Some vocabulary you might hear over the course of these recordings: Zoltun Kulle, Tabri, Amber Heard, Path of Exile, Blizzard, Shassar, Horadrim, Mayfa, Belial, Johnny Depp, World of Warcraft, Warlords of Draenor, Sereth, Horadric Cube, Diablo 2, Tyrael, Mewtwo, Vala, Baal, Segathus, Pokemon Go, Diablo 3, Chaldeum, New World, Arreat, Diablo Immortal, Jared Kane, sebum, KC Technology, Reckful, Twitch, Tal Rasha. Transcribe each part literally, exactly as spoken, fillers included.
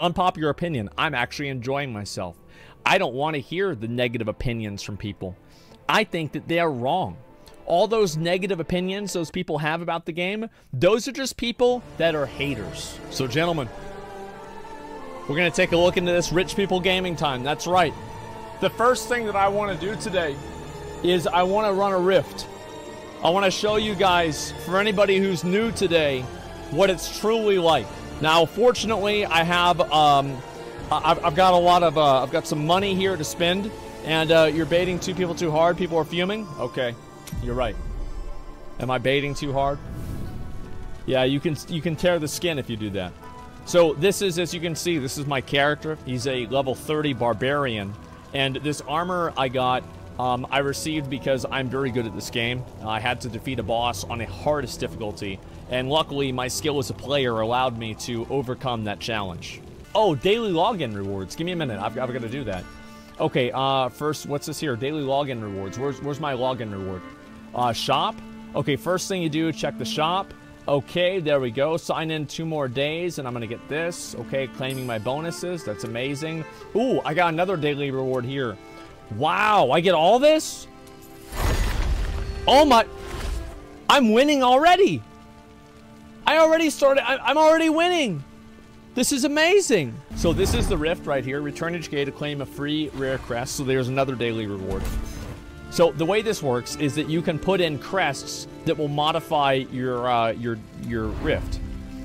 Unpopular opinion, I'm actually enjoying myself. I don't want to hear the negative opinions from people. I think that they are wrong. All those negative opinions those people have about the game, those are just people that are haters. So gentlemen, we're going to take a look into this Rich People Gaming Time. That's right. The first thing that I want to do today is I want to run a rift. I want to show you guys, for anybody who's new today, what it's truly like. Now, fortunately, I have um, I've, I've got a lot of uh, I've got some money here to spend, and uh, you're baiting two people too hard. People are fuming. Okay, you're right. Am I baiting too hard? Yeah, you can you can tear the skin if you do that. So this is, as you can see, this is my character. He's a level thirty barbarian, and this armor I got. Um, I received because I'm very good at this game. I had to defeat a boss on the hardest difficulty, and luckily my skill as a player allowed me to overcome that challenge. Oh, daily login rewards. Give me a minute. I've, I've got to do that. Okay, uh, first, what's this here? Daily login rewards. Where's, where's my login reward? Uh, shop. Okay, first thing you do, check the shop. Okay, there we go. Sign in two more days, and I'm going to get this. Okay, claiming my bonuses. That's amazing. Ooh, I got another daily reward here. Wow, I get all this? Oh my, I'm winning already. I already started, I, I'm already winning. This is amazing. So this is the rift right here. Return each gate to claim a free rare crest. So there's another daily reward. So the way this works is that you can put in crests that will modify your, uh, your, your rift.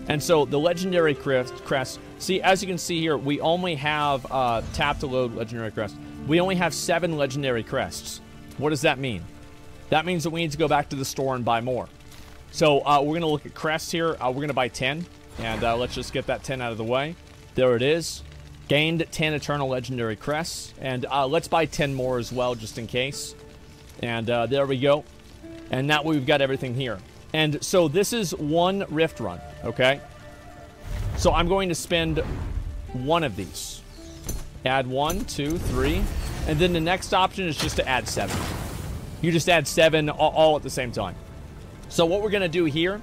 And so the legendary crest, crest, see, as you can see here, we only have uh, tap to load legendary crest. We only have seven legendary crests. What does that mean? That means that we need to go back to the store and buy more. So uh, we're going to look at crests here. Uh, we're going to buy ten. And uh, let's just get that ten out of the way. There it is. Gained ten eternal legendary crests. And uh, let's buy ten more as well, just in case. And uh, there we go. And now we've got everything here. And so this is one rift run, okay? So I'm going to spend one of these. Add one, two, three, and then the next option is just to add seven. You just add seven all, all at the same time. So what we're going to do here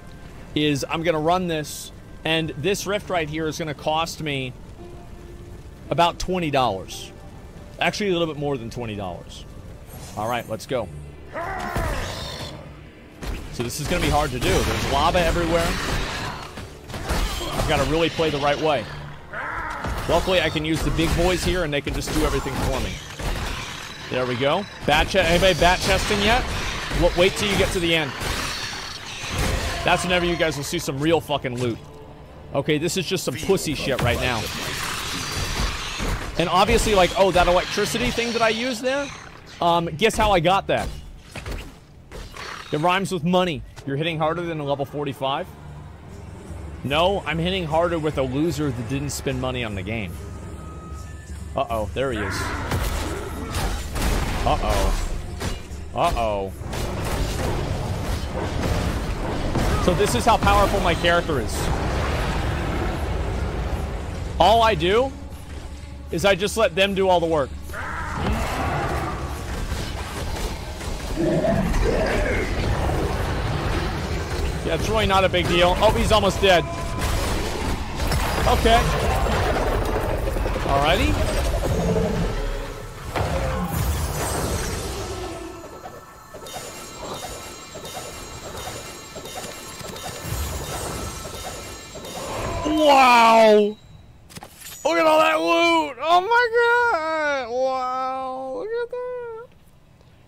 is I'm going to run this, and this rift right here is going to cost me about twenty dollars. Actually, a little bit more than twenty dollars. All right, let's go. So this is going to be hard to do. There's lava everywhere. I've got to really play the right way. Luckily, I can use the big boys here, and they can just do everything for me. There we go. Bat chest. Anybody bat chesting yet? Wait till you get to the end. That's whenever you guys will see some real fucking loot. Okay, this is just some pussy shit right now. And obviously, like, oh, that electricity thing that I used there? Um, guess how I got that? It rhymes with money. You're hitting harder than a level forty-five? No, I'm hitting harder with a loser that didn't spend money on the game. Uh-oh, there he is. Uh-oh. Uh-oh. So this is how powerful my character is. All I do is I just let them do all the work. Yeah, it's really not a big deal. Oh, he's almost dead. Okay. Alrighty. Wow! Look at all that loot! Oh my god! Wow! Look at that!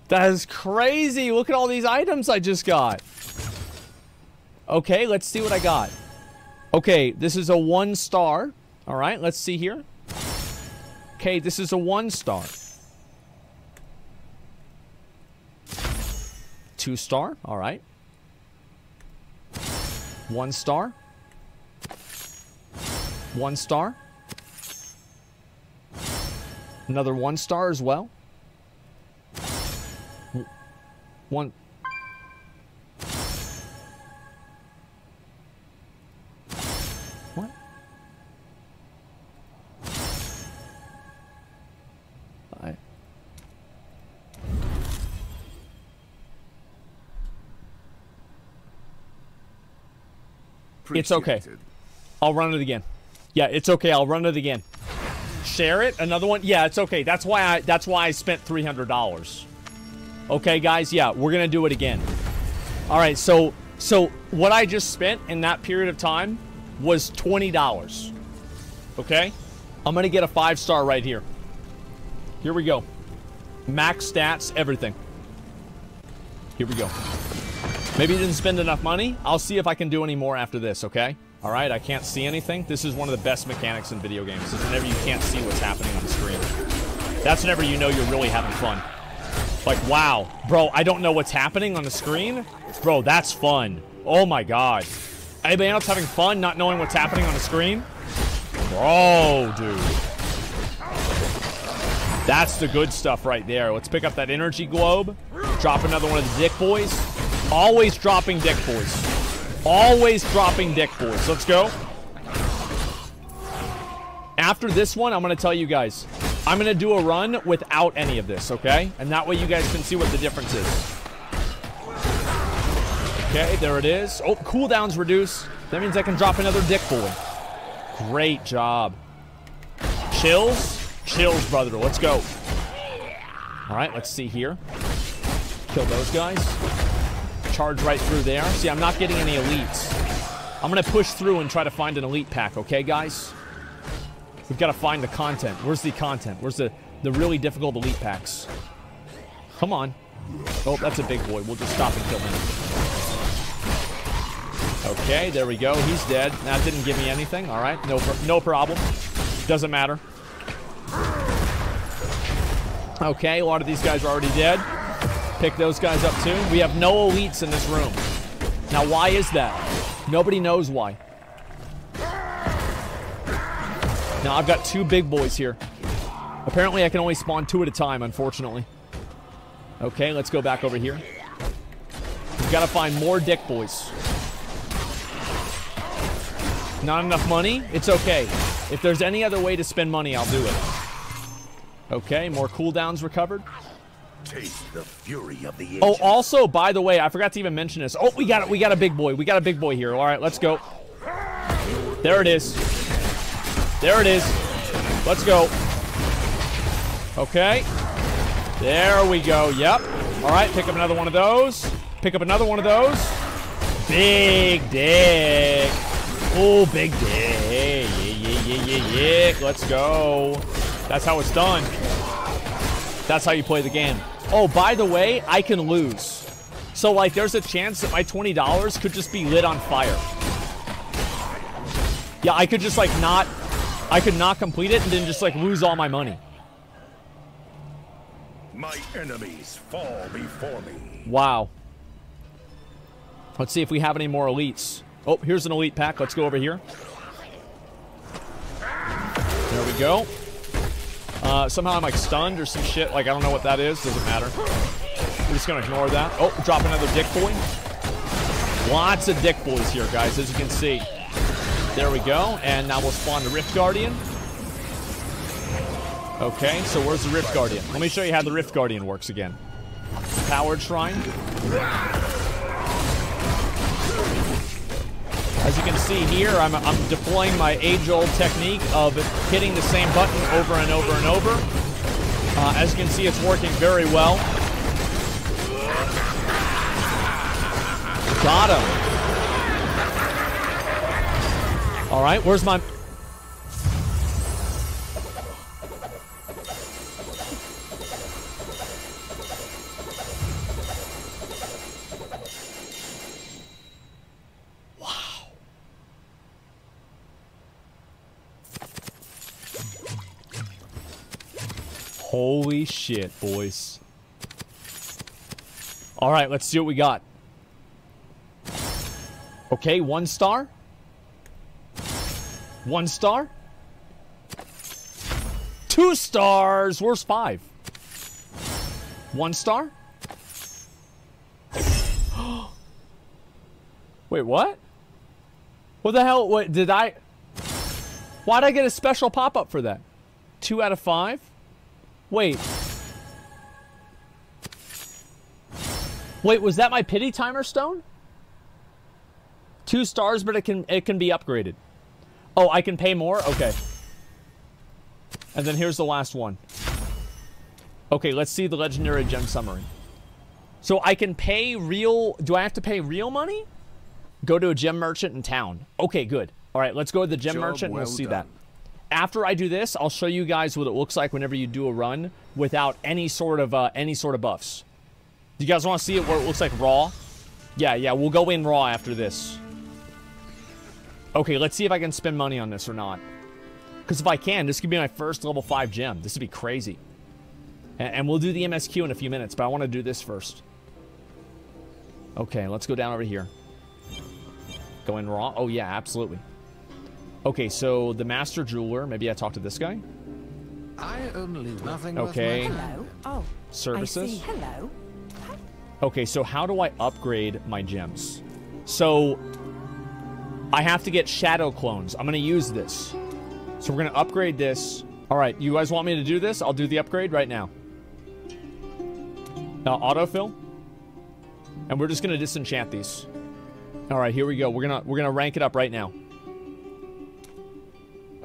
That is crazy! Look at all these items I just got. Okay, let's see what I got. Okay, this is a one star. All right, let's see here. Okay, this is a one star. Two star, all right. One star. One star. Another one star as well. One. It's okay. I'll run it again. Yeah, it's okay. I'll run it again. Share it. Another one. Yeah, it's okay. That's why I that's why I spent three hundred dollars. Okay, guys. Yeah, we're gonna do it again. All right. So so what I just spent in that period of time was twenty dollars. Okay. I'm gonna get a five star right here. Here we go. Max stats, everything. Here we go. Maybe I didn't spend enough money. I'll see if I can do any more after this, okay? All right, I can't see anything. This is one of the best mechanics in video games. It's whenever you can't see what's happening on the screen. That's whenever you know you're really having fun. Like, wow, bro, I don't know what's happening on the screen. Bro, that's fun. Oh my God. Anybody else having fun not knowing what's happening on the screen? Bro, dude. That's the good stuff right there. Let's pick up that energy globe. Drop another one of the dick boys. Always dropping dick boys. Always dropping dick boys. Let's go. After this one, I'm going to tell you guys. I'm going to do a run without any of this, okay? And that way you guys can see what the difference is. Okay, there it is. Oh, cooldown's reduced. That means I can drop another dick boy. Great job. Chills. Chills, brother. Let's go. All right, let's see here. Kill those guys. Charge right through there. See, I'm not getting any elites. I'm going to push through and try to find an elite pack, okay, guys? We've got to find the content. Where's the content? Where's the, the really difficult elite packs? Come on. Oh, that's a big boy. We'll just stop and kill him. Okay, there we go. He's dead. That didn't give me anything. All right, no, no problem. Doesn't matter. Okay, a lot of these guys are already dead. Pick those guys up too. We have no elites in this room. Now, why is that? Nobody knows why. Now, I've got two big boys here. Apparently, I can only spawn two at a time, unfortunately. Okay, let's go back over here. We've got to find more dick boys. Not enough money? It's okay. If there's any other way to spend money, I'll do it. Okay, more cooldowns recovered. Taste the fury of the ages. Oh, also, by the way, I forgot to even mention this. Oh, we got it. We got a big boy. We got a big boy here. All right, let's go. There it is. There it is. Let's go. Okay. There we go. Yep. All right, pick up another one of those. Pick up another one of those. Big dick. Oh, big dick. Yeah, yeah, yeah, yeah, yeah. Let's go. That's how it's done. That's how you play the game. Oh, by the way, I can lose. So, like, there's a chance that my twenty dollars could just be lit on fire. Yeah, I could just, like, not... I could not complete it and then just, like, lose all my money. My enemies fall before me. Wow. Let's see if we have any more elites. Oh, here's an elite pack. Let's go over here. There we go. Uh, somehow I'm like stunned or some shit. Like, I don't know what that is. Doesn't matter. We're just gonna ignore that. Oh, drop another dick boy. Lots of dick boys here, guys, as you can see. There we go. And now we'll spawn the Rift Guardian. Okay, so where's the Rift Guardian? Let me show you how the Rift Guardian works again. Powered Shrine. As you can see here, I'm, I'm deploying my age-old technique of hitting the same button over and over and over. Uh, as you can see, it's working very well. Got him. All right, where's my... Holy shit, boys. All right, let's see what we got. Okay, one star. One star. Two stars. Where's five? One star. Wait, what? What the hell? What did I... Why'd I get a special pop-up for that? Two out of five? Wait. Wait, was that my pity timer stone? Two stars, but it can it can be upgraded. Oh, I can pay more? Okay. And then here's the last one. Okay, let's see the legendary gem summary. So I can pay real... Do I have to pay real money? Go to a gem merchant in town. Okay, good. All right, let's go to the gem Job merchant well and we'll see done. that. After I do this, I'll show you guys what it looks like whenever you do a run without any sort of uh, any sort of buffs. Do you guys want to see it where it looks like raw? Yeah, yeah, we'll go in raw after this. Okay, let's see if I can spend money on this or not. Because if I can, this could be my first level five gem. This would be crazy. And, and we'll do the M S Q in a few minutes, but I want to do this first. Okay, let's go down over here. Go in raw? Oh, yeah, absolutely. Okay, so the master jeweler. Maybe I talk to this guy. I only nothing. Okay. Hello. Oh. Services. I see. Hello. Okay, so how do I upgrade my gems? So I have to get shadow clones. I'm gonna use this. So we're gonna upgrade this. All right, you guys want me to do this? I'll do the upgrade right now. Now autofill. And we're just gonna disenchant these. All right, here we go. We're gonna we're gonna rank it up right now.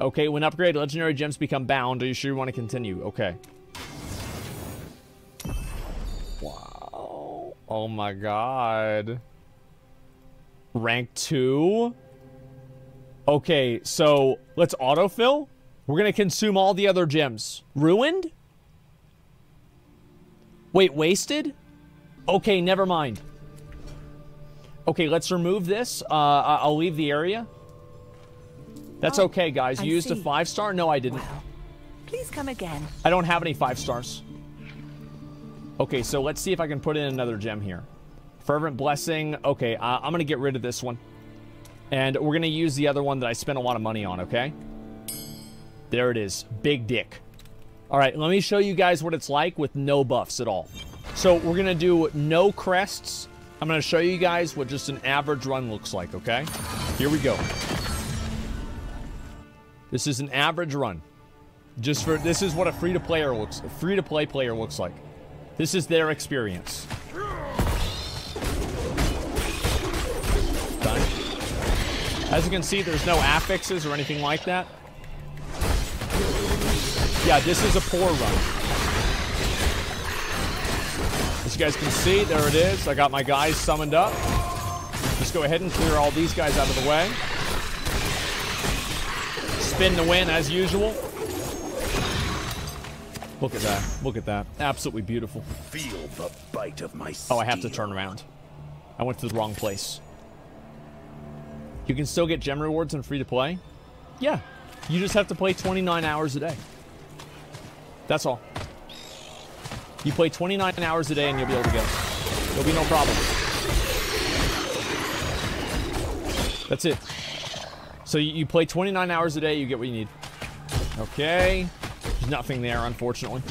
Okay, when upgraded, legendary gems become bound. Are you sure you want to continue? Okay. Wow. Oh my god. Rank two? Okay, so let's autofill. We're going to consume all the other gems. Ruined? Wait, wasted? Okay, never mind. Okay, let's remove this. Uh, I'll leave the area. That's oh, okay, guys. You I used see. a five star? No, I didn't. Wow. Please come again. I don't have any five stars. Okay, so let's see if I can put in another gem here. Fervent Blessing. Okay, uh, I'm going to get rid of this one. And we're going to use the other one that I spent a lot of money on, okay? There it is. Big Dick. All right, let me show you guys what it's like with no buffs at all. So we're going to do no crests. I'm going to show you guys what just an average run looks like, okay? Here we go. This is an average run. Just for this is what a free-to-player looks a free-to-play player looks like. This is their experience. Done. As you can see, there's no affixes or anything like that. Yeah, this is a poor run. As you guys can see, there it is. I got my guys summoned up. Just go ahead and clear all these guys out of the way. Spin to win as usual. Look at that. Look at that. Absolutely beautiful. Feel the bite of my steel. Oh, I have to turn around. I went to the wrong place. You can still get gem rewards and free to play? Yeah. You just have to play twenty-nine hours a day. That's all. You play twenty-nine hours a day and you'll be able to get it. There'll be no problem. That's it. So you play twenty-nine hours a day, you get what you need. Okay. There's nothing there, unfortunately.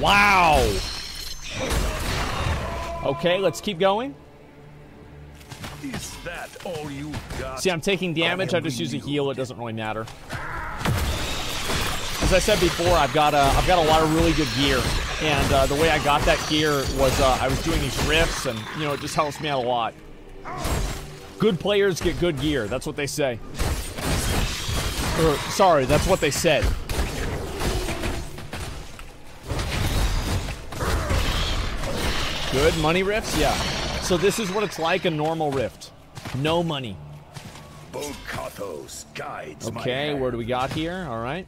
Wow! Okay, let's keep going. Is that all you got? See, I'm taking damage. I just use a heal. It doesn't really matter. As I said before, I've got a, I've got a lot of really good gear. And uh, the way I got that gear was uh, I was doing these rifts, and, you know, it just helps me out a lot. Good players get good gear. That's what they say. Or, sorry, that's what they said. Good money rifts? Yeah. So this is what it's like, a normal rift. No money. Okay, where do we got here? All right.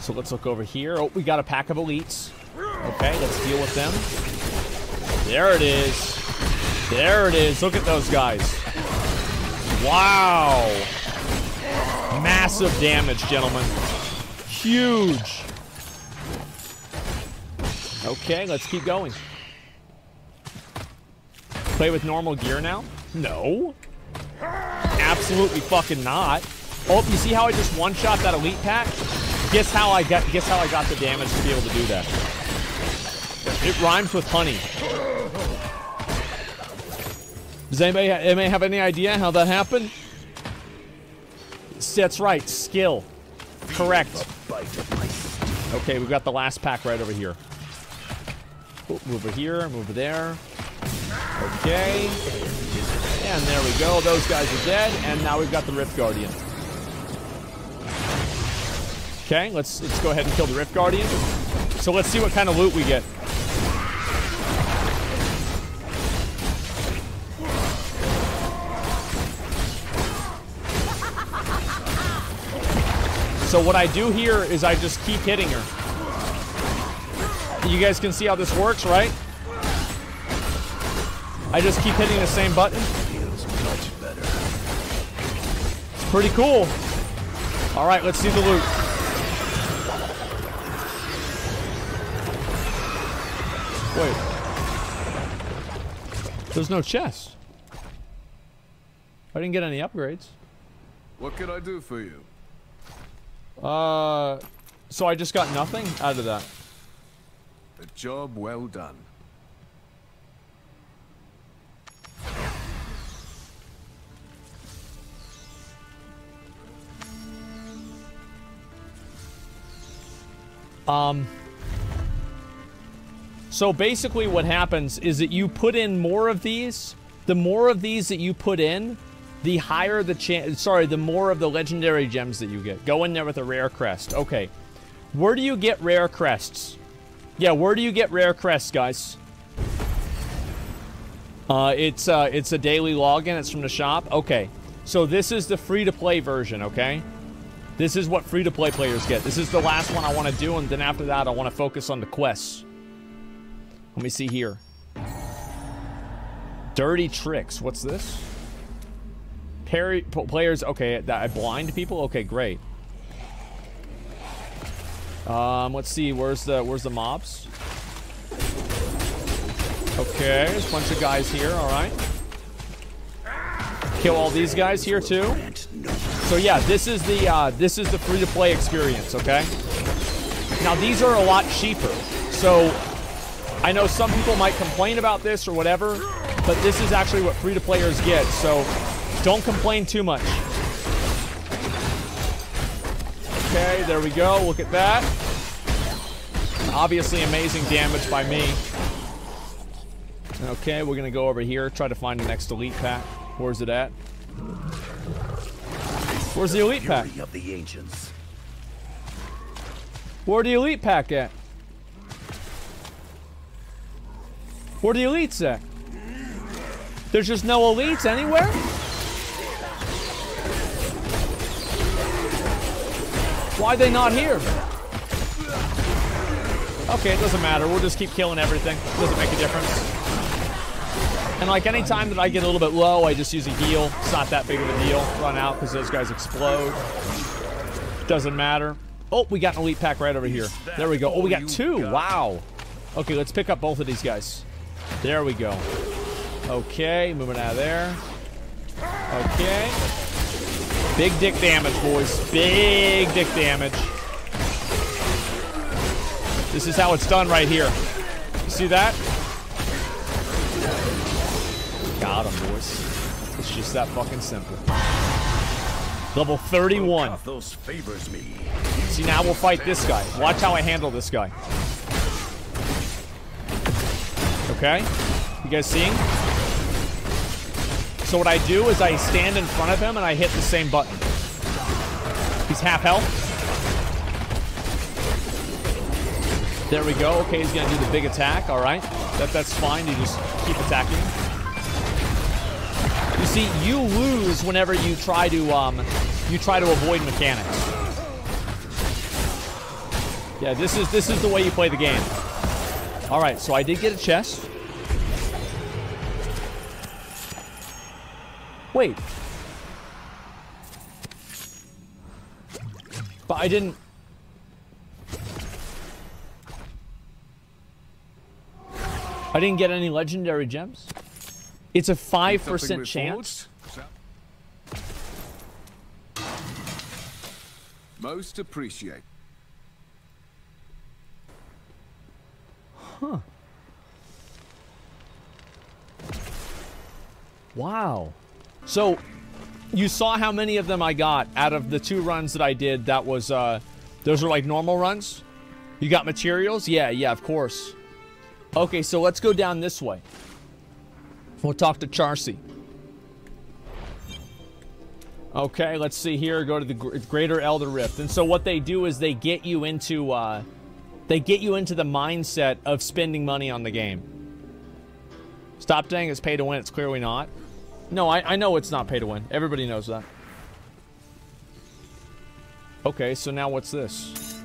So let's look over here. Oh, we got a pack of elites. Okay, let's deal with them. There it is. There it is. Look at those guys. Wow. Massive damage, gentlemen. Huge. Okay, let's keep going. Play with normal gear now? No. Absolutely fucking not. Oh, you see how I just one-shot that elite pack? Guess how I got guess how I got the damage to be able to do that. It rhymes with honey. Does anybody, anybody have any idea how that happened? That's right. Skill. Correct. Okay, we've got the last pack right over here. Oh, move over here. Move over there. Okay. And there we go. Those guys are dead. And now we've got the Rift Guardian. Okay, let's, let's go ahead and kill the Rift Guardian. So let's see what kind of loot we get. So what I do here is I just keep hitting her. You guys can see how this works, right? I just keep hitting the same button. Feels much better. It's pretty cool. All right, let's see the loot. Wait. There's no chest. I didn't get any upgrades. What can I do for you? Uh, so I just got nothing out of that. A job well done. Um, so basically what happens is that you put in more of these. The more of these that you put in, the higher the chance, sorry, the more of the legendary gems that you get. Go in there with a rare crest. Okay. Where do you get rare crests? Yeah, where do you get rare crests, guys? Uh, it's, uh, it's a daily login. It's from the shop. Okay. So this is the free-to-play version, okay? This is what free-to-play players get. This is the last one I want to do, and then after that, I want to focus on the quests. Let me see here. Dirty tricks. What's this? Parry players. Okay, that I blind people. Okay, great. Um, let's see. Where's the Where's the mobs? Okay, there's a bunch of guys here. All right. Kill all these guys here too. So yeah, this is the uh, this is the free-to-play experience, okay? Now these are a lot cheaper. So I know some people might complain about this or whatever, but this is actually what free-to-players get. So don't complain too much. Okay, there we go. Look at that. Obviously amazing damage by me. Okay, we're gonna go over here, try to find the next elite pack. Where's it at? Where's the elite pack? Of the ancients. Where the elite pack at? Where the elites at? There's just no elites anywhere? Why are they not here? Okay, it doesn't matter. We'll just keep killing everything. It doesn't make a difference. And like any time that I get a little bit low, I just use a heal. It's not that big of a deal. Run out because those guys explode. Doesn't matter. Oh, we got an elite pack right over here. There we go. Oh, we got two. Wow. Okay, let's pick up both of these guys. There we go. Okay, moving out of there. Okay. Big dick damage, boys. Big dick damage. This is how it's done right here. You see that? Got him, boys. It's just that fucking simple. Level thirty-one. Those favors me. See, now we'll fight this guy. Watch how I handle this guy. Okay. You guys seeing? So what I do is I stand in front of him and I hit the same button. He's half health. There we go. Okay, he's gonna do the big attack. All right, that that's fine. You just keep attacking. You see, you lose whenever you try to um, you try to avoid mechanics. Yeah, this is this is the way you play the game. All right, so I did get a chest. Wait. But I didn't... I didn't get any legendary gems? It's a five percent chance? Most appreciate. Huh. Wow. So, you saw how many of them I got out of the two runs that I did. That was, uh, those were like normal runs. You got materials? Yeah, yeah, of course. Okay, so let's go down this way. We'll talk to Charcy. Okay, let's see here. Go to the Greater Elder Rift. And so what they do is they get you into uh, they get you into the mindset of spending money on the game. Stop saying it's pay to win. It's clearly not. No, I, I know it's not pay to win. Everybody knows that. Okay, so now what's this?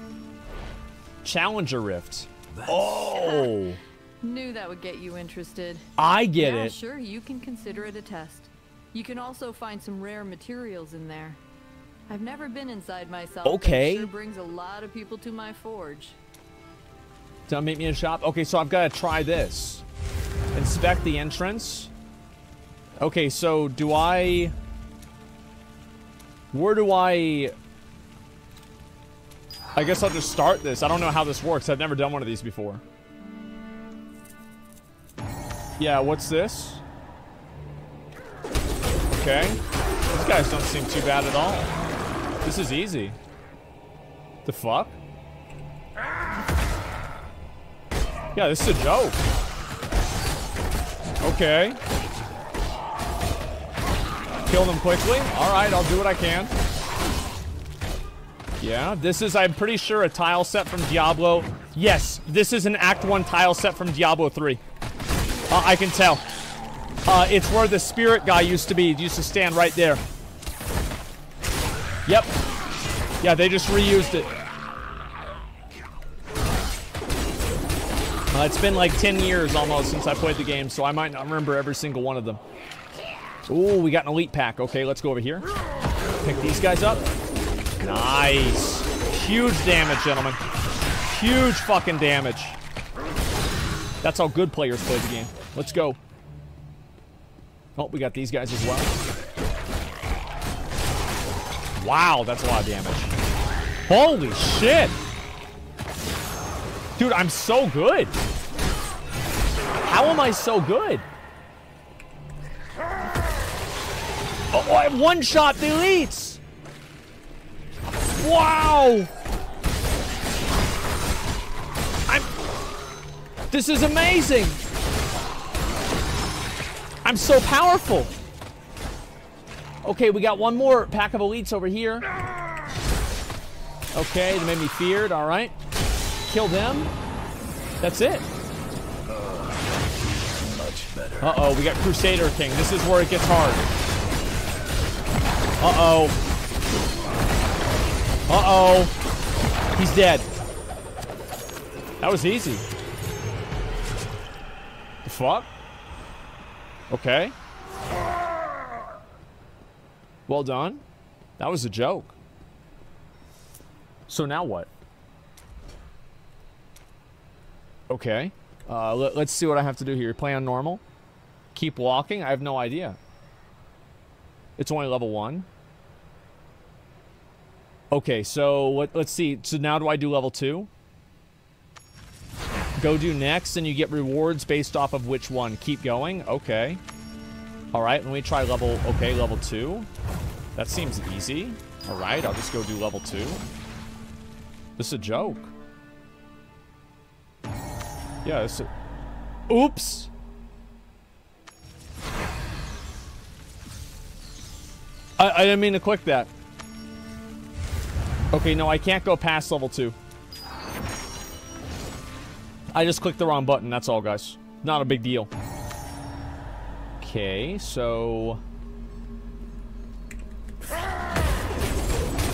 Challenger Rift. That's oh. Knew that would get you interested. I get yeah, it. Sure, you can consider it a test. You can also find some rare materials in there. I've never been inside myself. Okay. It sure brings a lot of people to my forge. Don't meet me in a shop. Okay, so I've got to try this. Inspect the entrance. Okay, so do I... Where do I... I guess I'll just start this. I don't know how this works. I've never done one of these before. Yeah, what's this? Okay. These guys don't seem too bad at all. This is easy. The fuck? Yeah, this is a joke. Okay. Kill them quickly. Alright, I'll do what I can. Yeah, this is, I'm pretty sure, a tile set from Diablo. Yes, this is an Act one tile set from Diablo three. Uh, I can tell. Uh, it's where the spirit guy used to be. He used to stand right there. Yep. Yeah, they just reused it. Uh, it's been like ten years almost since I played the game, so I might not remember every single one of them. Ooh, we got an elite pack. Okay, let's go over here. Pick these guys up. Nice. Huge damage, gentlemen. Huge fucking damage. That's how good players play the game. Let's go. Oh, we got these guys as well. Wow, that's a lot of damage. Holy shit. Dude, I'm so good. How am I so good? Oh, I one-shot the elites. Wow! I'm... This is amazing! I'm so powerful! Okay, we got one more pack of elites over here. Okay, they made me feared, alright. Kill them. That's it. Uh-oh, we got Crusader King. This is where it gets hard. Uh-oh. Uh-oh. He's dead. That was easy. The fuck? Okay. Well done. That was a joke. So now what? Okay. Uh, let, let's see what I have to do here. Play on normal. Keep walking. I have no idea. It's only level one. Okay, so let, let's see. So now do I do level two? Go do next, and you get rewards based off of which one. Keep going. Okay. All right, let me try level... Okay, level two. That seems easy. All right, I'll just go do level two. This is a joke. Yeah, this is a... Oops! I, I didn't mean to click that. Okay, no, I can't go past level two. I just clicked the wrong button. That's all, guys. Not a big deal. Okay, so... And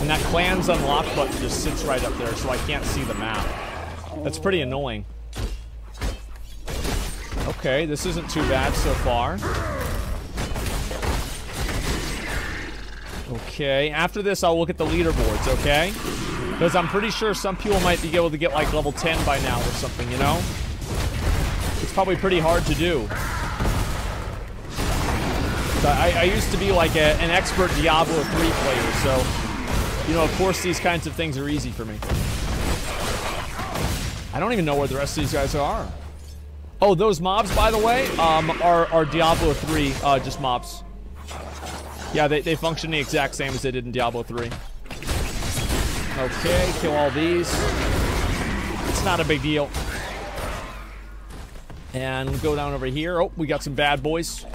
that clan's unlock button just sits right up there, so I can't see the map. That's pretty annoying. Okay, this isn't too bad so far. Okay, after this, I'll look at the leaderboards, okay? Because I'm pretty sure some people might be able to get, like, level ten by now or something, you know? It's probably pretty hard to do. So I, I used to be, like, a, an expert Diablo three player, so... You know, of course, these kinds of things are easy for me. I don't even know where the rest of these guys are. Oh, those mobs, by the way, um, are, are Diablo three, uh, just mobs. Yeah, they, they function the exact same as they did in Diablo three. Okay, kill all these. It's not a big deal. And go down over here. Oh, we got some bad boys.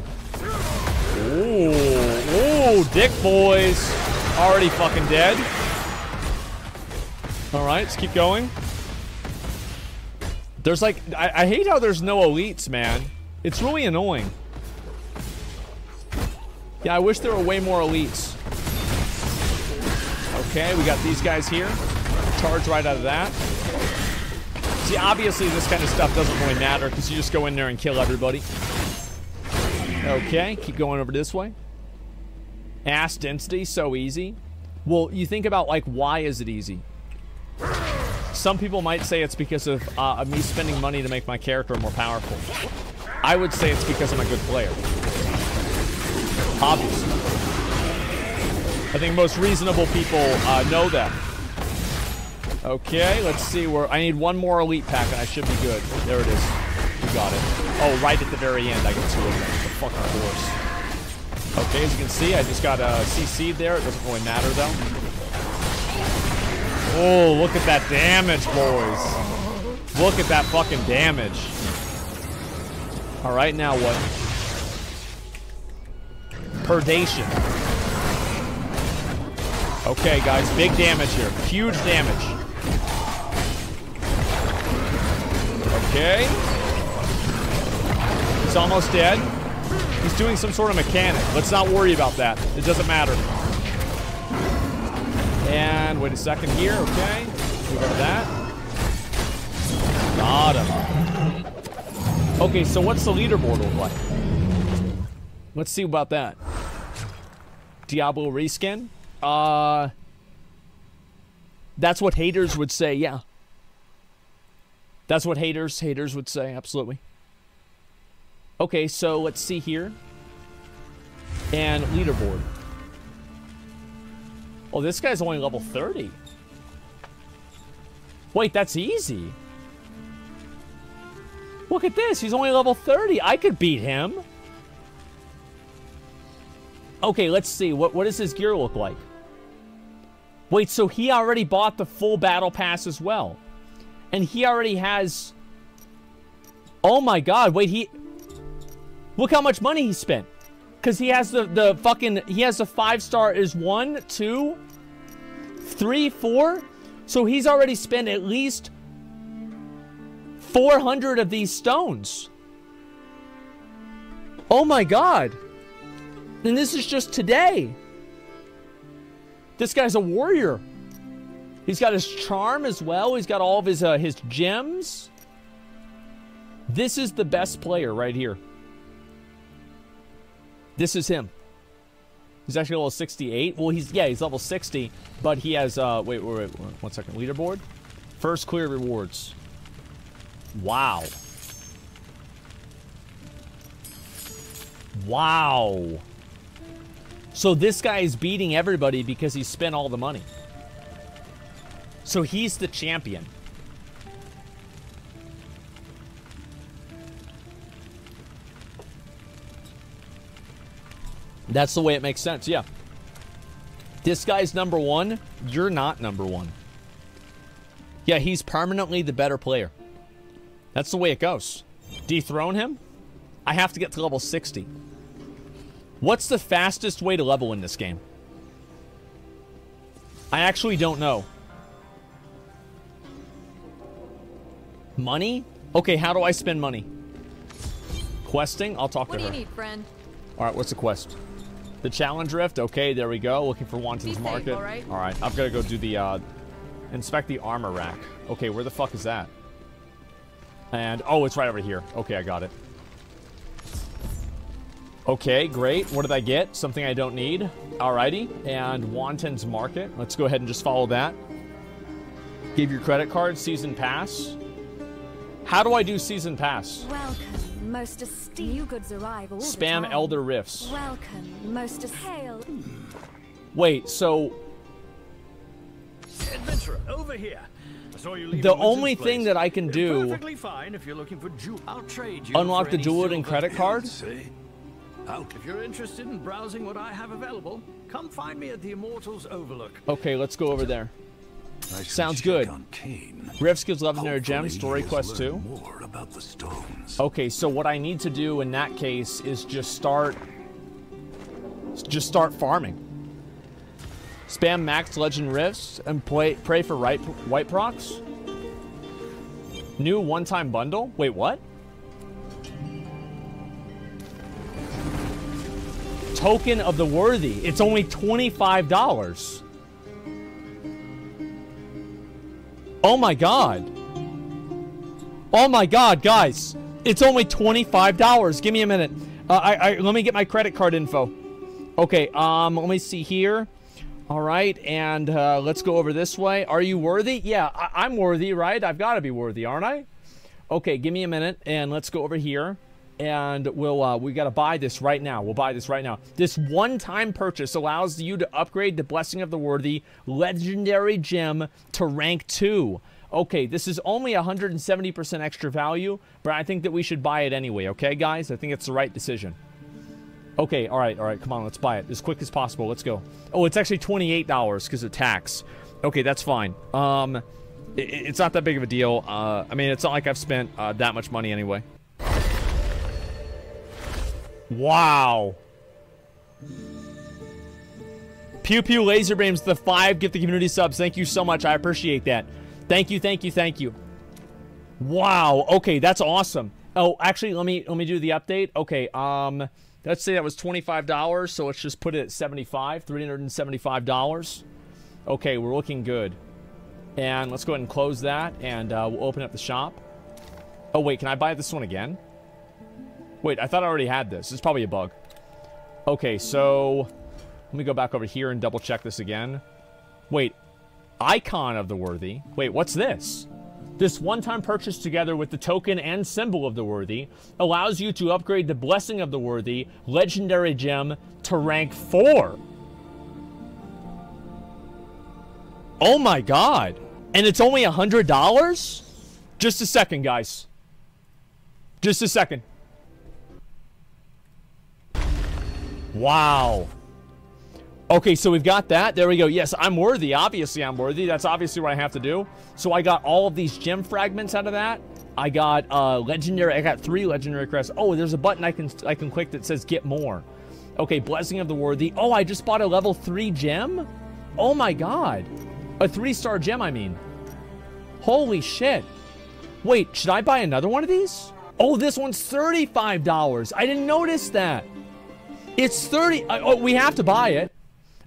Ooh, ooh. Oh, dick boys. Already fucking dead. Alright, let's keep going. There's like, I, I hate how there's no elites, man. It's really annoying. Yeah, I wish there were way more elites. Okay, we got these guys here. Charge right out of that. See, obviously this kind of stuff doesn't really matter because you just go in there and kill everybody. Okay, keep going over this way. Ass density, so easy. Well, you think about, like, why is it easy? Some people might say it's because of, uh, of me spending money to make my character more powerful. I would say it's because I'm a good player. Obviously. I think most reasonable people uh, know that. Okay, let's see where... I need one more elite pack and I should be good. There it is. We got it. Oh, right at the very end I get two of them. The fucking horse. Okay, as you can see, I just got uh, C C'd there. It doesn't really matter, though. Oh, look at that damage, boys. Look at that fucking damage. All right, now what? Purgation. Okay, guys, big damage here. Huge damage. Okay. He's almost dead. He's doing some sort of mechanic. Let's not worry about that. It doesn't matter. And wait a second here. Okay. Move over that. Got him. Okay, so what's the leaderboard look like? Let's see about that. Diablo reskin? Uh, that's what haters would say, yeah. That's what haters, haters would say, absolutely. Okay, so let's see here. And leaderboard. Oh, this guy's only level thirty. Wait, that's easy. Look at this. He's only level thirty. I could beat him. Okay, let's see. What, what does his gear look like? Wait, so he already bought the full battle pass as well. And he already has... Oh my god, wait, he... Look how much money he spent. Because he has the, the fucking... He has the five star is one, two, three, four. So he's already spent at least four hundred of these stones. Oh my god. And this is just today. This guy's a warrior. He's got his charm as well. He's got all of his, uh, his gems. This is the best player right here. This is him. He's actually level sixty-eight. Well, he's, yeah, he's level sixty, but he has, uh, wait, wait, wait, one second. Leaderboard. First clear rewards. Wow. Wow. So this guy is beating everybody because he spent all the money. So he's the champion. That's the way it makes sense, yeah. This guy's number one. You're not number one. Yeah, he's permanently the better player. That's the way it goes. Dethrone him? I have to get to level sixty. What's the fastest way to level in this game? I actually don't know. Money? Okay, how do I spend money? Questing? I'll talk to her. What do you need, friend? All right, what's the quest? The challenge rift. Okay, there we go. Looking for Wanton's Market. All right. All right, I've got to go do the uh, inspect the armor rack. Okay, where the fuck is that? And oh, it's right over here. Okay, I got it. Okay, great. What did I get? Something I don't need. Alrighty. And Wanton's Market. Let's go ahead and just follow that. Give your credit card. Season pass. How do I do season pass? Welcome. Most esteemed. New goods arrive all Spam the time. Elder Rifts. Welcome, most esteemed. Wait, so adventurer over here. I saw you leaving the only thing that I can do. Perfectly fine if you're looking for jewel. I'll trade you. Unlock the dual and credit card. See? Out. If you're interested in browsing what I have available, come find me at the Immortals Overlook. Okay, let's go over there. I Sounds good. Rifts gives legendary gems. Story quest two. More about the stones. Okay, so what I need to do in that case is just start just start farming. Spam max legend rifts and play, pray for right, white procs. New one-time bundle? Wait, what? Token of the Worthy. It's only twenty-five dollars. Oh my god. Oh my god, guys. It's only twenty-five dollars. Give me a minute. Uh, I, I, let me get my credit card info. Okay, um, let me see here. All right, and uh, let's go over this way. Are you worthy? Yeah, I I'm worthy, right? I've got to be worthy, aren't I? Okay, give me a minute, and let's go over here. And we'll, uh, we got to buy this right now. We'll buy this right now. This one-time purchase allows you to upgrade the Blessing of the Worthy Legendary Gem to rank two. Okay, this is only one hundred seventy percent extra value, but I think that we should buy it anyway, okay, guys? I think it's the right decision. Okay, all right, all right, come on, let's buy it as quick as possible. Let's go. Oh, it's actually twenty-eight dollars because of tax. Okay, that's fine. Um, it, it's not that big of a deal. Uh, I mean, it's not like I've spent uh, that much money anyway. Wow. Pew Pew Laser Beams, the five get the community subs. Thank you so much. I appreciate that. Thank you, thank you, thank you. Wow. Okay, that's awesome. Oh, actually, let me let me do the update. Okay. Um. Let's say that was twenty-five dollars, so let's just put it at seventy-five, three hundred seventy-five dollars. Okay, we're looking good. And let's go ahead and close that, and uh, we'll open up the shop. Oh, wait, can I buy this one again? Wait, I thought I already had this. It's probably a bug. Okay, so let me go back over here and double-check this again. Wait, Icon of the Worthy. Wait, what's this? This one-time purchase together with the token and symbol of the Worthy allows you to upgrade the Blessing of the Worthy Legendary Gem to rank four. Oh my god. And it's only one hundred dollars? Just a second, guys. Just a second. Wow. Okay, so we've got that. There we go. Yes, I'm worthy. Obviously, I'm worthy. That's obviously what I have to do. So I got all of these gem fragments out of that. I got uh, legendary. I got three legendary crests. Oh, there's a button I can I can click that says get more. Okay, Blessing of the Worthy. Oh, I just bought a level three gem. Oh my god, a three-star gem. I mean, holy shit. Wait, should I buy another one of these? Oh, this one's thirty-five dollars. I didn't notice that. It's thirty. Oh, we have to buy it.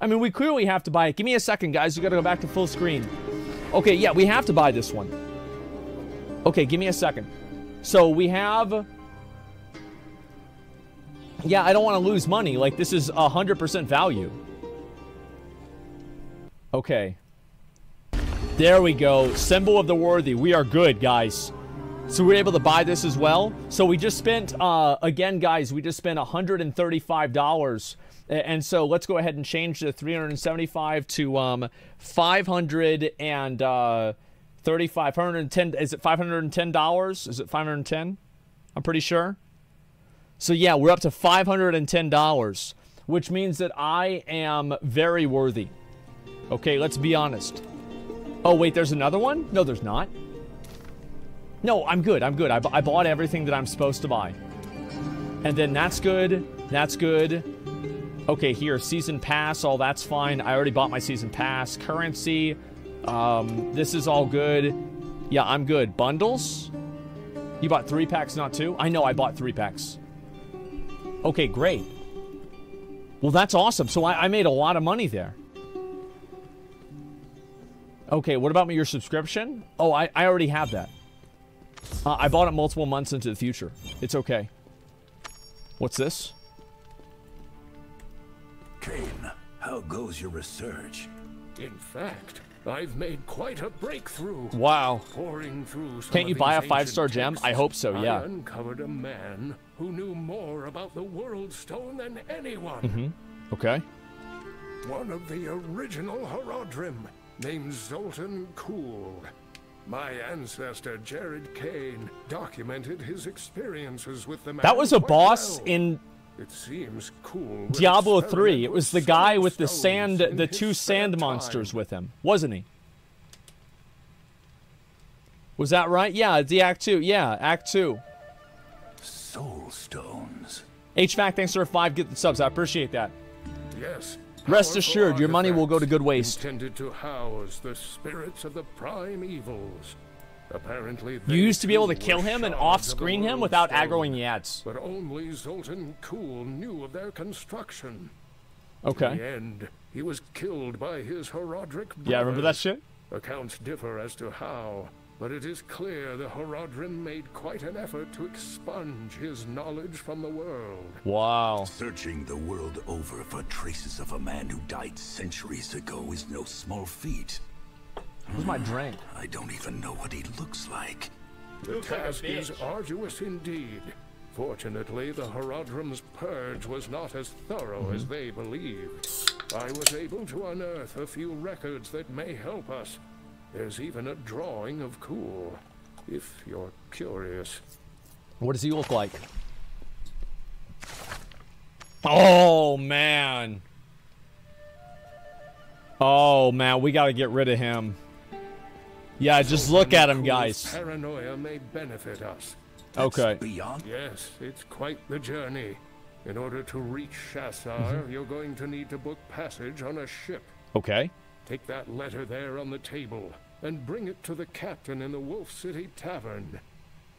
I mean, we clearly have to buy it. Give me a second, guys. We gotta go back to full screen. Okay, yeah, we have to buy this one. Okay, give me a second. So we have... Yeah, I don't want to lose money. Like, this is one hundred percent value. Okay. There we go. Symbol of the Worthy. We are good, guys. So we were able to buy this as well. So we just spent, uh, again, guys, we just spent one hundred thirty-five dollars. And so let's go ahead and change the three hundred seventy-five to um, five hundred and uh, thirty-five, five hundred ten. Is it five hundred ten dollars? Is it five hundred ten? I'm pretty sure. So yeah, we're up to five hundred ten dollars, which means that I am very worthy. Okay, let's be honest. Oh wait, there's another one? No, there's not. No, I'm good. I'm good. I, I bought everything that I'm supposed to buy. And then that's good. That's good. Okay, here, season pass, all that's fine. I already bought my season pass. Currency, um, this is all good. Yeah, I'm good. Bundles? You bought three packs, not two? I know I bought three packs. Okay, great. Well, that's awesome. So I, I made a lot of money there. Okay, what about your subscription? Oh, I, I already have that. Uh, I bought it multiple months into the future. It's okay. What's this? Kane, how goes your research? In fact, I've made quite a breakthrough. Wow. Pouring through some Can't you buy a five-star gem? I hope so, yeah. I uncovered a man who knew more about the World Stone than anyone. Mm-hmm. Okay. One of the original Horadrim, named Zoltun Kulle. My ancestor, Jared Kane, documented his experiences with the man. That was a boss well. in... It seems cool. Diablo three. It was the guy with the sand, the two sand monsters with him, wasn't he? Was that right? Yeah, it's the Act two. Yeah, Act two. Soul stones. H F A C, thanks for five. Get the subs. I appreciate that. yes. Rest assured, your money will go to good waste. Intended to house the spirits of the prime evils. Apparently, you used to be able to kill him and off-screen him without stone, aggroing Yads. But only Zoltun Kulle knew of their construction. Okay. In the end, he was killed by his Horadric brothers. Yeah, I remember that shit? Accounts differ as to how, but it is clear the Horadrim made quite an effort to expunge his knowledge from the world. Wow. Searching the world over for traces of a man who died centuries ago is no small feat. Where's my drink? I don't even know what he looks like. The task is arduous indeed. Fortunately, the Horadrim's purge was not as thorough mm-hmm. as they believed. I was able to unearth a few records that may help us. There's even a drawing of Kulle, if you're curious. What does he look like? Oh, man. Oh, man, we gotta get rid of him. Yeah, just look at him, guys. Paranoia may benefit us. Okay. Beyond? Yes, it's quite the journey. In order to reach Shassar, you're going to need to book passage on a ship. Okay. Take that letter there on the table and bring it to the captain in the Wolf City Tavern.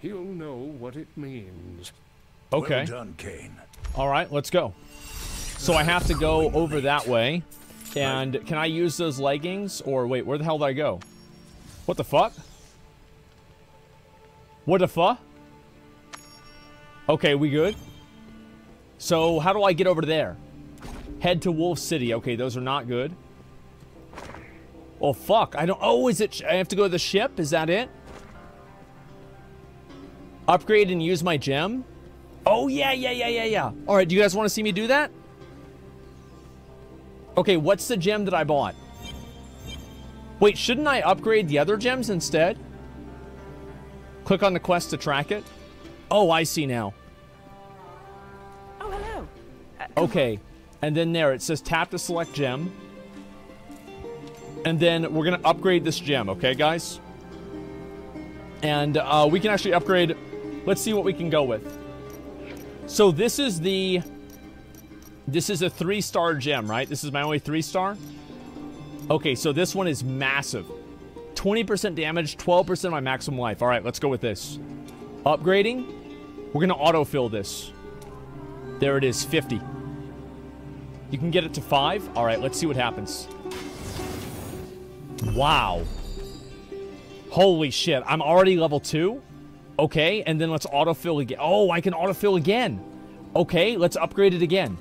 He'll know what it means. Okay. Well done, Kane. All right, let's go. So I have to go over that way. And can I use those leggings? Or wait, where the hell did I go? What the fuck? What the fuck? Okay, we good? So how do I get over there? Head to Wolf City. Okay, those are not good. Oh, fuck. I don't... Oh, is it... I have to go to the ship? Is that it? Upgrade and use my gem? Oh, yeah, yeah, yeah, yeah, yeah. All right, do you guys want to see me do that? Okay, what's the gem that I bought? Wait, shouldn't I upgrade the other gems instead? Click on the quest to track it. Oh, I see now. Oh, hello. Uh, okay, and then there, it says tap to select gem. And then we're going to upgrade this gem, okay, guys? And uh, we can actually upgrade. Let's see what we can go with. So this is the... This is a three-star gem, right? This is my only three-star? Okay, so this one is massive. twenty percent damage, twelve percent of my maximum life. All right, let's go with this. Upgrading. We're going to autofill this. There it is, fifty. You can get it to five. All right, let's see what happens. Wow. Holy shit. I'm already level two. Okay, and then let's autofill again. Oh, I can autofill again. Okay, let's upgrade it again.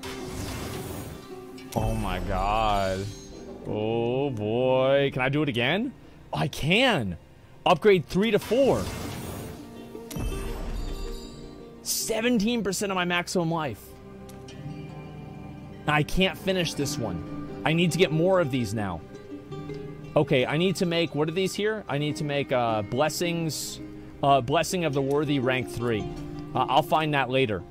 Oh my god. Oh boy. Can I do it again? I can. Upgrade three to four. seventeen percent of my maximum life. I can't finish this one. I need to get more of these now. Okay, I need to make... What are these here? I need to make uh, blessings... Uh, Blessing of the Worthy rank three. Uh, I'll find that later.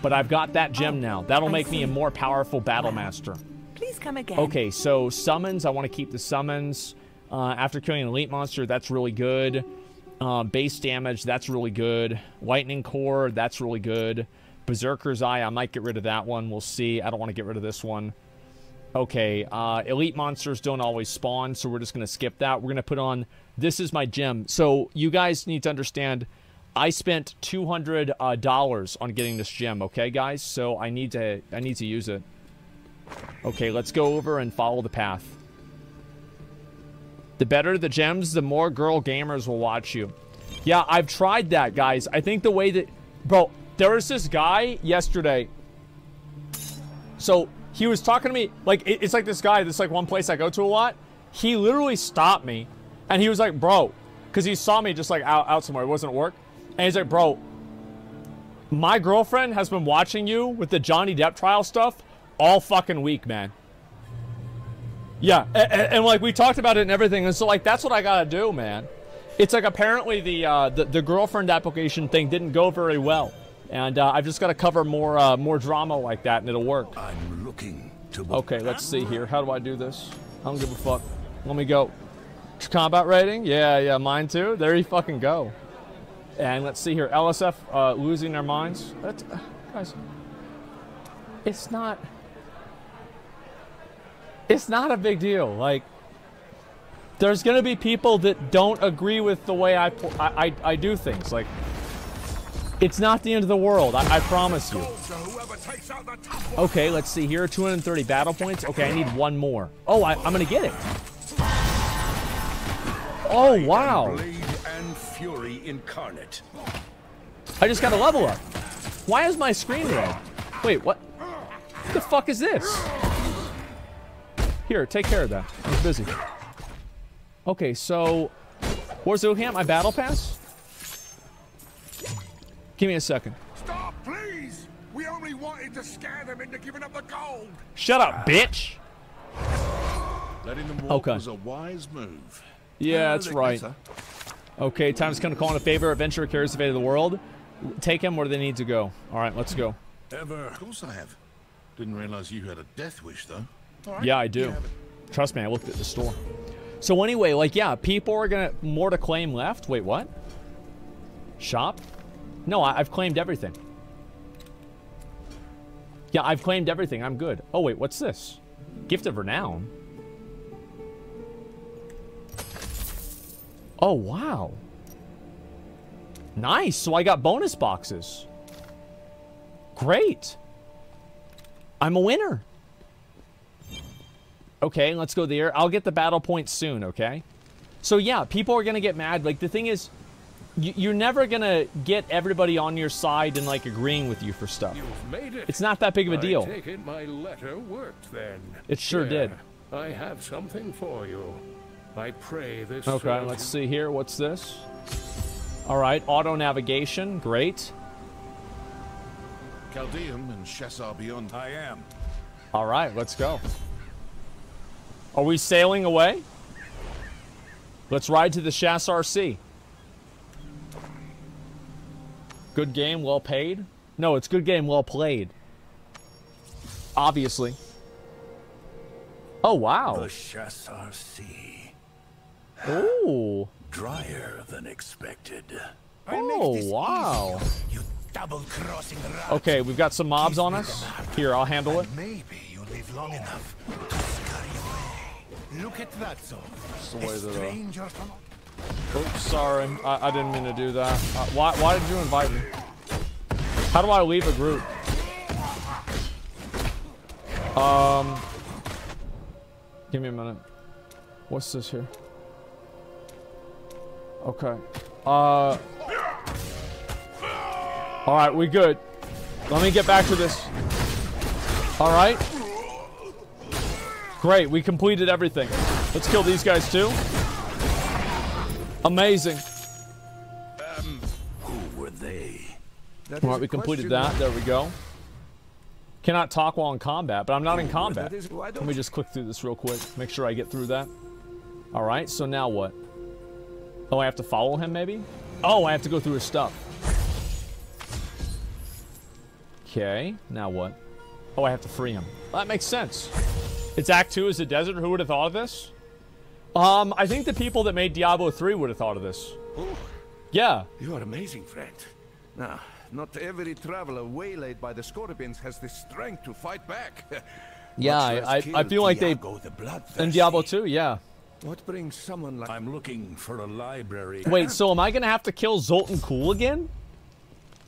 But I've got that gem oh, now. That'll I make see. me a more powerful battle master. Please come again. Okay, so summons. I want to keep the summons. Uh, after killing an elite monster, that's really good. Uh, base damage, that's really good. Lightning Core, that's really good. Berserker's Eye, I might get rid of that one. We'll see. I don't want to get rid of this one. Okay, uh, elite monsters don't always spawn, so we're just going to skip that. We're going to put on, this is my gem. So you guys need to understand, I spent two hundred dollars uh, on getting this gem, okay, guys? So I need to, I need to use it. Okay, let's go over and follow the path. The better the gems, the more girl gamers will watch you. Yeah, I've tried that, guys. I think the way that... Bro, there was this guy yesterday. So... He was talking to me, like, it's like this guy, this, like, one place I go to a lot. He literally stopped me, and he was like, bro, because he saw me just, like, out, out somewhere. It wasn't at work. And he's like, bro, my girlfriend has been watching you with the Johnny Depp trial stuff all fucking week, man. Yeah, and, and, and like, we talked about it and everything, and so, like, that's what I gotta do, man. It's, like, apparently the, uh, the, the girlfriend application thing didn't go very well. And uh, I've just got to cover more uh, more drama like that, and it'll work. I'm looking to okay, let's see here. How do I do this? I don't give a fuck. Let me go. Combat rating? Yeah, yeah, mine too. There you fucking go. And let's see here. L S F uh, losing their minds. That's, uh, guys, it's not... it's not a big deal. Like, there's going to be people that don't agree with the way I, I, I, I do things. Like, it's not the end of the world, I, I promise you. Okay, let's see here, two hundred thirty battle points. Okay, I need one more. Oh, I, I'm going to get it. Oh, wow. Fury incarnate. I just got a level up. Why is my screen red? Wait, what? What the fuck is this? Here, take care of that. I was busy. Okay, so where's the camp? My battle pass? Give me a second. Stop, please! We only wanted to scare them into giving up the gold. Shut up, bitch! Letting them walk okay. was a wise move. Yeah, that's right. Okay, time's come to call in a favor. Adventurer carries the fate of the world. Take him where they need to go. All right, let's go. Ever. Of course I have. Didn't realize you had a death wish, though. Right. Yeah, I do. Trust me, I looked at the store. So anyway, like, yeah, people are gonna... More to claim left. Wait, what? Shop? No, I, I've claimed everything. Yeah, I've claimed everything. I'm good. Oh, wait, what's this? Gift of Renown? Oh, wow. Nice. So I got bonus boxes. Great. I'm a winner. Okay, let's go there. I'll get the battle points soon, okay? So, yeah, people are going to get mad. Like, the thing is, you, you're never going to get everybody on your side and, like, agreeing with you for stuff. You've made it. It's not that big of a deal. I take it my letter worked, then. It sure yeah, did. I have something for you. I pray this okay, let's see here. What's this? All right, auto navigation. Great. Chaldeum and Shassar beyond. I am. All right, let's go. Are we sailing away? Let's ride to the Shassar Sea. Good game, well paid. No, it's good game, well played. Obviously. Oh wow. The Shassar Sea. Oh, drier than expected. Oh, wow. You double-crossing rat. Okay, we've got some mobs on us. Here, I'll handle it. Maybe you live long enough to scurry away. Look at that, so. Oops, sorry. I, I didn't mean to do that. Uh, why, why did you invite me? How do I leave a group? Um, give me a minute. What's this here? Okay. Uh. Alright, we good. Let me get back to this. Alright. Great, we completed everything. Let's kill these guys too. Amazing. Um, who were they? Alright, we completed that. There we go. Cannot talk while in combat, but I'm not in combat. Let me just click through this real quick. Make sure I get through that. Alright, so now what? Oh, I have to follow him, maybe? Oh, I have to go through his stuff. Okay, now what? Oh, I have to free him. Well, that makes sense. It's Act two is a desert? Who would have thought of this? Um, I think the people that made Diablo three would have thought of this. Ooh, yeah. You are amazing, friend. Now, not every traveler waylaid by the scorpions has the strength to fight back. yeah, I, I, I feel like they... The in Diablo two, yeah. What brings someone like I'm looking for a library. Wait, so am I gonna have to kill Zoltun Kulle again?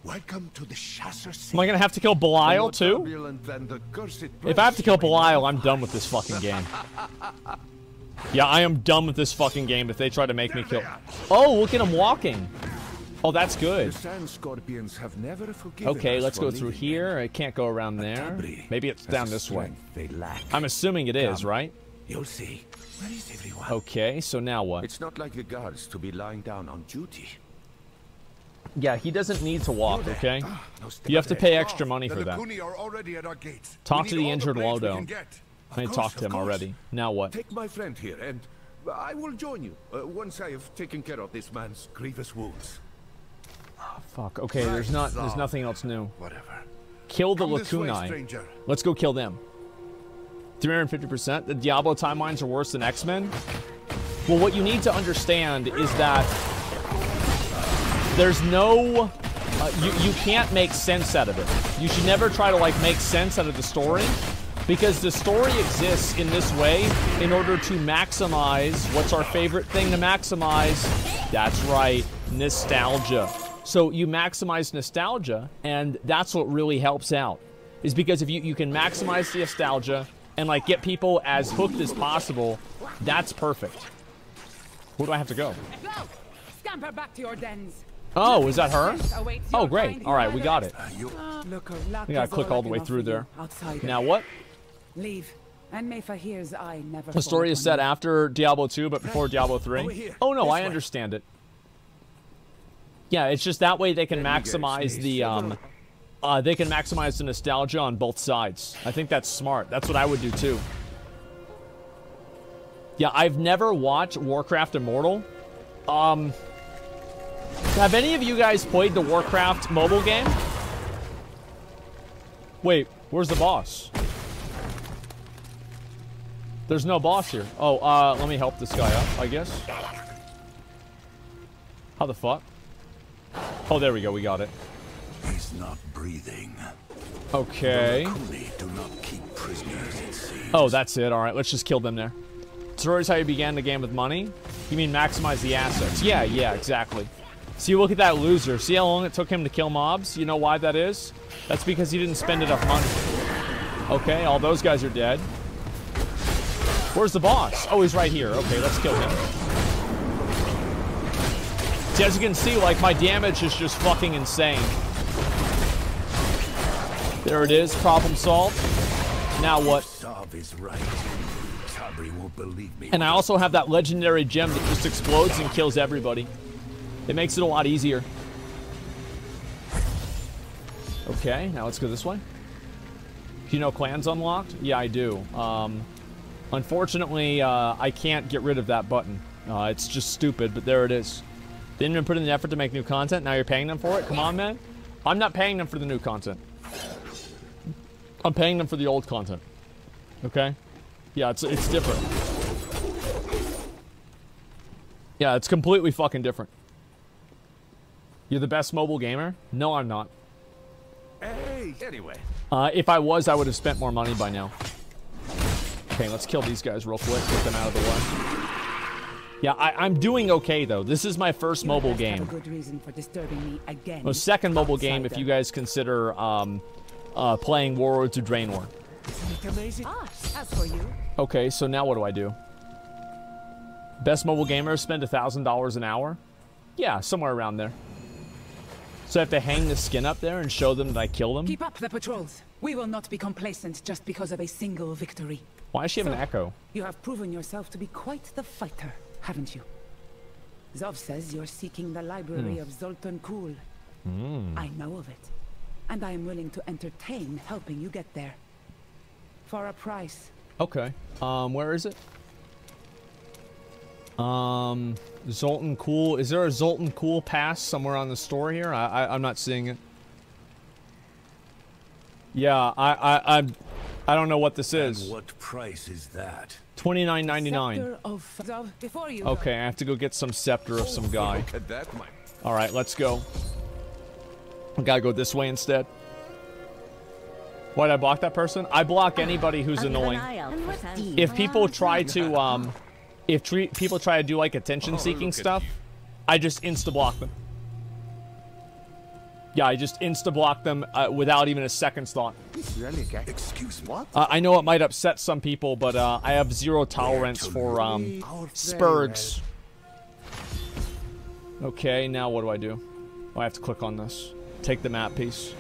Welcome to the Shassar Sea. Am I gonna have to kill Belial too? If I have to kill Belial, I'm done with this fucking game. Yeah, I am done with this fucking game if they try to make me kill. Oh, look at him walking. Oh, that's good. Okay, let's go through here. I can't go around there. Maybe it's down this way. I'm assuming it is, right? You'll see. Where is everyone? Okay, so now what? It's not like the guards to be lying down on duty. Yeah, he doesn't need to walk, okay? Ah, no, you have to pay extra money for that. Talk to the injured Lodo. I talked to him already. Now what? Take my friend here, and I will join you uh, once I have taken care of this man's grievous wounds. Oh, fuck. Okay, there's not. There's nothing else new. Whatever. Kill the Lacunae. Let's go kill them. three hundred fifty percent. The Diablo timelines are worse than X-Men. Well, what you need to understand is that there's no... Uh, you, you can't make sense out of it. You should never try to, like, make sense out of the story because the story exists in this way in order to maximize what's our favorite thing to maximize. That's right, nostalgia. So you maximize nostalgia, and that's what really helps out, is because if you, you can maximize the nostalgia and like get people as hooked as possible, that's perfect. Where do I have to go? Go! Scamper back to your dens. Oh, is that her? Oh, great. All right, we got it. We gotta click all the way through there. Now what? Leave. And Mayfa hears I never. The story is set after Diablo two, but before Diablo three. Oh no, I understand it. Yeah, it's just that way they can maximize the um, uh, they can maximize the nostalgia on both sides. I think that's smart. That's what I would do too. Yeah, I've never watched Warcraft Immortal. Um. Have any of you guys played the Warcraft mobile game? Wait, where's the boss? There's no boss here. Oh, uh, let me help this guy up, I guess. How the fuck? Oh, there we go. We got it. He's not breathing. Okay. Do not keep prisoners, it seems. Oh, that's it. All right, let's just kill them there. So here's how you began the game with money. You mean maximize the assets? Yeah, yeah, exactly. See, look at that loser. See how long it took him to kill mobs? You know why that is? That's because he didn't spend enough money. Okay, all those guys are dead. Where's the boss? Oh, he's right here. Okay, let's kill him. See, as you can see, like, my damage is just fucking insane. There it is. Problem solved. Now what? Is right. Won't believe me. And I also have that legendary gem that just explodes and kills everybody. It makes it a lot easier. Okay, now let's go this way. Do you know clans unlocked? Yeah, I do. Um, unfortunately, uh, I can't get rid of that button. Uh, it's just stupid, but there it is. They didn't even put in the effort to make new content. Now you're paying them for it? Come on, man. I'm not paying them for the new content. I'm paying them for the old content. Okay? Yeah, it's, it's different. Yeah, it's completely fucking different. You're the best mobile gamer? No, I'm not. Hey, anyway. Uh, if I was, I would have spent more money by now. Okay, let's kill these guys real quick. Get them out of the way. Yeah, I, I'm doing okay, though. This is my first mobile game. My second mobile game, if you guys consider um, uh, playing Warlords of Draenor. Okay, so now what do I do? Best mobile gamer, spend one thousand dollars an hour? Yeah, somewhere around there. So I have to hang the skin up there and show them that I kill them? Keep up the patrols. We will not be complacent just because of a single victory. Why does she have so, an echo? You have proven yourself to be quite the fighter, haven't you? Zov says you're seeking the library mm. of Zoltun Kulle. Mm. I know of it. And I am willing to entertain helping you get there. For a price. Okay. Um, where is it? Um, Zoltun Kulle. Is there a Zoltun Kulle pass somewhere on the store here? I, I I'm not seeing it. Yeah, I I I, I don't know what this is. And what price is that? twenty-nine ninety-nine. Okay, I have to go get some scepter of some guy. All right, let's go. I gotta go this way instead. Why did I block that person? I block anybody who's annoying. If people try to um. If tre people try to do, like, attention-seeking oh, stuff, I just insta-block them. Yeah, I just insta-block them uh, without even a second's thought. Excuse me. Uh, I know it might upset some people, but uh, I have zero tolerance for um, spurgs. Okay, now what do I do? Oh, I have to click on this. Take the map piece.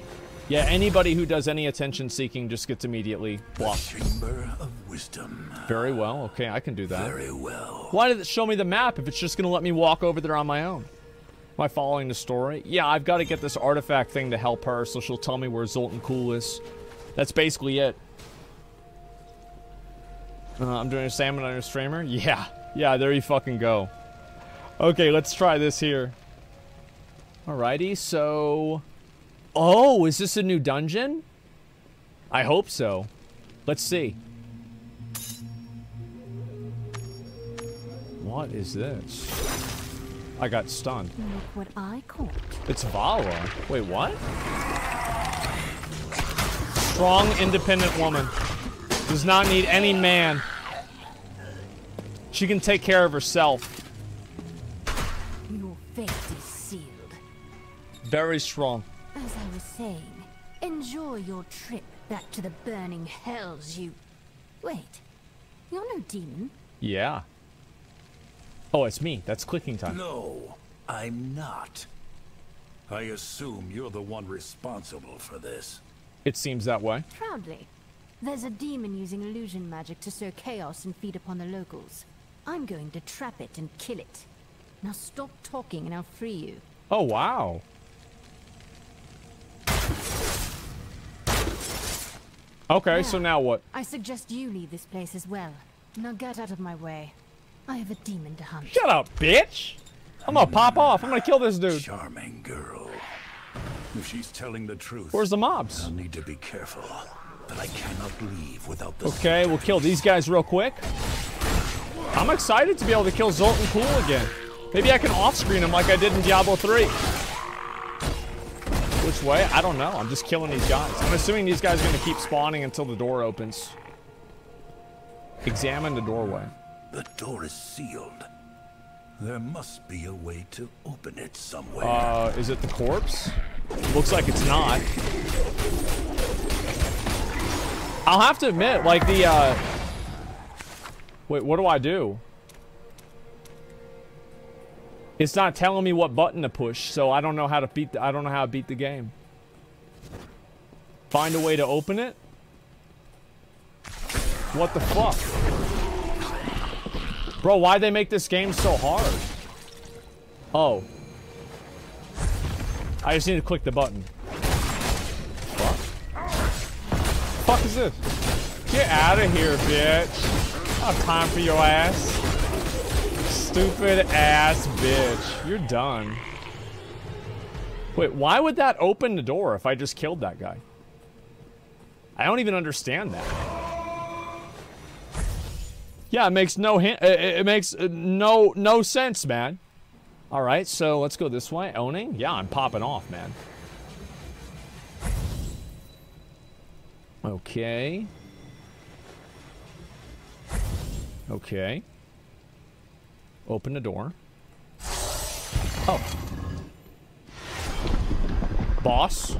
Yeah, anybody who does any attention-seeking just gets immediately blocked. Chamber of Wisdom. Very well. Okay, I can do that. Very well. Why did it show me the map if it's just going to let me walk over there on my own? Am I following the story? Yeah, I've got to get this artifact thing to help her, so she'll tell me where Zoltun Kulle is. That's basically it. Uh, I'm doing a salmon on your streamer? Yeah. Yeah, there you fucking go. Okay, let's try this here. Alrighty, so... Oh, is this a new dungeon? I hope so. Let's see. What is this? I got stunned. Look what I caught. It's Vala. Wait, what? Strong, independent woman. Does not need any man. She can take care of herself. Your fate is sealed. Very strong. As I was saying, enjoy your trip back to the burning hells you... Wait, you're no demon. Yeah. Oh, it's me. That's clicking time. No, I'm not. I assume you're the one responsible for this. It seems that way. Proudly. There's a demon using illusion magic to sow chaos and feed upon the locals. I'm going to trap it and kill it. Now stop talking and I'll free you. Oh, wow. Okay, yeah. So now what? I suggest you leave this place as well. Now get out of my way. I have a demon to hunt. Shut up, bitch! I'm gonna pop off. I'm gonna kill this dude. Charming girl. If she's telling the truth. Where's the mobs? I'll need to be careful. But I cannot leave without the okay, we'll kill these guys real quick. I'm excited to be able to kill Zoltun Kulle again. Maybe I can off-screen him like I did in Diablo three. Which way? I don't know. I'm just killing these guys. I'm assuming these guys are going to keep spawning until the door opens. Examine the doorway. The door is sealed. There must be a way to open it somewhere. Uh, is it the corpse? Looks like it's not. I'll have to admit, like the, uh... wait, what do I do? It's not telling me what button to push, so I don't know how to beat the, I don't know how to beat the game. Find a way to open it? What the fuck? Bro, why'd they make this game so hard? Oh. I just need to click the button. What the fuck is this? Get out of here, bitch. I don't have time for your ass. Stupid ass bitch. You're done. Wait, why would that open the door if I just killed that guy? I don't even understand that. Yeah, it makes no hint. It, it makes no no sense, man. All right, so let's go this way. Owning? Yeah, I'm popping off, man. Okay. Okay. Open the door. Oh. Boss.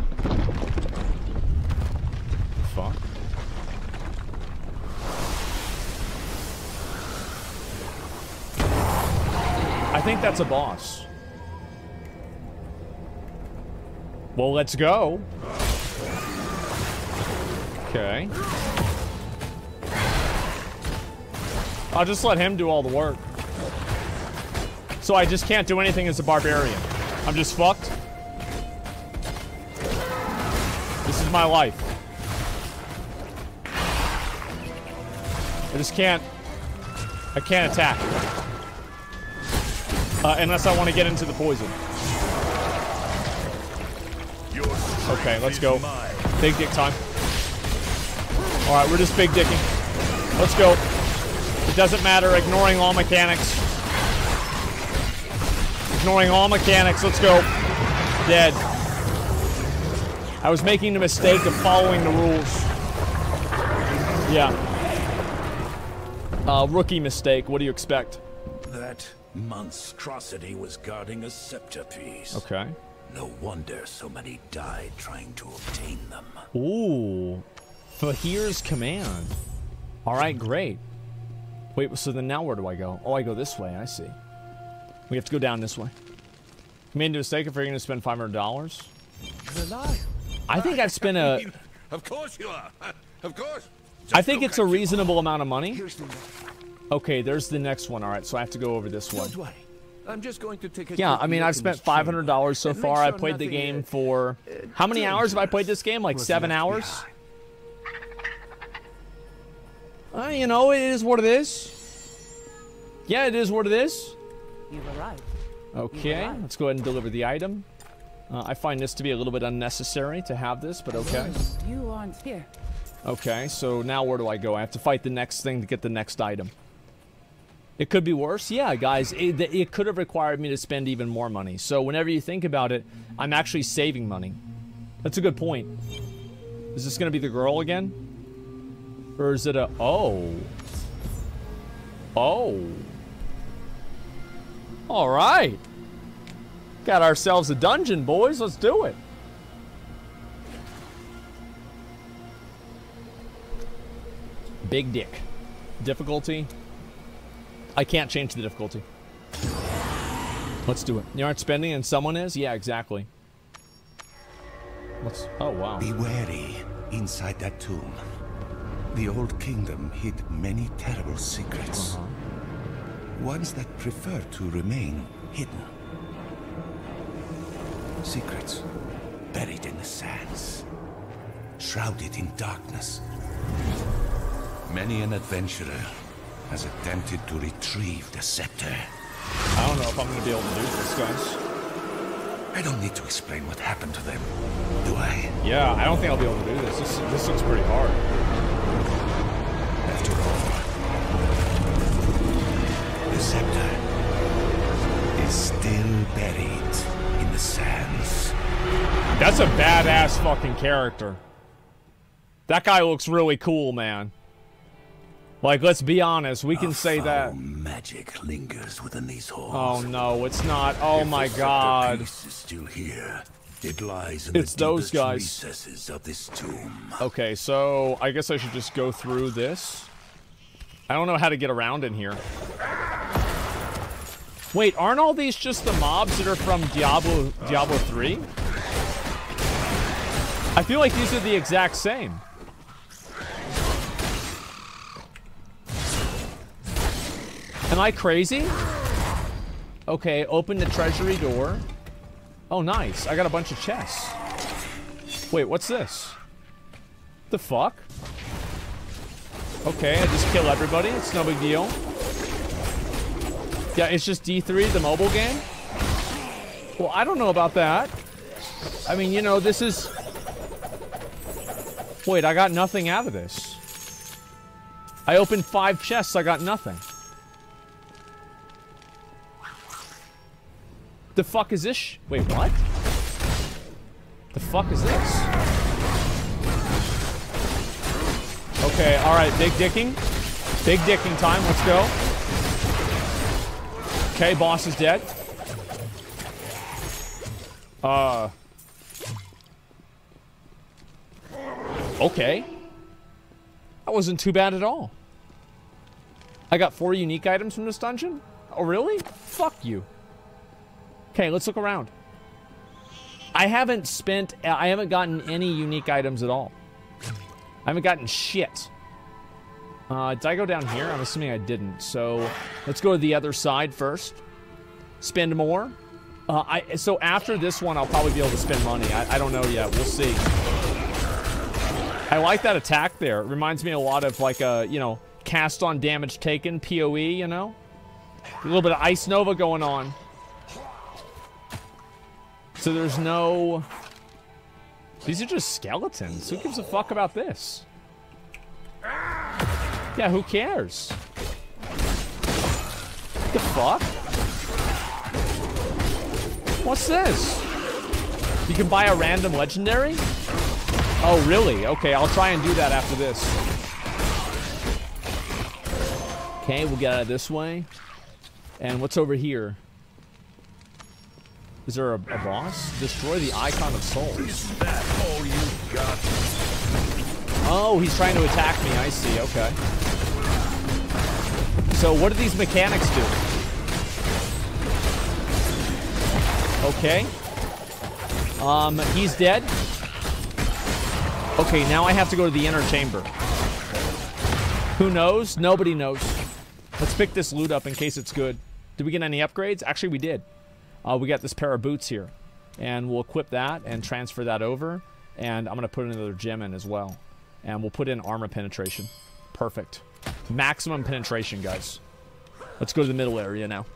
Fuck. I think that's a boss. Well, let's go. Okay. I'll just let him do all the work. So I just can't do anything as a barbarian. I'm just fucked. This is my life. I just can't... I can't attack. Uh, unless I want to get into the poison. Okay, let's go. Big dick time. All right, we're just big dicking. Let's go. It doesn't matter. Ignoring all mechanics. Ignoring all mechanics. Let's go. Dead. I was making the mistake of following the rules. Yeah. Uh, rookie mistake. What do you expect? That monstrosity was guarding a scepter piece. Okay. No wonder so many died trying to obtain them. Ooh. Fahir's command. Alright, great. Wait, so then now where do I go? Oh, I go this way, I see. We have to go down this way. You made a mistake if you're gonna spend five hundred dollars? I think I've spent a... Of course you are! Of course! I think it's a reasonable amount of money. Okay, there's the next one, alright, so I have to go over this one. I'm just going to take a yeah, I mean, I've spent five hundred dollars so far. Sure I played the game uh, for... Uh, how many hours have I played this game? Like seven hours? Behind. Uh, you know, it is what it is. Yeah, it is what it is. You've arrived. Okay, You've arrived. Let's go ahead and deliver the item. Uh, I find this to be a little bit unnecessary to have this, but okay. You aren't here. Okay, so now where do I go? I have to fight the next thing to get the next item. It could be worse. Yeah, guys, it, it could have required me to spend even more money. So whenever you think about it, I'm actually saving money. That's a good point. Is this going to be the girl again? Or is it a... Oh. Oh. All right. Got ourselves a dungeon, boys. Let's do it. Big dick. Difficulty. I can't change the difficulty. Let's do it. You aren't spending and someone is? Yeah, exactly. Let's... Oh, wow. Be wary inside that tomb. The old kingdom hid many terrible secrets. Uh-huh. Ones that prefer to remain hidden. Secrets buried in the sands. Shrouded in darkness. Many an adventurer has attempted to retrieve the scepter. I don't know if I'm going to be able to do this, guys. I don't need to explain what happened to them, do I? Yeah, I don't think I'll be able to do this. This, this looks pretty hard. After all, the scepter is still buried in the sands. That's a badass fucking character. That guy looks really cool, man. Like, let's be honest, we can say that. Magic lingers within these halls. Oh no, it's not. Oh my God! Still here. It lies in it's the those guys. Recesses of this tomb. Okay, so I guess I should just go through this. I don't know how to get around in here. Wait, aren't all these just the mobs that are from Diablo Diablo three? I feel like these are the exact same. Am I crazy? Okay, open the treasury door. Oh, nice. I got a bunch of chests. Wait, what's this? The fuck? Okay, I just kill everybody. It's no big deal. Yeah, it's just D three, the mobile game. Well, I don't know about that. I mean, you know, this is... Wait, I got nothing out of this. I opened five chests. I got nothing. The fuck is this sh- Wait, what? The fuck is this? Okay, alright, big dicking. Big dicking time, let's go. Okay, boss is dead. Uh... Okay. That wasn't too bad at all. I got four unique items from this dungeon? Oh, really? Fuck you. Okay, let's look around. I haven't spent... I haven't gotten any unique items at all. I haven't gotten shit. Uh, did I go down here? I'm assuming I didn't. So, let's go to the other side first. Spend more. Uh, I So, after this one, I'll probably be able to spend money. I, I don't know yet. We'll see. I like that attack there. It reminds me a lot of, like, a, you know, cast on damage taken, P O E, you know? A little bit of Ice Nova going on. So there's no... These are just skeletons. Who gives a fuck about this? Yeah, who cares? The fuck? What's this? You can buy a random legendary? Oh, really? Okay, I'll try and do that after this. Okay, we'll get out of this way. And what's over here? Is there a, a boss? Destroy the icon of souls. Is that all you got? Oh, he's trying to attack me. I see. Okay. So what do these mechanics do? Okay. Um, he's dead. Okay, now I have to go to the inner chamber. Who knows? Nobody knows. Let's pick this loot up in case it's good. Did we get any upgrades? Actually, we did. Uh, we got this pair of boots here, and we'll equip that and transfer that over, and I'm going to put another gem in as well, and we'll put in armor penetration. Perfect. Maximum penetration, guys. Let's go to the middle area now.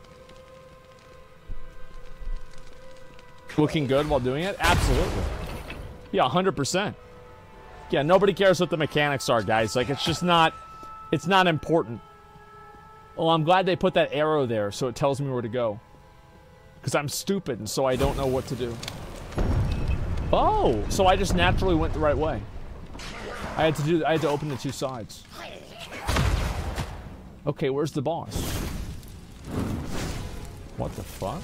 Looking good while doing it? Absolutely. Yeah, one hundred percent. Yeah, nobody cares what the mechanics are, guys. Like, it's just not, it's not important. Well, I'm glad they put that arrow there so it tells me where to go. Because I'm stupid, and so I don't know what to do. Oh, so I just naturally went the right way. I had to do. I had to open the two sides. Okay, where's the boss? What the fuck?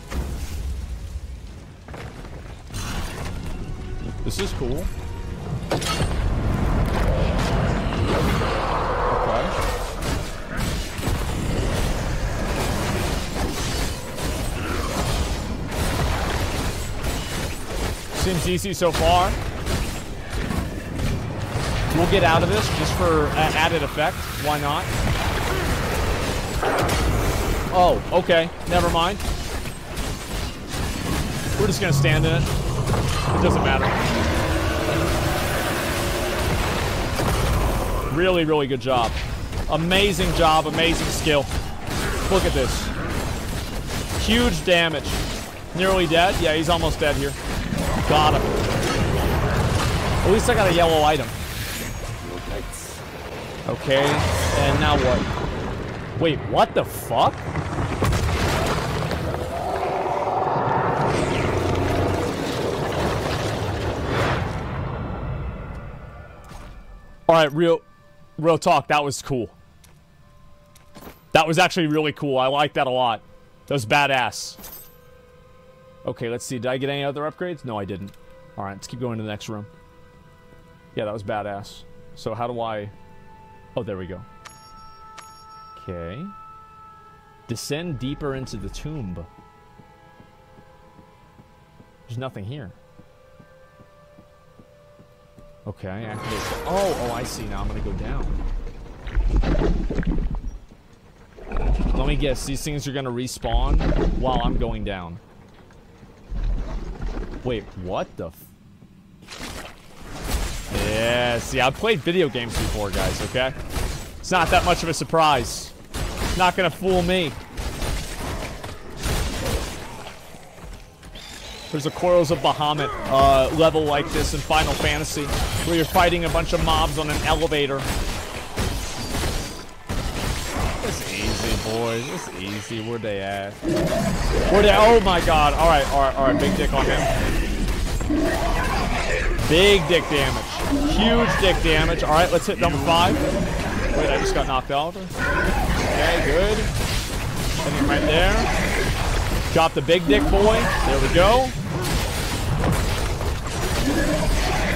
This is cool. Okay. Seems easy so far. We'll get out of this just for uh, added effect. Why not? Oh, okay. Never mind. We're just gonna stand in it. It doesn't matter. Really, really good job. Amazing job. Amazing skill. Look at this. Huge damage. Nearly dead? Yeah, he's almost dead here. Got him. At least I got a yellow item. Okay, and now what? Wait, what the fuck? Alright, real, real talk, that was cool. That was actually really cool. I like that a lot. That was badass. Okay, let's see. Did I get any other upgrades? No, I didn't. Alright, let's keep going to the next room. Yeah, that was badass. So how do I... Oh, there we go. Okay. Descend deeper into the tomb. There's nothing here. Okay, activate... Oh, oh, I see. Now I'm gonna go down. Let me guess. These things are gonna respawn while I'm going down. Wait, what the f- Yeah, see, I've played video games before, guys, okay? It's not that much of a surprise. It's not gonna fool me. There's the Quarrels of Bahamut uh, level like this in Final Fantasy, where you're fighting a bunch of mobs on an elevator. It's easy, boys. It's easy. Where they at? Where they? Oh my God! All right, all right, all right. Big dick on him. Big dick damage. Huge dick damage. All right, let's hit number five. Wait, I just got knocked out. Okay, good. And him right there. Drop the big dick boy. There we go.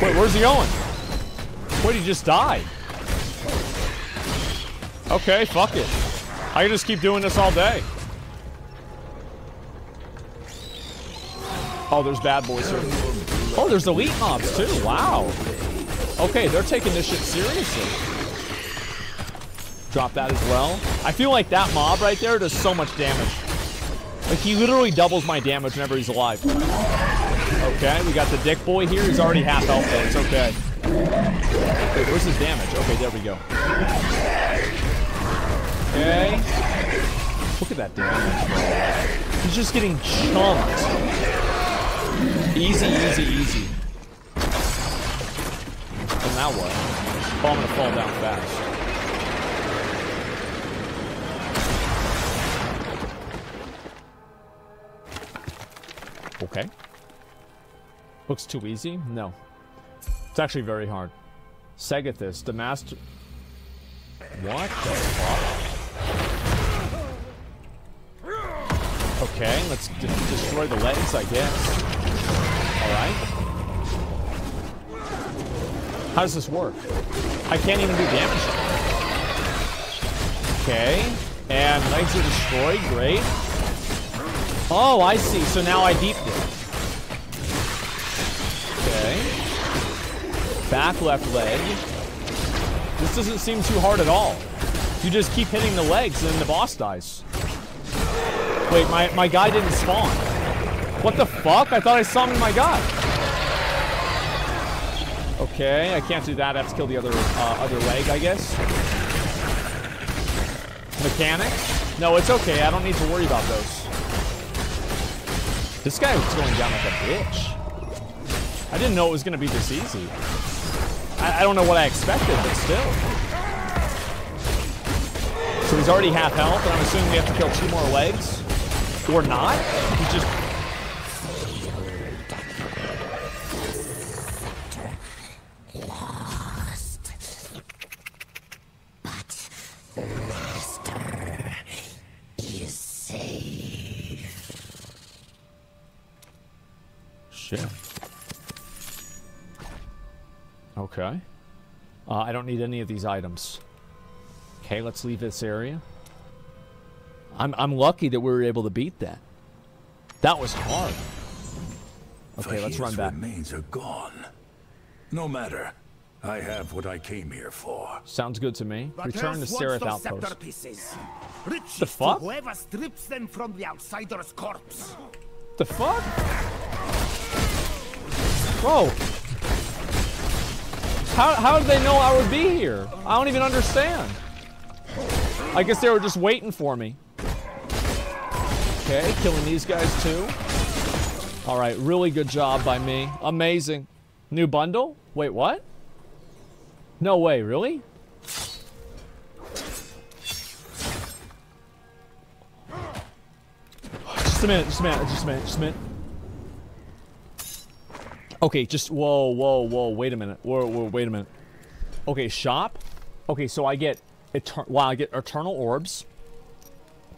Wait, where's he going? Wait, he just died. Okay, fuck it. I can just keep doing this all day. Oh, there's bad boys here. Oh, there's elite mobs too. Wow. Okay, they're taking this shit seriously. Drop that as well. I feel like that mob right there does so much damage. Like, he literally doubles my damage whenever he's alive. Okay, we got the dick boy here. He's already half health though. It's okay. Wait, where's his damage? Okay, there we go. Okay. Look at that damage. He's just getting chunked. Easy, easy, easy. And now what? Oh, I'm gonna fall down fast. Okay. Looks too easy? No. It's actually very hard. Segathus, the master... What the fuck? Okay, let's d destroy the legs, I guess. Alright. How does this work? I can't even do damage. Okay. And legs are destroyed. Great. Oh, I see. So now I deep dip. Okay. Back left leg. This doesn't seem too hard at all. You just keep hitting the legs and then the boss dies. Wait, my, my guy didn't spawn. What the fuck? I thought I summoned my guy. Okay, I can't do that. I have to kill the other, uh, other leg, I guess. Mechanics? No, it's okay. I don't need to worry about those. This guy was going down like a bitch. I didn't know it was going to be this easy. I, I don't know what I expected, but still. So he's already half health, and I'm assuming we have to kill two more legs. Or not. He just... Lost. shit. Okay. Uh, I don't need any of these items. Okay, let's leave this area. I'm, I'm lucky that we were able to beat that. That was hard. Okay, let's run back. Remains are gone. No matter. I have what I came here for. Sounds good to me. But return to Sereth Outpost. The fuck? Whoever strips them from the outsider's corpse. The fuck? Bro. How, how did they know I would be here? I don't even understand. I guess they were just waiting for me. Okay, killing these guys too. All right, really good job by me. Amazing. New bundle? Wait, what? No way, really? Just a minute, just a minute, just a minute, just a minute. Okay, just, whoa, whoa, whoa, wait a minute. Whoa, whoa, wait a minute. Okay, shop. Okay, so I get, wow, I get Eternal Orbs,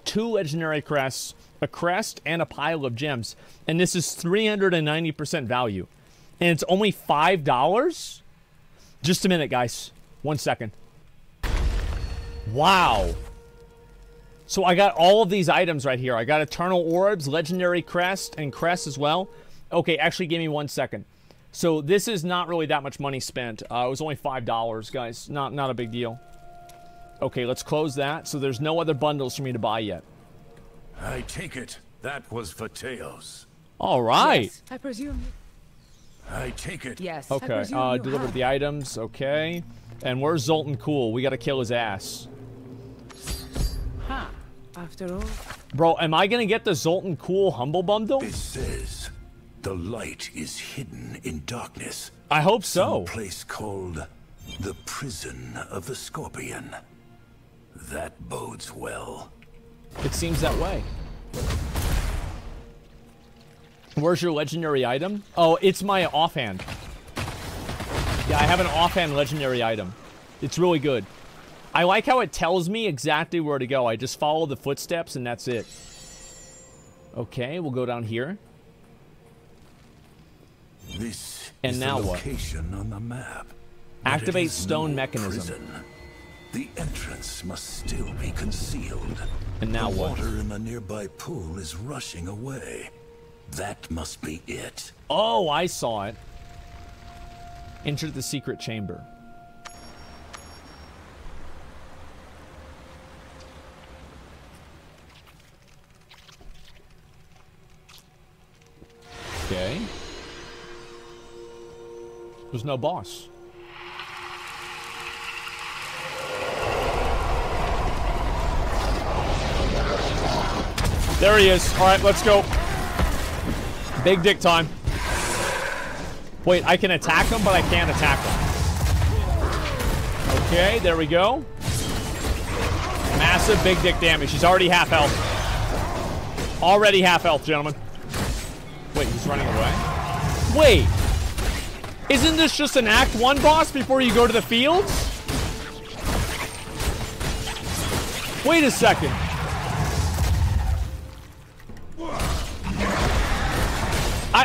two Legendary Crests, a Crest, and a pile of gems. And this is three hundred ninety percent value. And it's only five dollars? Just a minute, guys. One second. Wow. So I got all of these items right here. I got Eternal Orbs, Legendary Crest, and Crest as well. Okay, actually, give me one second. So this is not really that much money spent. Uh, it was only five dollars, guys. Not, not a big deal. Okay, let's close that. So there's no other bundles for me to buy yet. I take it that was for Taos. All right. Yes, I presume. I take it. Yes. Okay. Uh, delivered the items. Okay. And where's Zoltun Kulle? We gotta kill his ass. Huh. After all. Bro, am I gonna get the Zoltun Kulle humble bundle? It says, the light is hidden in darkness. I hope so. Some place called the Prison of the Scorpion. That bodes well. It seems that way. Where's your legendary item? Oh, it's my offhand. Yeah, I have an offhand legendary item. It's really good. I like how it tells me exactly where to go. I just follow the footsteps and that's it. Okay, we'll go down here. This and now what? On the map. Activate stone mechanism. Prison. The entrance must still be concealed. And now what? The water in the nearby pool is rushing away. That must be it. Oh, I saw it. Enter the secret chamber. Okay. There's no boss. There he is. All right, let's go. Big dick time. Wait, I can attack him, but I can't attack him. Okay, there we go. Massive big dick damage. He's already half health. Already half health, gentlemen. Wait, he's running away. Wait. Isn't this just an Act one boss before you go to the fields? Wait a second.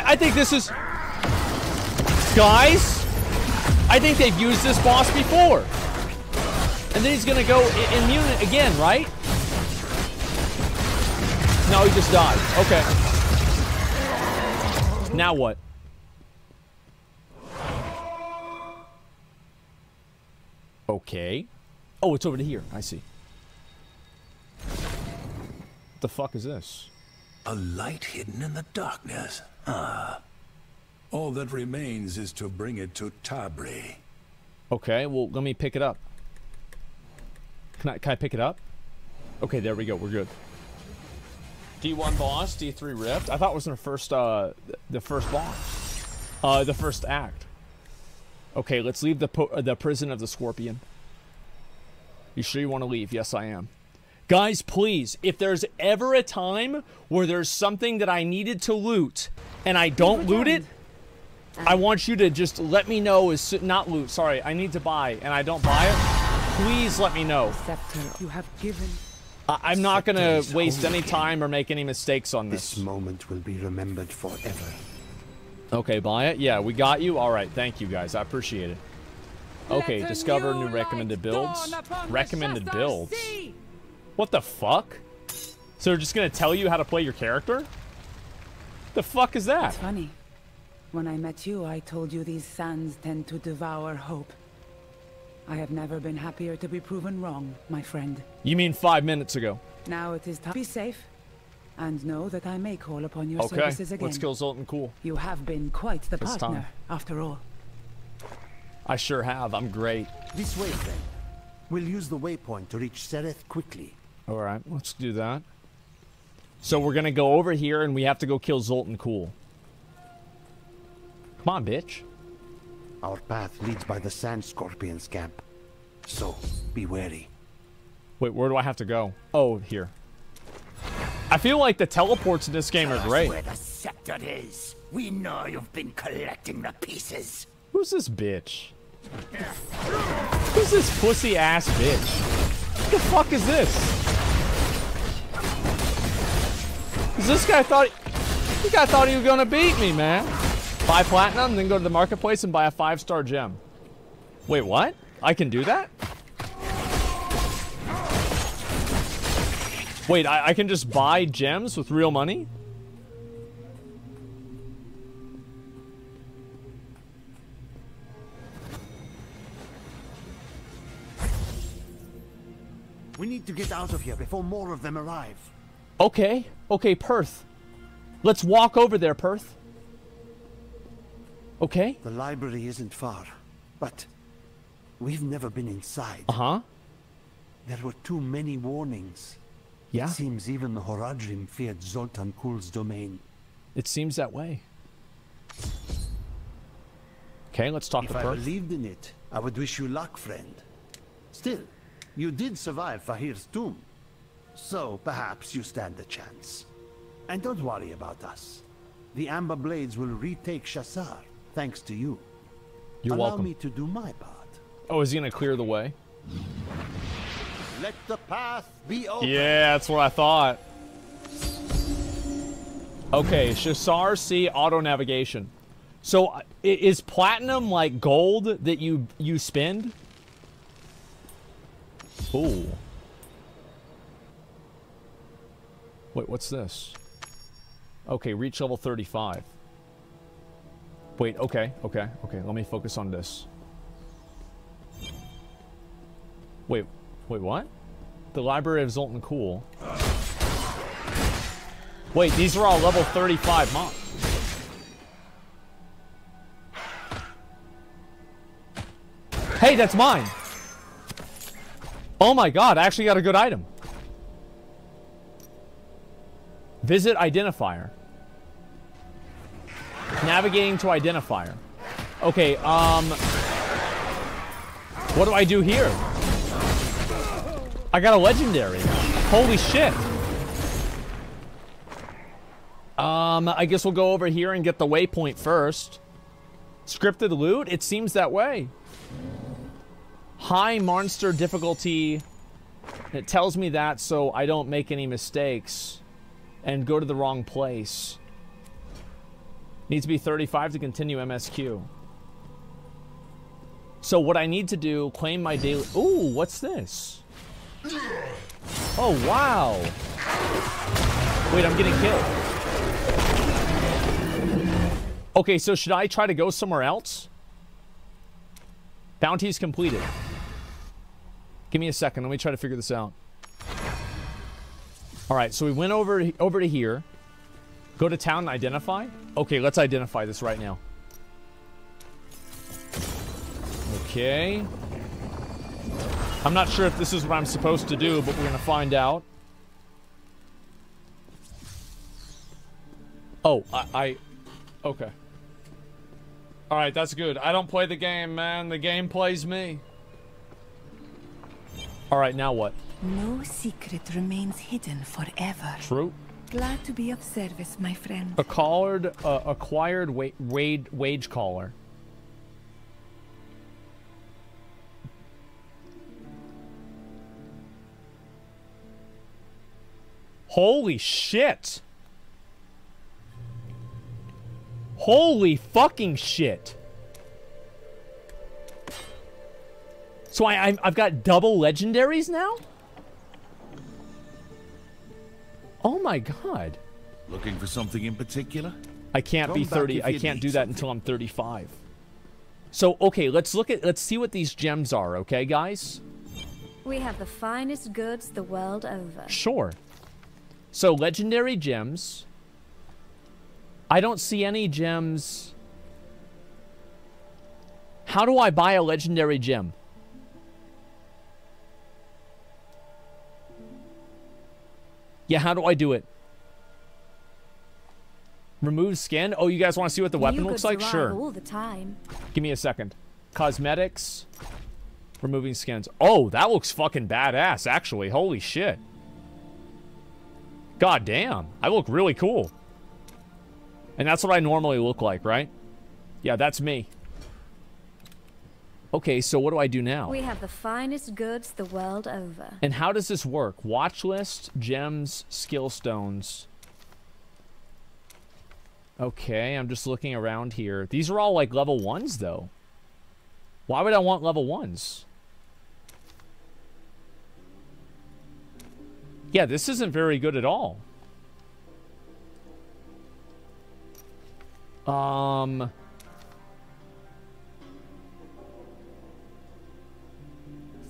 I think this is... Guys, I think they've used this boss before. And then he's going to go immune again, right? No, he just died. Okay. Now what? Okay. Oh, it's over to here. I see. What the fuck is this? A light hidden in the darkness. Ah. All that remains is to bring it to Tabri. Okay, well, let me pick it up. Can I, can I pick it up? Okay, there we go. We're good. D one boss, D three ripped. I thought it was the first, uh, the first boss. Uh, the first act. Okay, let's leave the, po the prison of the scorpion. You sure you want to leave? Yes, I am. Guys, please, if there's ever a time where there's something that I needed to loot and I don't loot it, I want you to just let me know. Is not loot, sorry, I need to buy and I don't buy it. Please let me know. You have given. I'm not going to waste any time or make any mistakes on this. This moment will be remembered forever. Okay, buy it. Yeah, we got you. All right, thank you guys. I appreciate it. Okay, Let discover new, new recommended builds. Recommended builds? Sea. What the fuck? So they're just going to tell you how to play your character? The fuck is that? It's funny. When I met you, I told you these sands tend to devour hope. I have never been happier to be proven wrong, my friend. You mean five minutes ago. Now it is time to be safe. And know that I may call upon your okay. services again. Okay, let's kill Zoltun Kulle. You have been quite the it's partner, time. after all. I sure have. I'm great. This way, then. We'll use the waypoint to reach Sereth quickly. All right, let's do that. So we're going to go over here, and we have to go kill Zoltun Kulle. Come on, bitch. Our path leads by the Sand Scorpion's camp. So, be wary. Wait, where do I have to go? Oh, here. I feel like the teleports in this game are great. Where the scepter is. We know you've been collecting the pieces. Who's this bitch? Who's this pussy ass bitch? What the fuck is this? Cause this guy thought he, this guy thought he was gonna beat me, man. Buy platinum, then go to the marketplace and buy a five-star gem. Wait, what? I can do that? Wait, I, I can just buy gems with real money? We need to get out of here before more of them arrive. Okay, okay, Perth. Let's walk over there, Perth. Okay. The library isn't far, but we've never been inside. Uh-huh. There were too many warnings. Yeah. It seems even the Horadrim feared Zoltun Kulle's domain. It seems that way. Okay, let's talk if to Perth. If I believed in it, I would wish you luck, friend. Still, you did survive Fahir's tomb. So, perhaps you stand a chance. And don't worry about us. The Amber Blades will retake Shassar, thanks to you. You're Allow welcome. Allow me to do my part. Oh, is he going to clear the way? Let the path be open. Yeah, that's what I thought. Okay, Shassar C auto navigation. So is platinum like gold that you you spend? Ooh. Wait, what's this? Okay, reach level thirty-five. Wait, okay, okay, okay. Let me focus on this. Wait. Wait, what? The Library of Zoltun Kulle. Wait, these are all level thirty-five mobs. Hey, that's mine! Oh my god, I actually got a good item. Visit identifier. Navigating to identifier. Okay, um... what do I do here? I got a legendary. Holy shit. Um, I guess we'll go over here and get the waypoint first. Scripted loot? It seems that way. High monster difficulty. It tells me that so I don't make any mistakes and go to the wrong place. Needs to be thirty-five to continue M S Q. So what I need to do, claim my daily... Ooh, what's this? Oh, wow. Wait, I'm getting killed. Okay, so should I try to go somewhere else? Bounties completed. Give me a second. Let me try to figure this out. All right, so we went over, over to here. Go to town and identify. Okay, let's identify this right now. Okay. I'm not sure if this is what I'm supposed to do, but we're gonna find out. Oh, I, I... Okay. Alright, that's good. I don't play the game, man. The game plays me. Alright, now what? No secret remains hidden forever. True. Glad to be of service, my friend. A collared, uh, acquired wa wage, wage collar. Holy shit. Holy fucking shit. So I, I've got double legendaries now? Oh my god. Looking for something in particular? I can't Come be thirty. I can't do that something. until I'm thirty-five. So, okay, let's look at, let's see what these gems are, okay, guys? We have the finest goods the world over. Sure. So, legendary gems. I don't see any gems. How do I buy a legendary gem? Yeah, how do I do it? Remove skin? Oh, you guys want to see what the weapon looks like? Sure. All the time. Give me a second. Cosmetics. Removing skins. Oh, that looks fucking badass, actually. Holy shit. God damn. I look really cool. And that's what I normally look like, right? Yeah, that's me. Okay, so what do I do now? We have the finest goods the world over. And how does this work? Watch list, gems, skill stones. Okay, I'm just looking around here. These are all like level ones though. Why would I want level ones? Yeah, this isn't very good at all. Um...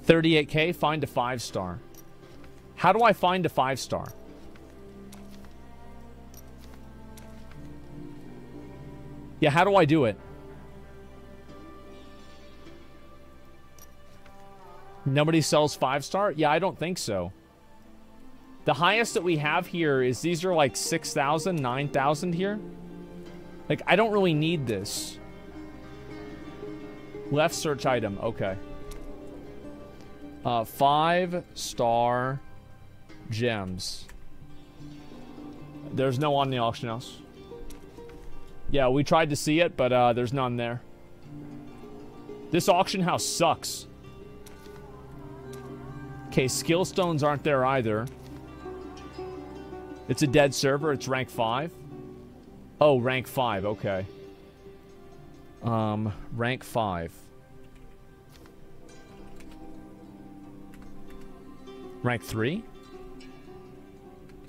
thirty-eight K, find a five star. How do I find a five star? Yeah, how do I do it? Nobody sells five star? Yeah, I don't think so. The highest that we have here is these are like six thousand, nine thousand here. Like, I don't really need this. Left search item. Okay. Uh, five star gems. There's no on the auction house. Yeah, we tried to see it, but uh, there's none there. This auction house sucks. Okay, skill stones aren't there either. It's a dead server. It's rank five. Oh, rank five. Okay. Um, rank five. Rank three?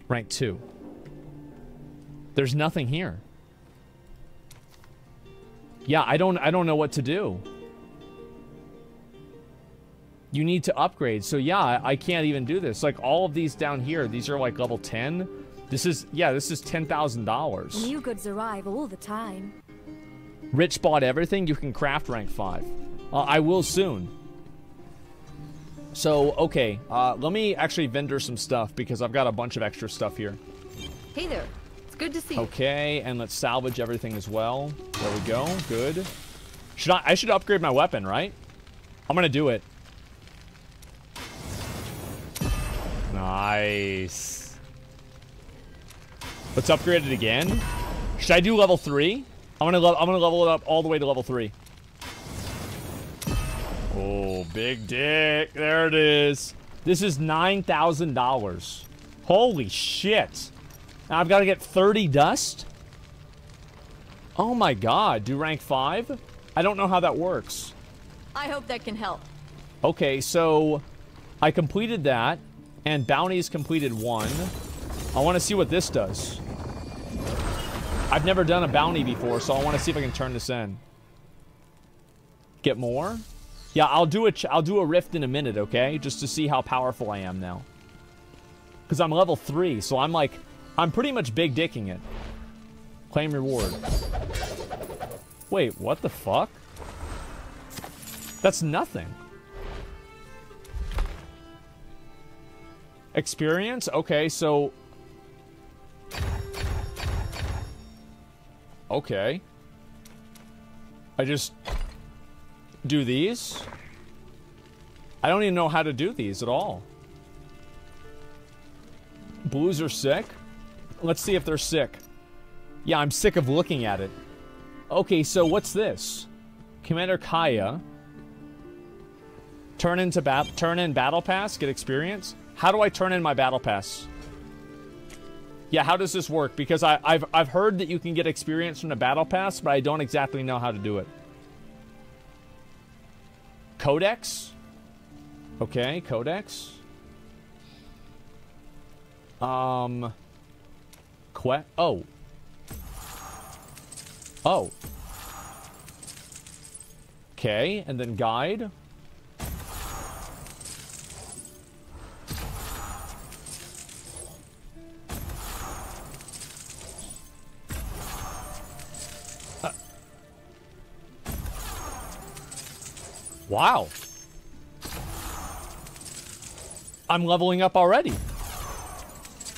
Rank two. There's nothing here. Yeah, I don't I don't know what to do. You need to upgrade. So yeah, I can't even do this. Like all of these down here, these are like level ten. This is yeah, this is ten thousand dollars. New goods arrive all the time. Rich bought everything. You can craft rank five. Uh, I will soon. So, okay. Uh, let me actually vendor some stuff because I've got a bunch of extra stuff here. Hey there. Good to see you. Okay, and let's salvage everything as well. There we go. Good. Should I? I should upgrade my weapon, right? I'm gonna do it. Nice. Let's upgrade it again. Should I do level three? I'm gonna. I'm gonna level it up all the way to level three. Oh, big dick! There it is. This is nine thousand dollars. Holy shit! Now I've got to get thirty dust? Oh my god, do rank five? I don't know how that works. I hope that can help. Okay, so I completed that, and bounties completed one. I want to see what this does. I've never done a bounty before, so I want to see if I can turn this in. Get more? Yeah, I'll do a ch- I'll do a rift in a minute, okay? Just to see how powerful I am now. Because I'm level three, so I'm like... I'm pretty much big dicking it. Claim reward. Wait, what the fuck? That's nothing. Experience? Okay, so... Okay. I just... do these? I don't even know how to do these at all. Blues are sick. Let's see if they're sick. Yeah, I'm sick of looking at it. Okay, so what's this? Commander Kaya. Turn into bat turn in battle pass, get experience. How do I turn in my battle pass? Yeah, how does this work? Because I, I've, I've heard that you can get experience from the battle pass, but I don't exactly know how to do it. Codex? Okay, Codex. Um... Quest? Oh. Oh. Okay, and then guide. Uh. Wow. I'm leveling up already.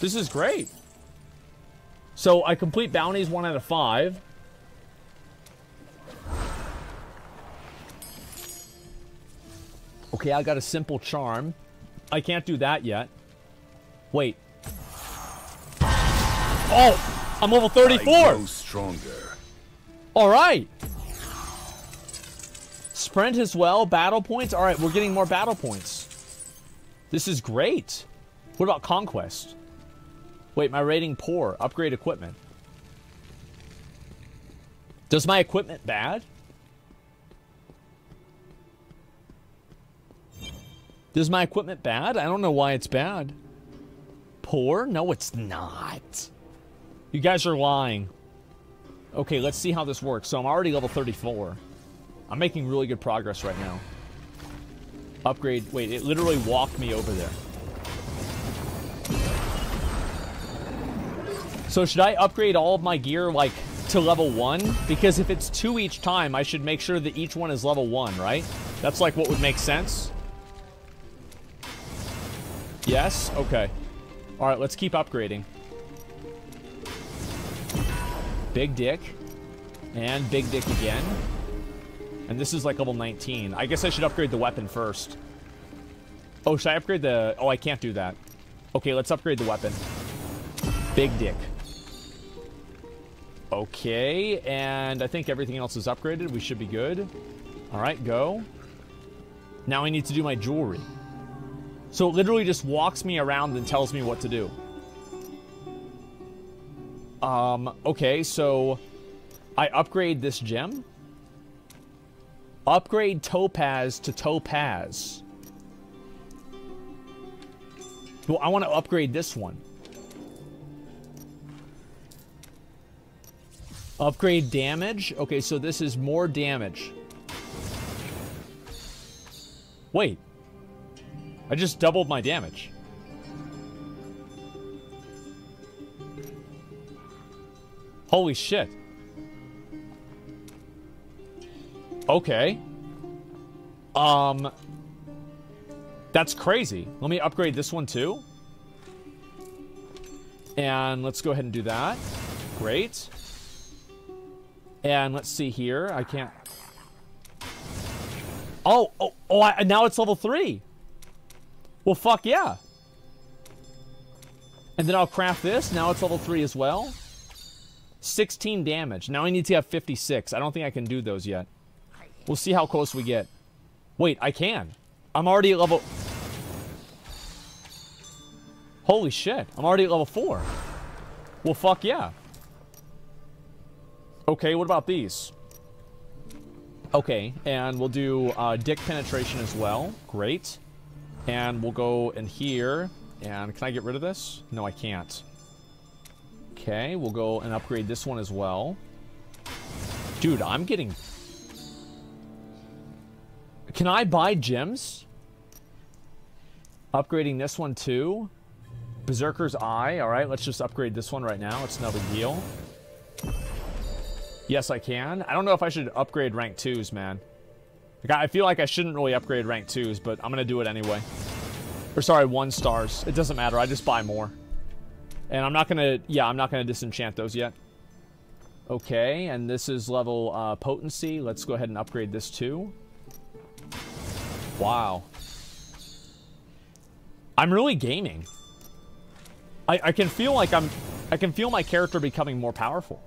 This is great. So I complete bounties one out of five. Okay, I got a simple charm. I can't do that yet. Wait. Oh, I'm level thirty-four. I grow stronger. All right. Sprint as well. Battle points. All right, we're getting more battle points. This is great. What about conquest? Wait, my rating poor. Upgrade equipment. Does my equipment bad? Is my equipment bad? I don't know why it's bad. Poor? No, it's not. You guys are lying. Okay, let's see how this works. So I'm already level thirty-four. I'm making really good progress right now. Upgrade. Wait, it literally walked me over there. So should I upgrade all of my gear, like, to level one? Because if it's two each time, I should make sure that each one is level one, right? That's, like, what would make sense. Yes? Okay. Alright, let's keep upgrading. Big dick. And big dick again. And this is like level nineteen. I guess I should upgrade the weapon first. Oh, should I upgrade the... Oh, I can't do that. Okay, let's upgrade the weapon. Big dick. Okay, and I think everything else is upgraded. We should be good. Alright, go. Now I need to do my jewelry. So it literally just walks me around and tells me what to do. Um, okay, so I upgrade this gem. Upgrade Topaz to Topaz. Well, I want to upgrade this one. Upgrade damage. Okay, so this is more damage. Wait. I just doubled my damage. Holy shit. Okay. Um. That's crazy. Let me upgrade this one too. And let's go ahead and do that. Great. And let's see here. I can't. Oh, oh, oh, I, now it's level three. Well, fuck yeah. And then I'll craft this. Now it's level three as well. sixteen damage. Now I need to have fifty-six. I don't think I can do those yet. We'll see how close we get. Wait, I can. I'm already at level... Holy shit. I'm already at level four. Well, fuck yeah. Okay, what about these? Okay, and we'll do uh, dick penetration as well. Great. And we'll go in here, and can I get rid of this? No, I can't. Okay, we'll go and upgrade this one as well. Dude, I'm getting... Can I buy gems? Upgrading this one too. Berserker's Eye, alright, let's just upgrade this one right now, it's no big deal. Yes, I can. I don't know if I should upgrade rank twos, man. I feel like I shouldn't really upgrade rank twos, but I'm going to do it anyway. Or sorry, one stars. It doesn't matter. I just buy more. And I'm not going to... Yeah, I'm not going to disenchant those yet. Okay, and this is level uh, potency. Let's go ahead and upgrade this too. Wow. I'm really gaming. I, I can feel like I'm... I can feel my character becoming more powerful.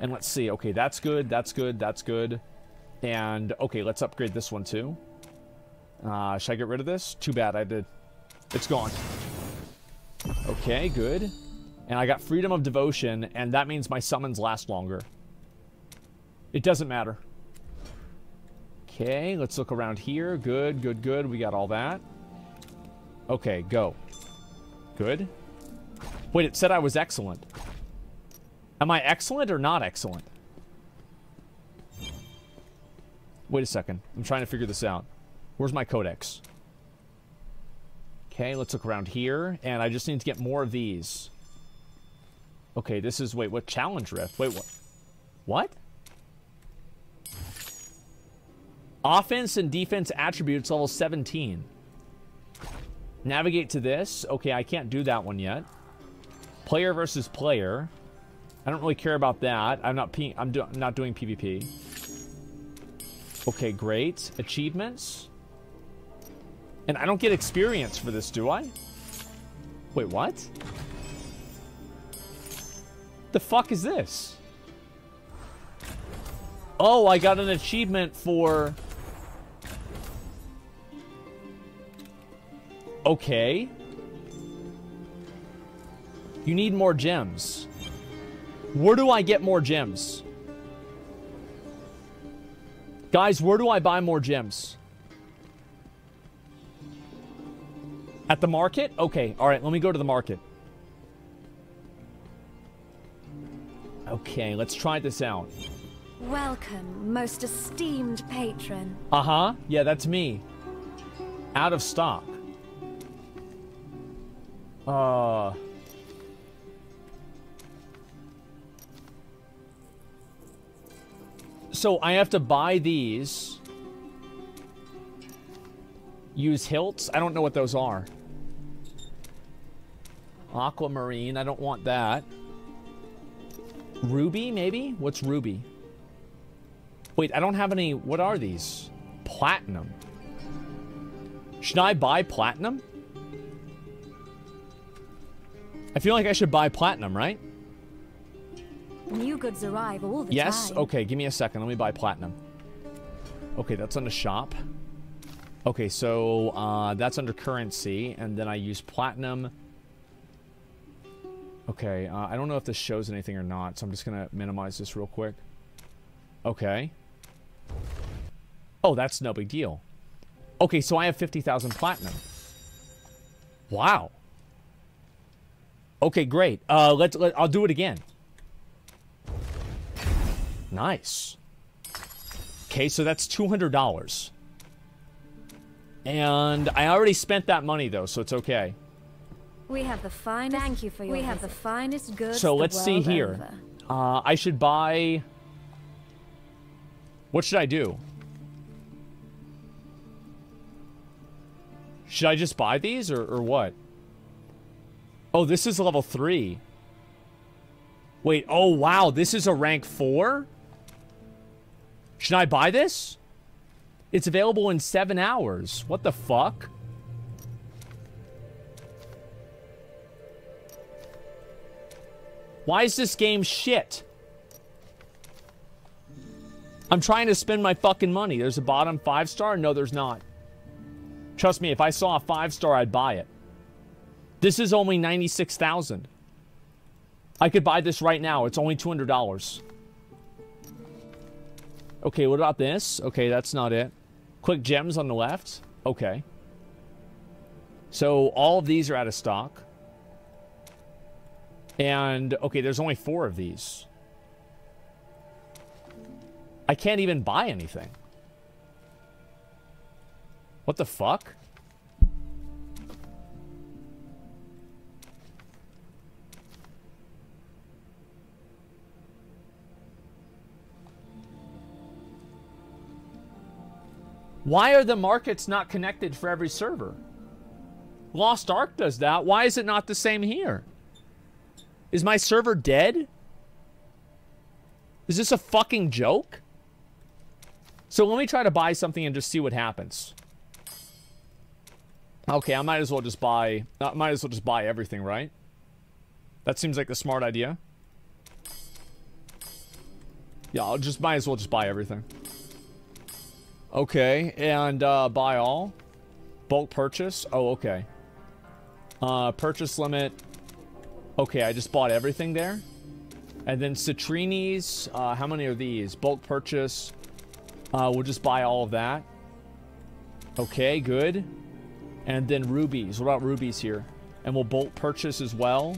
And let's see. Okay, that's good. That's good. That's good. And, okay, let's upgrade this one, too. Uh, should I get rid of this? Too bad I did. It's gone. Okay, good. And I got Freedom of Devotion, and that means my summons last longer. It doesn't matter. Okay, let's look around here. Good, good, good. We got all that. Okay, go. Good. Wait, it said I was excellent. Am I excellent or not excellent? Wait a second. I'm trying to figure this out. Where's my codex? Okay, let's look around here. And I just need to get more of these. Okay, this is... Wait, what? Challenge Rift? Wait, what? What? Offense and defense attributes level seventeen. Navigate to this. Okay, I can't do that one yet. Player versus player. I don't really care about that. I'm not P I'm, do I'm not doing PvP. Okay, great. Achievements. And I don't get experience for this, do I? Wait, what? The fuck is this? Oh, I got an achievement for... Okay. You need more gems. Where do I get more gems? Guys, where do I buy more gems? At the market? Okay, all right, let me go to the market. Okay, let's try this out. Welcome, most esteemed patron. Uh-huh. Yeah, that's me. Out of stock. Uh... So I have to buy these. Use hilts? I don't know what those are. Aquamarine. I don't want that. Ruby, maybe? What's ruby? Wait, I don't have any... What are these? Platinum. Should I buy platinum? I feel like I should buy platinum, right? New goods arrive all the yes? time. Yes? Okay, give me a second. Let me buy platinum. Okay, that's on the shop. Okay, so uh, that's under currency, and then I use platinum. Okay, uh, I don't know if this shows anything or not, so I'm just going to minimize this real quick. Okay. Oh, that's no big deal. Okay, so I have fifty thousand platinum. Wow. Okay, great. Uh, let's, let, I'll do it again. Nice. Okay, so that's two hundred dollars. And I already spent that money, though, so it's okay. We have the finest... Thank you for your We visit. have the finest goods So let's see here. Uh, I should buy... What should I do? Should I just buy these or, or what? Oh, this is level three. Wait, oh wow, this is a rank four? Should I buy this? It's available in seven hours. What the fuck? Why is this game shit? I'm trying to spend my fucking money. There's a bottom five star? No, there's not. Trust me, if I saw a five star, I'd buy it. This is only ninety-six thousand. I could buy this right now. It's only two hundred dollars. Okay, what about this? Okay, that's not it. Quick gems on the left. Okay. So all of these are out of stock. And, okay, there's only four of these. I can't even buy anything. What the fuck? Why are the markets not connected for every server? Lost Ark does that. Why is it not the same here? Is my server dead? Is this a fucking joke? So let me try to buy something and just see what happens. Okay, I might as well just buy... I might as well just buy everything, right? That seems like the smart idea. Yeah, I'll just... Might as well just buy everything. Okay, and uh, buy all. Bulk purchase. Oh, okay. Uh, purchase limit. Okay, I just bought everything there. And then Citrini's, uh, how many are these? Bulk purchase. Uh, we'll just buy all of that. Okay, good. And then rubies. What about rubies here? And we'll bulk purchase as well.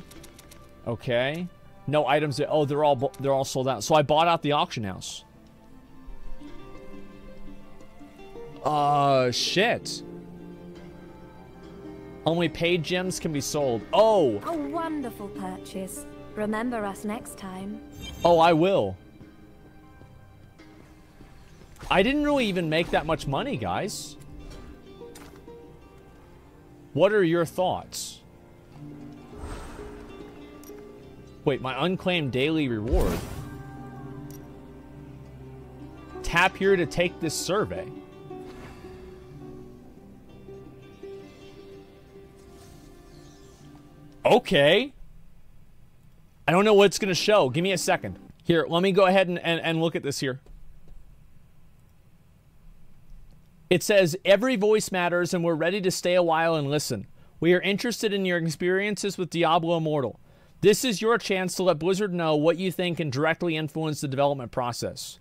Okay. No items that, oh, they're all they're all sold out. So I bought out the auction house. Uh, shit. Only paid gems can be sold. Oh. A wonderful purchase. Remember us next time. Oh, I will. I didn't really even make that much money, guys. What are your thoughts? Wait, my unclaimed daily reward. Tap here to take this survey. Okay. I don't know what it's going to show. Give me a second. Here, let me go ahead and, and, and look at this here. It says, every voice matters and we're ready to stay a while and listen. We are interested in your experiences with Diablo Immortal. This is your chance to let Blizzard know what you think and directly influence the development process.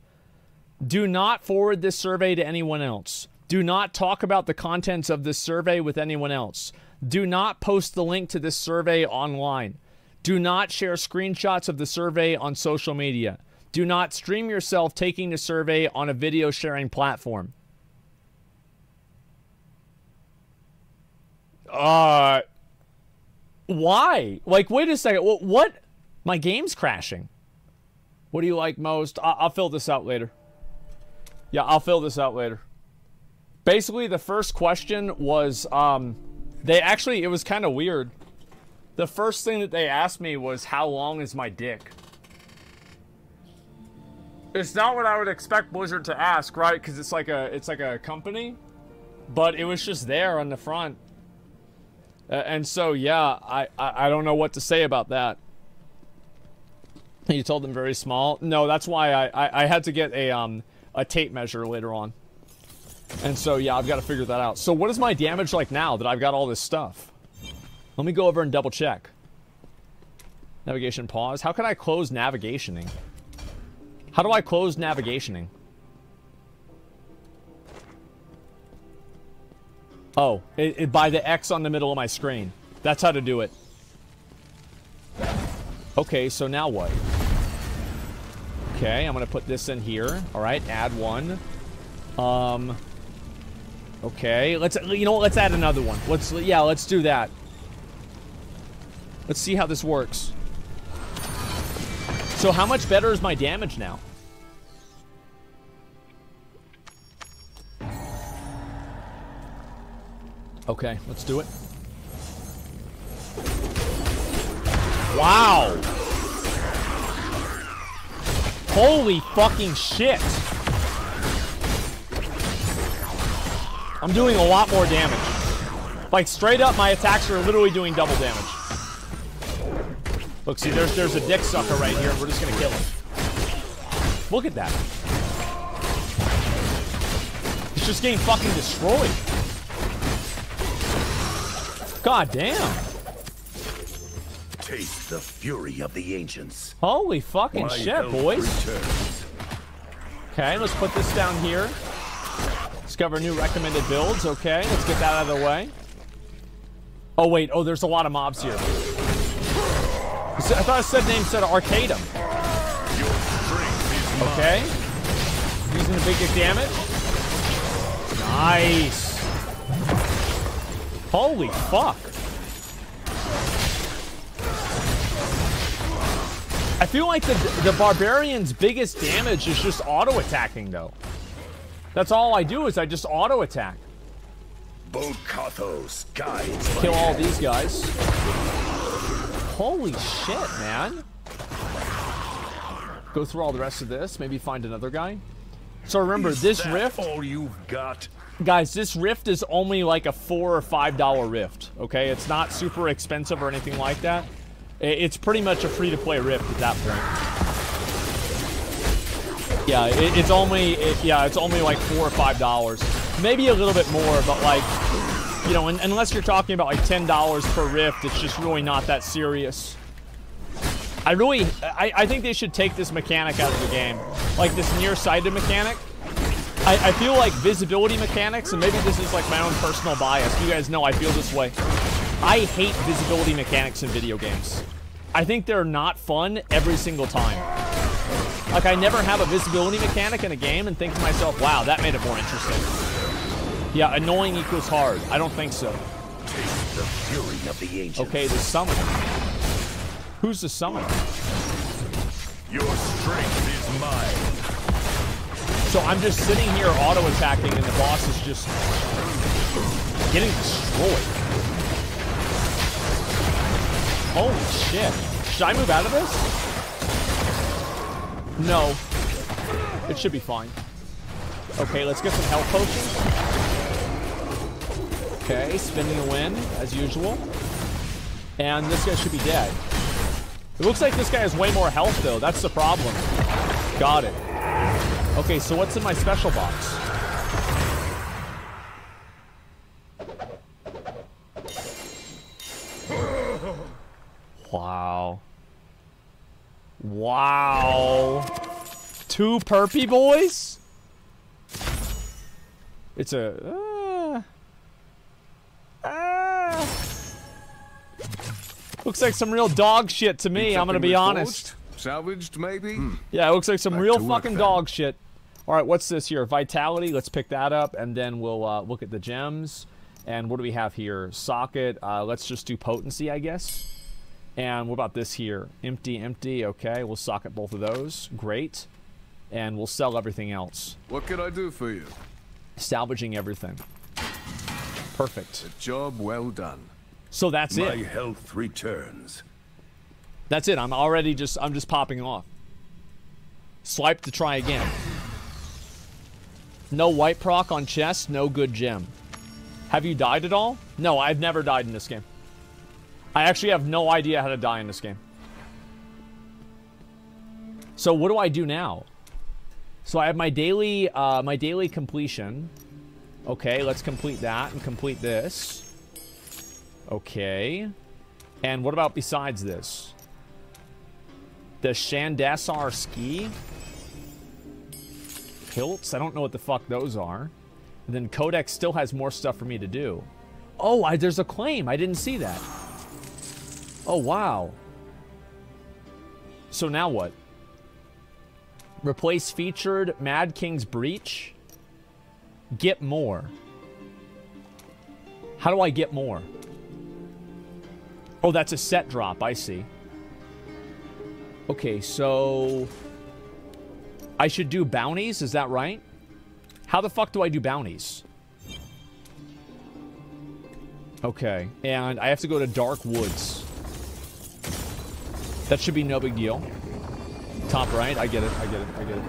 Do not forward this survey to anyone else. Do not talk about the contents of this survey with anyone else. Do not post the link to this survey online. Do not share screenshots of the survey on social media. Do not stream yourself taking the survey on a video sharing platform. Uh... Why? Like, wait a second. What? What? My game's crashing. What do you like most? I I'll fill this out later. Yeah, I'll fill this out later. Basically, the first question was, um, they actually, it was kind of weird. The first thing that they asked me was, how long is my dick? It's not what I would expect Blizzard to ask, right? Because it's like a, it's like a company. But it was just there on the front. Uh, and so, yeah, I, I, I don't know what to say about that. You told them very small. No, that's why I, I, I had to get a, um, a tape measure later on. And so, yeah, I've got to figure that out. So what is my damage like now that I've got all this stuff? Let me go over and double check. Navigation pause. How can I close navigationing? How do I close navigationing? Oh, it, it, by the X on the middle of my screen. That's how to do it. Okay, so now what? Okay, I'm gonna put this in here. All right, add one. Um. Okay, let's. You know what? Let's add another one. Let's. Yeah, let's do that. Let's see how this works. So, how much better is my damage now? Okay, let's do it. Wow! Holy fucking shit! I'm doing a lot more damage. Like, straight up, my attacks are literally doing double damage. Look, see, there's, there's a dick sucker right here, and we're just gonna kill him. Look at that. It's just getting fucking destroyed. God damn. Taste the fury of the ancients. Holy fucking My shit, boys. Returns. Okay, let's put this down here. Discover new recommended builds. Okay, let's get that out of the way. Oh, wait. Oh, there's a lot of mobs here. I thought I said name said Arcadum. Okay. Using the biggest damage. Nice. Holy fuck. I feel like the, the Barbarian's biggest damage is just auto-attacking, though. That's all I do is I just auto-attack. Kill all these guys. Holy shit, man. Go through all the rest of this. Maybe find another guy. So remember, is this rift... all you've got? Guys, this rift is only like a four or five dollar rift. Okay, it's not super expensive or anything like that. It's pretty much a free-to-play rift at that point. Yeah, it, it's only it, yeah, it's only like four or five dollars, maybe a little bit more, but like, you know, un unless you're talking about like ten dollars per rift, it's just really not that serious. I really, I, I think they should take this mechanic out of the game. Like this nearsighted mechanic. I, I feel like visibility mechanics, and maybe this is like my own personal bias. You guys know I feel this way. I hate visibility mechanics in video games. I think they're not fun every single time. Like I never have a visibility mechanic in a game and think to myself, wow, that made it more interesting. Yeah, annoying equals hard. I don't think so. Taste the fury of the ancients. Okay, the summoner. Who's the summoner? Your strength is mine. So I'm just sitting here auto-attacking and the boss is just getting destroyed. Holy shit. Should I move out of this? No. It should be fine. Okay, let's get some health potions. Okay, spinning the win, as usual. And this guy should be dead. It looks like this guy has way more health, though. That's the problem. Got it. Okay, so what's in my special box? Wow. Wow. Two perpy boys? It's a... Uh, uh, looks like some real dog shit to me, I'm gonna be honest. Salvaged, maybe? Hmm. Yeah, it looks like some Back real fucking dog shit. Alright, what's this here? Vitality, let's pick that up, and then we'll uh, look at the gems. And what do we have here? Socket, uh, let's just do potency, I guess. And what about this here? Empty, empty. Okay, we'll socket both of those. Great. And we'll sell everything else. What could I do for you? Salvaging everything. Perfect. A job well done. So that's it. My health returns. That's it. I'm already just, I'm just popping off. Swipe to try again. No white proc on chest, no good gem. Have you died at all? No, I've never died in this game. I actually have no idea how to die in this game. So what do I do now? So I have my daily, uh, my daily completion. Okay, let's complete that and complete this. Okay. And what about besides this? The Shandassar ski? Hilts? I don't know what the fuck those are. And then Codex still has more stuff for me to do. Oh, I, there's a claim. I didn't see that. Oh, wow. So now what? Replace featured Mad King's Breach. Get more. How do I get more? Oh, that's a set drop. I see. Okay, so... I should do bounties? Is that right? How the fuck do I do bounties? Okay. And I have to go to Dark Woods. That should be no big deal. Top right. I get it. I get it. I get it.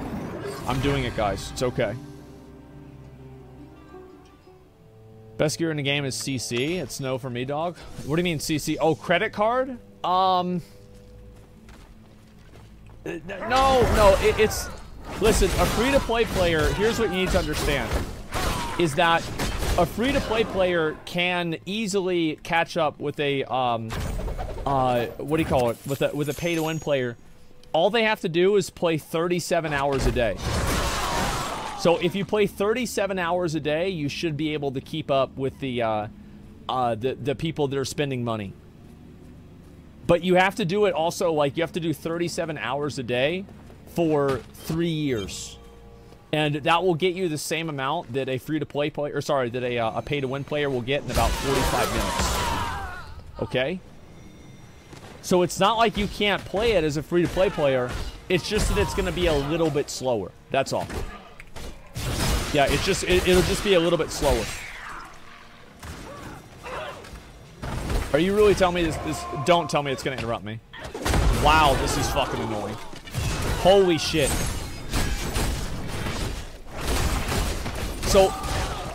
I'm doing it, guys. It's okay. Best gear in the game is C C. It's no for me, dog. What do you mean C C? Oh, credit card? Um... No, no. It, it's... Listen, a free-to-play player, here's what you need to understand. Is that a free-to-play player can easily catch up with a... Um, Uh, what do you call it? With a, with a pay-to-win player, all they have to do is play thirty-seven hours a day. So if you play thirty-seven hours a day, you should be able to keep up with the uh, uh, the, the people that are spending money. But you have to do it also, like, you have to do thirty-seven hours a day for three years. And that will get you the same amount that a free-to-play player, or sorry, that a, uh, a pay-to-win player will get in about forty-five minutes. Okay? So it's not like you can't play it as a free-to-play player. It's just that it's going to be a little bit slower. That's all. Yeah, it's just it, it'll just be a little bit slower. Are you really telling me this? this don't tell me it's going to interrupt me. Wow, this is fucking annoying. Holy shit. So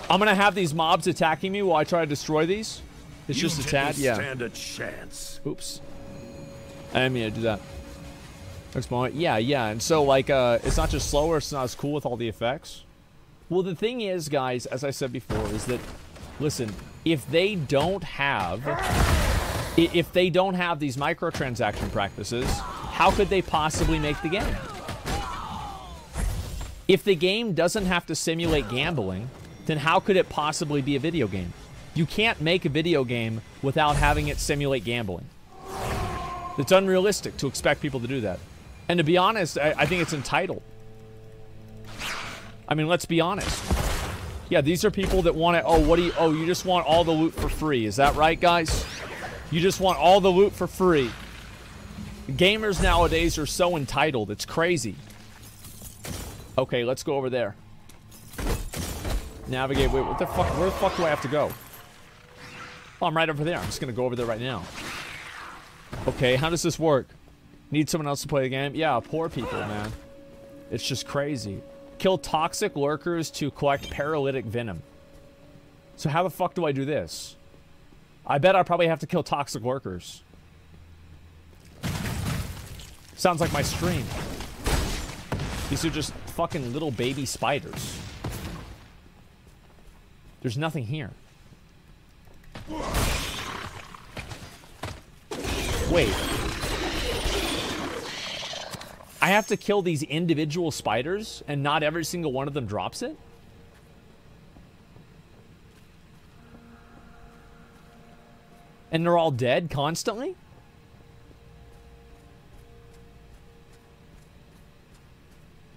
I'm going to have these mobs attacking me while I try to destroy these. It's you just a tad. Yeah. Stand a chance. Oops. I didn't mean to do that. Next moment. Yeah, yeah. And so, like, uh, it's not just slower. It's not as cool with all the effects. Well, the thing is, guys, as I said before, is that, listen, if they don't have, if they don't have these microtransaction practices, How could they possibly make the game? If the game doesn't have to simulate gambling, then how could it possibly be a video game? You can't make a video game without having it simulate gambling. It's unrealistic to expect people to do that. And to be honest, I, I think it's entitled. I mean, let's be honest. Yeah, these are people that want to, oh, what do you, oh, you just want all the loot for free. Is that right, guys? You just want all the loot for free. Gamers nowadays are so entitled. It's crazy. Okay, let's go over there. Navigate. Wait, what the fuck? Where the fuck do I have to go? Oh, I'm right over there. I'm just going to go over there right now. Okay, how does this work? Need someone else to play the game? Yeah, poor people, man. It's just crazy. Kill toxic lurkers to collect paralytic venom. So how the fuck do I do this? I bet I probably have to kill toxic lurkers. Sounds like my stream. These are just fucking little baby spiders. There's nothing here. Wait. I have to kill these individual spiders and not every single one of them drops it? And they're all dead constantly?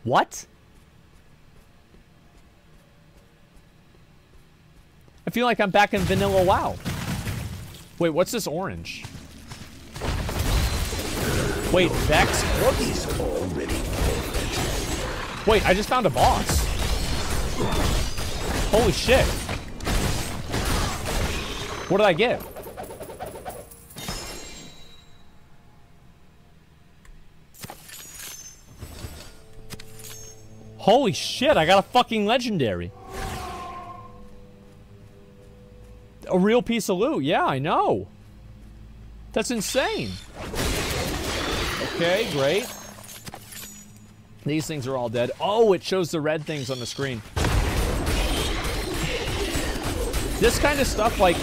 What? I feel like I'm back in vanilla WoW. Wait, what's this orange? Wait, Vex. Whoops. Wait, I just found a boss. Holy shit. What did I get? Holy shit, I got a fucking legendary. A real piece of loot. Yeah, I know. That's insane. Okay, great. These things are all dead. Oh, it shows the red things on the screen. This kind of stuff, like,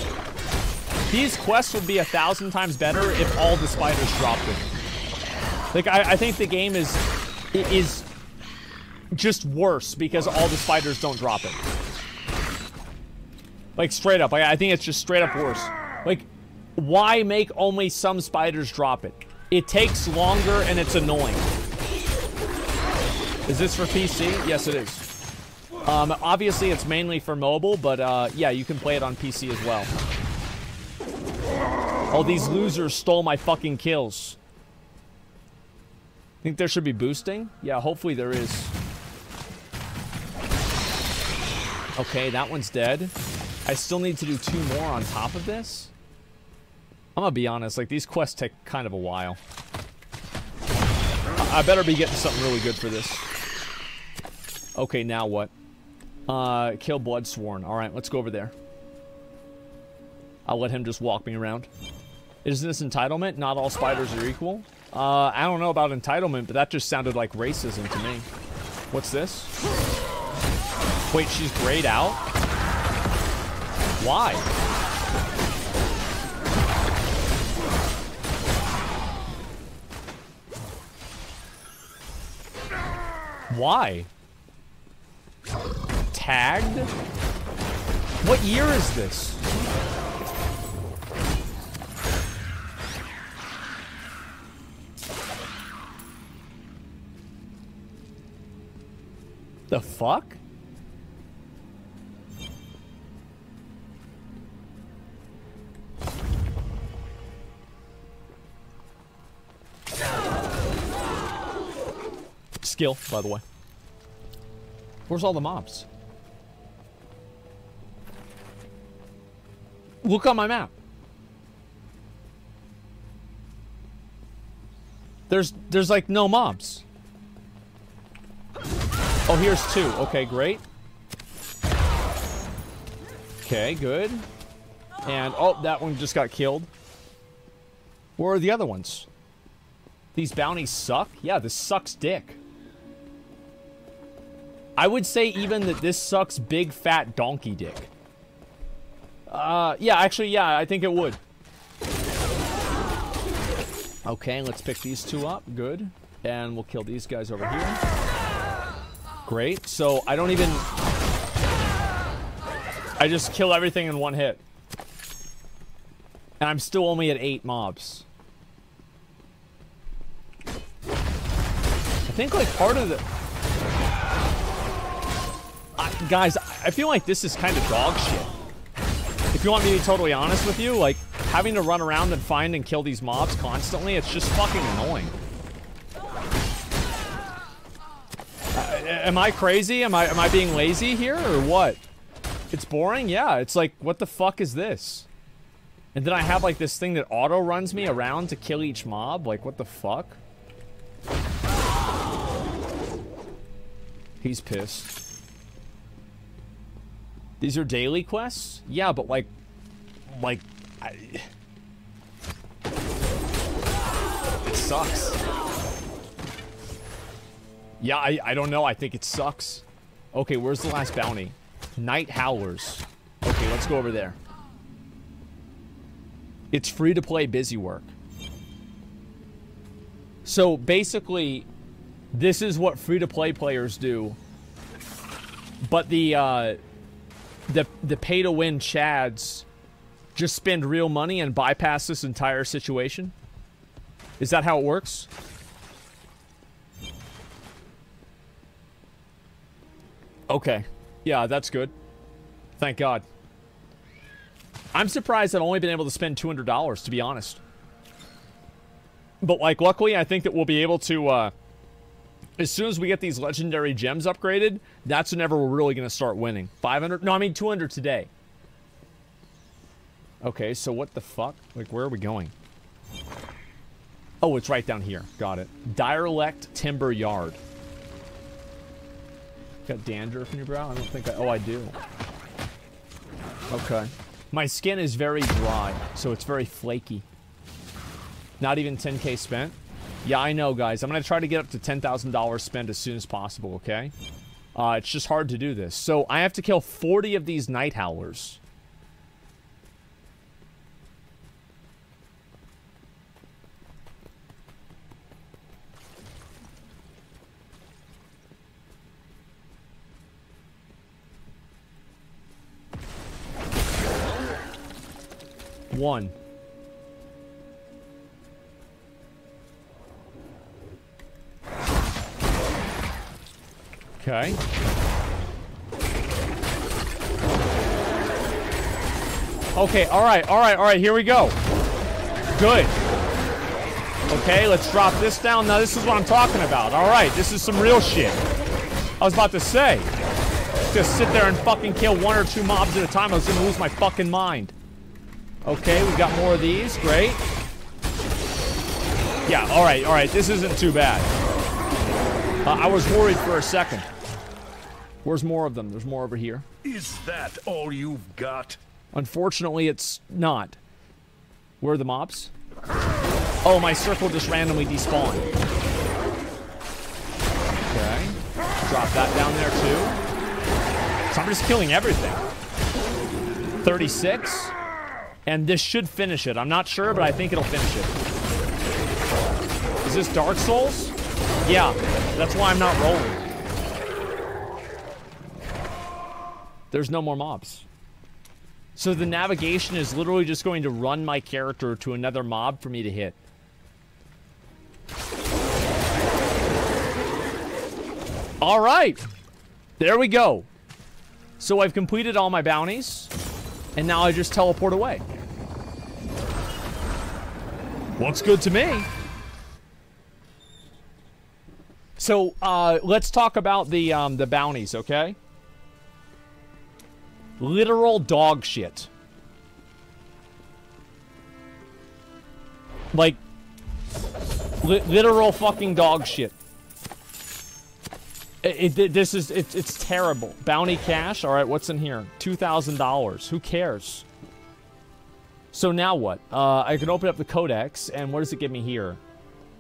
these quests would be a thousand times better if all the spiders dropped them. Like, I, I think the game is is just worse because all the spiders don't drop it. Like, straight up. Like, I think it's just straight up worse. Like, why make only some spiders drop it? It takes longer and it's annoying. Is this for P C? Yes, it is. Um, obviously, it's mainly for mobile, but uh, yeah, you can play it on P C as well. Oh, these losers stole my fucking kills. Think there should be boosting? Yeah, hopefully there is. Okay, that one's dead. I still need to do two more on top of this. I'm gonna be honest, like, these quests take kind of a while. I, I better be getting something really good for this. Okay, now what? Uh, kill Bloodsworn. Alright, let's go over there. I'll let him just walk me around. Isn't this entitlement? Not all spiders are equal? Uh, I don't know about entitlement, but that just sounded like racism to me. What's this? Wait, she's grayed out? Why? Why? Tagged? What year is this? The fuck? Skill, by the way. Where's all the mobs? Look on my map. There's there's like no mobs. Oh, here's two. Okay, great. Okay, good. And oh, that one just got killed. Where are the other ones? These bounties suck? Yeah, this sucks dick. I would say even that this sucks big fat donkey dick. Uh, yeah, actually, yeah, I think it would. Okay, let's pick these two up. Good. And we'll kill these guys over here. Great. So I don't even... I just kill everything in one hit. And I'm still only at eight mobs. I think like part of the... I, guys, I feel like this is kind of dog shit. If you want me to be totally honest with you, like, having to run around and find and kill these mobs constantly, it's just fucking annoying. Uh, am I crazy? Am I, am I being lazy here, or what? It's boring? Yeah, it's like, what the fuck is this? And then I have, like, this thing that auto-runs me around to kill each mob? Like, what the fuck? He's pissed. These are daily quests? Yeah, but like... Like... I... It sucks. Yeah, I, I don't know. I think it sucks. Okay, where's the last bounty? Night Howlers. Okay, let's go over there. It's free to play busy work. So basically... This is what free-to-play players do, but the uh, the the pay-to-win chads just spend real money and bypass this entire situation. Is that how it works? Okay, yeah, that's good. Thank God. I'm surprised I've only been able to spend two hundred dollars, to be honest. But like, luckily, I think that we'll be able to. Uh, As soon as we get these legendary gems upgraded, that's whenever we're really going to start winning. five hundred? No, I mean two hundred today. Okay, so what the fuck? Like, where are we going? Oh, it's right down here. Got it. Direlect Timber Yard. Got dandruff in your brow? I don't think I... Oh, I do. Okay. My skin is very dry, so it's very flaky. Not even ten K spent. Yeah, I know, guys. I'm going to try to get up to ten thousand dollars spent as soon as possible, okay? Uh, it's just hard to do this. So I have to kill forty of these Night Howlers. One. Okay. Okay, alright, alright, alright, here we go. Good. Okay, let's drop this down. Now this is what I'm talking about. Alright, this is some real shit. I was about to say. Just sit there and fucking kill one or two mobs at a time. I was gonna lose my fucking mind. Okay, we got more of these. Great. Yeah, alright, alright, this isn't too bad. Uh, I was worried for a second. Where's more of them? There's more over here. Is that all you've got? Unfortunately, it's not. Where are the mobs? Oh, my circle just randomly despawned. Okay. Drop that down there, too. So I'm just killing everything. thirty-six. And this should finish it. I'm not sure, but I think it'll finish it. Is this Dark Souls? Yeah, that's why I'm not rolling. There's no more mobs. So the navigation is literally just going to run my character to another mob for me to hit. Alright! There we go. So I've completed all my bounties, and now I just teleport away. Looks good to me. So, uh, let's talk about the, um, the bounties, okay? Literal dog shit. Like, li literal fucking dog shit. It, it, this is, it, it's terrible. Bounty cash, alright, what's in here? two thousand dollars, who cares? So now what? Uh, I can open up the codex, and what does it give me here?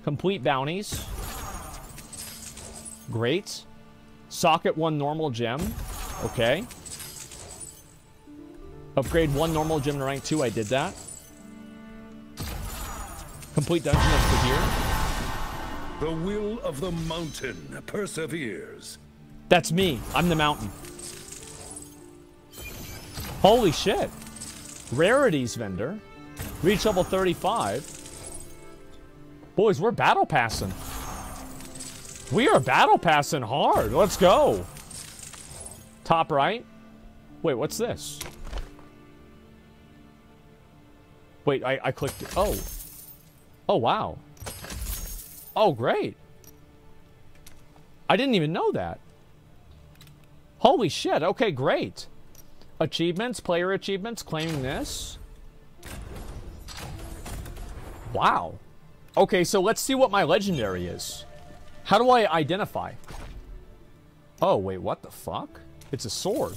Complete bounties. Great. Socket one normal gem. Okay. Upgrade one normal gem to rank two. I did that. Complete dungeon over here. The will of the mountain perseveres. That's me. I'm the mountain. Holy shit. Rarities vendor. Reach level thirty-five. Boys, we're battle passing. We are battle passing hard. Let's go. Top right. Wait, what's this? Wait, I, I clicked it. Oh. Oh, wow. Oh, great. I didn't even know that. Holy shit. Okay, great. Achievements, player achievements, claiming this. Wow. Okay, so let's see what my legendary is. How do I identify? Oh, wait, what the fuck? It's a sword.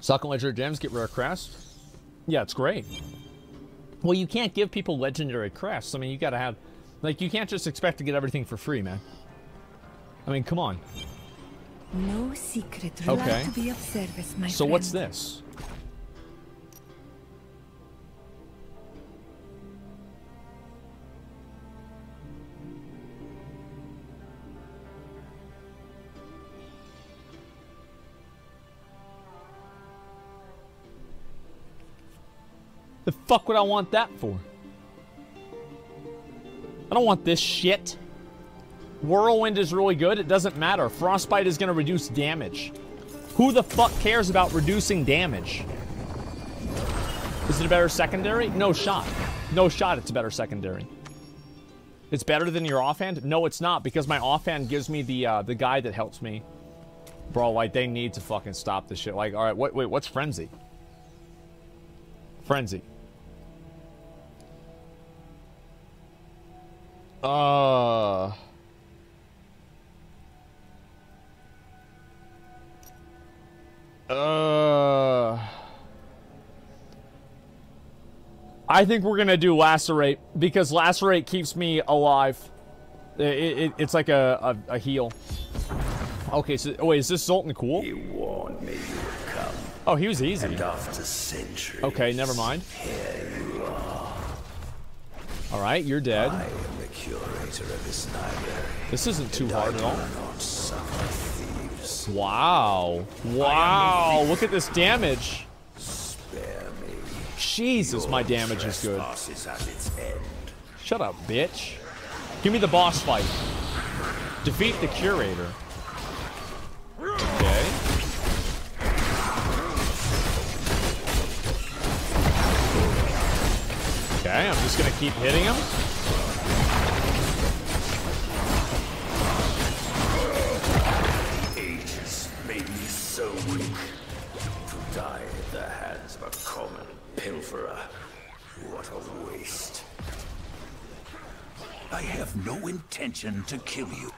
Suck on legendary gems, get rare crests. Yeah, it's great. Well, you can't give people legendary crests. I mean, you gotta have... Like, you can't just expect to get everything for free, man. I mean, come on. No secret. Okay. To be of service, my so friend. What's this? The fuck would I want that for? I don't want this shit. Whirlwind is really good. It doesn't matter. Frostbite is going to reduce damage. Who the fuck cares about reducing damage? Is it a better secondary? No shot. No shot it's a better secondary. It's better than your offhand? No, it's not, because my offhand gives me the uh, the guy that helps me. Bro, like, they need to fucking stop this shit. Like, alright, wait, wait, what's Frenzy? Frenzy. Uh... Uh, I think we're gonna do Lacerate, because Lacerate keeps me alive. It, it, it's like a, a, a heal. Okay, so oh, wait, is this Zoltun Kulle? You warned me you would come. Oh, he was easy. And after centuries, okay, never mind. Here you are. All right, you're dead. I am the curator of this library. This isn't too hard at all. Wow. Wow. Look at this damage. Spare me. Jesus, my damage is good. Shut up, bitch. Give me the boss fight. Defeat the curator. Okay. Okay, I'm just going to keep hitting him. So weak to die at the hands of a common pilferer. What a waste. I have no intention to kill you.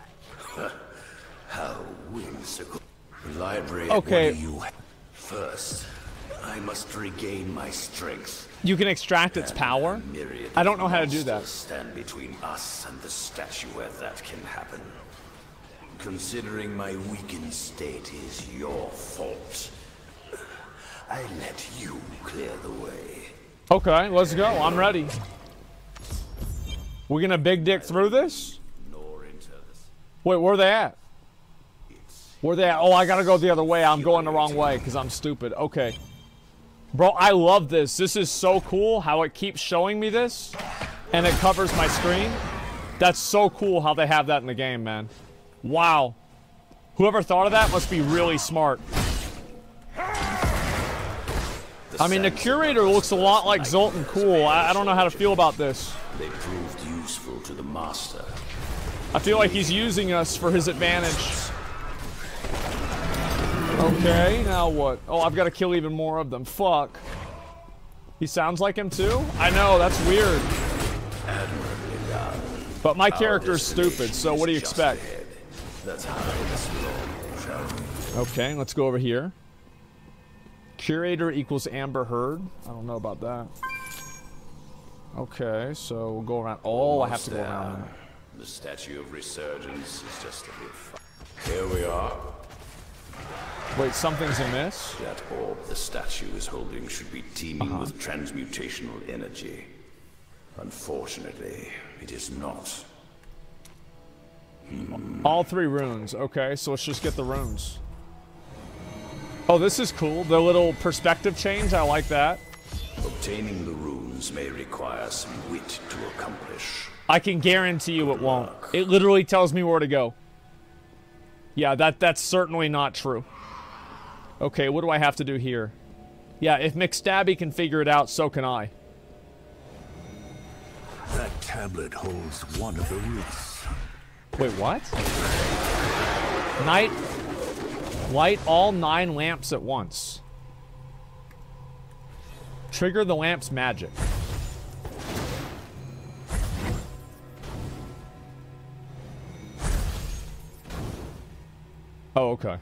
How whimsical. Library, okay. What do you first, I must regain my strength. You can extract its power? I don't know how to do that. Stand between us and the statue where that can happen. Considering my weakened state is your fault, I let you clear the way. Okay, let's go. I'm ready. We're gonna big dick through this? Wait, where are they at? Where are they at? Oh, I gotta go the other way. I'm going the wrong way because I'm stupid. Okay. Bro, I love this. This is so cool how it keeps showing me this and it covers my screen. That's so cool how they have that in the game, man. Wow. Whoever thought of that must be really smart. I mean, the curator looks a lot like Zoltun Kulle. I, I don't know how to feel about this. They proved useful to the master. I feel like he's using us for his advantage. Okay, now what? Oh, I've got to kill even more of them. Fuck. He sounds like him too? I know, that's weird. But my character's stupid, so what do you expect? That's how this will travel. Okay, let's go over here. Curator equals Amber Heard. I don't know about that. Okay, so we'll go around. Oh, I have to go around. The statue of resurgence is just a bit fun. Here we are. Wait, something's amiss? That orb the statue is holding should be teeming uh-huh. with transmutational energy. Unfortunately, it is not. Hmm. All three runes. Okay, so let's just get the runes. Oh, this is cool. The little perspective change. I like that. Obtaining the runes may require some wit to accomplish. I can guarantee you it won't. It literally tells me where to go. Yeah, that that's certainly not true. Okay, what do I have to do here? Yeah, if McStabby can figure it out, so can I. That tablet holds one of the roots. Wait, what? Night. Light all nine lamps at once. Trigger the lamp's magic. Oh, okay.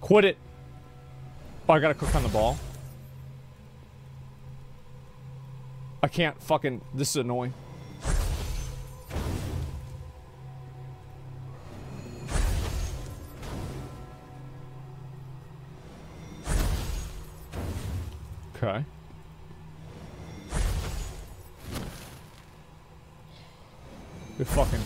Quit it. Oh, I gotta click on the ball. I can't fucking... This is annoying. Okay. You're fucking...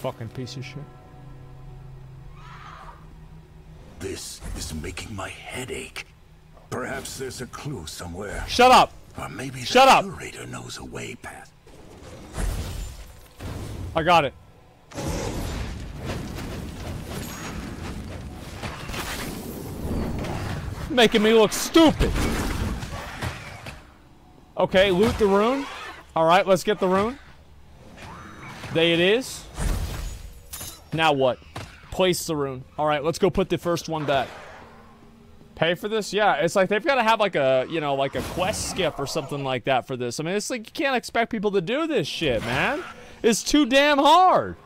Fucking piece of shit. This is making my head ache. Perhaps there's a clue somewhere. Shut up. Or maybe Shut the up. Curator knows a way past. I got it. Making me look stupid. Okay, loot the rune. All right, let's get the rune. There it is. Now what? Place the rune. Alright, let's go put the first one back. Pay for this? Yeah, it's like they've got to have like a, you know, like a quest skip or something like that for this. I mean, it's like you can't expect people to do this shit, man. It's too damn hard.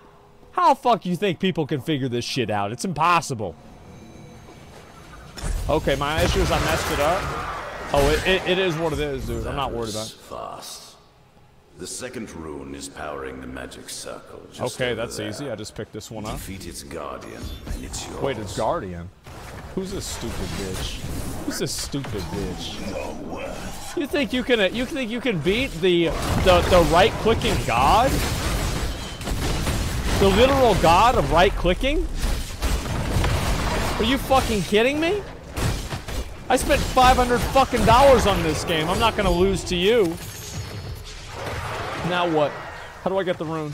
How the fuck you think people can figure this shit out? It's impossible. Okay, my issue is I messed it up. Oh, it, it, it is what it is, dude. I'm not worried about it. Fast. The second rune is powering the magic circle. Just okay, that's there. Easy. I just picked this one up. Defeat its guardian, and it's yours. Wait, it's guardian? Who's this stupid bitch? Who's this stupid bitch? You think you can? You think you can beat the the the right clicking god? The literal god of right clicking? Are you fucking kidding me? I spent five hundred fucking dollars on this game. I'm not gonna lose to you. Now what? How do I get the rune?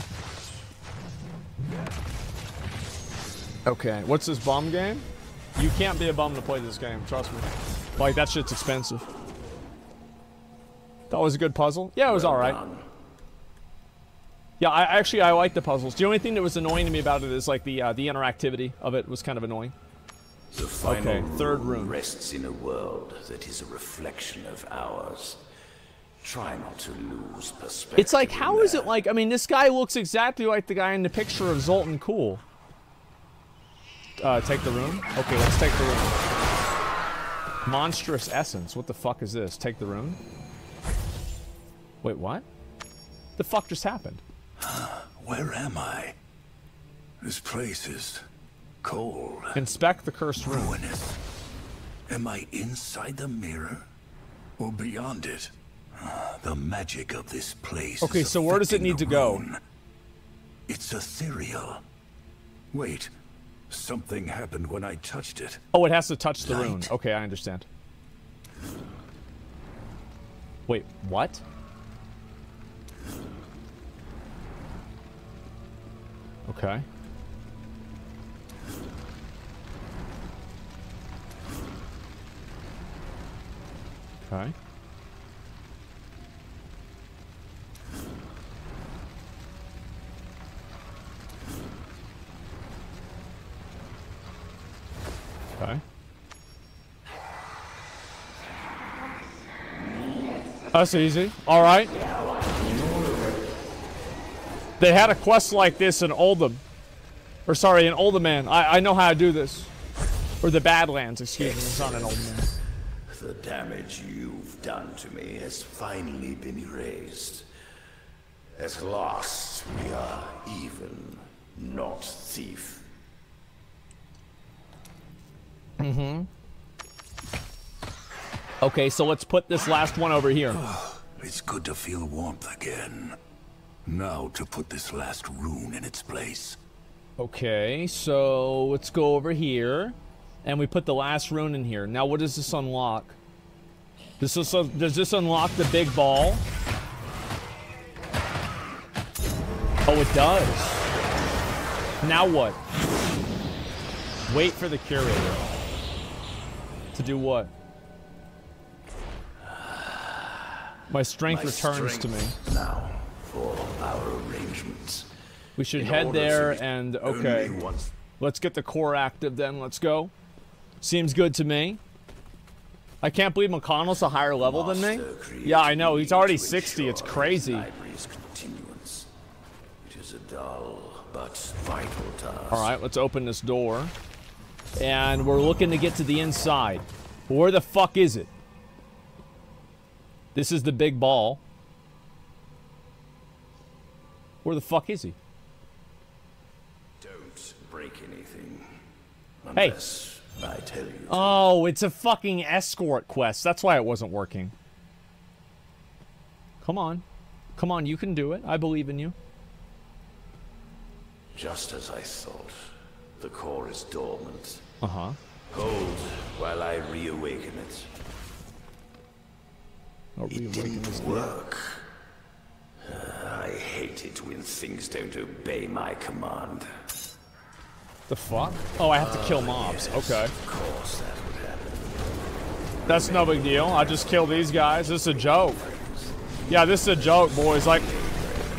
Okay, what's this bum game? You can't be a bum to play this game, trust me. Like, that shit's expensive. That was a good puzzle? Yeah, it was alright. Yeah, I actually, I like the puzzles. The only thing that was annoying to me about it is, like, the uh, the interactivity of it was kind of annoying. The final okay, third rune rests in a world that is a reflection of ours. Try not to lose perspective. It's like, how is it like? I mean, this guy looks exactly like the guy in the picture of Zoltun Kulle. Uh, take the rune. Okay, let's take the rune. Monstrous essence. What the fuck is this? Take the rune. Wait, what? The fuck just happened? Where am I? This place is cold. Inspect the cursed rune. Ruinous. Am I inside the mirror or beyond it? The magic of this place. Okay, so where does it need to go? It's ethereal. Wait, something happened when I touched it. Oh, it has to touch the rune. Okay, I understand. Wait, what? Okay. Okay. That's easy. Alright. They had a quest like this in Oldham. Or sorry, in Alderman. I, I know how to do this. Or the Badlands, excuse me. It's not an Alderman. The damage you've done to me has finally been erased. At last, we are even, not thief. Mm-hmm. Okay, so let's put this last one over here. It's good to feel warmth again. Now to put this last rune in its place. Okay, so let's go over here, and we put the last rune in here. Now, what does this unlock? Does this, uh, does this unlock the big ball? Oh, it does. Now what? Wait for the curator. To do what? My strength My returns strength to me. Now for our arrangements. We should in head there and, okay, let's get the core active then, let's go. Seems good to me. I can't believe McConnell's a higher level Master than me. Yeah, I know, he's already sixty, it's crazy. It is a dull but vital task. Alright, let's open this door. And we're looking to get to the inside. Where the fuck is it? This is the big ball. Where the fuck is he? Anything unless hey I tell you. Oh, it's a fucking escort quest. That's why it wasn't working. Come on, come on, you can do it. I believe in you. Just as I thought, the core is dormant. Uh-huh. Hold while I reawaken it. I'll it didn't work. Uh, I hate it when things don't obey my command. The fuck? Oh, I have to kill mobs. Uh, yes, okay. Of course that would happen. That's no big deal. I just kill these guys. This is a joke. Yeah, this is a joke, boys. Like,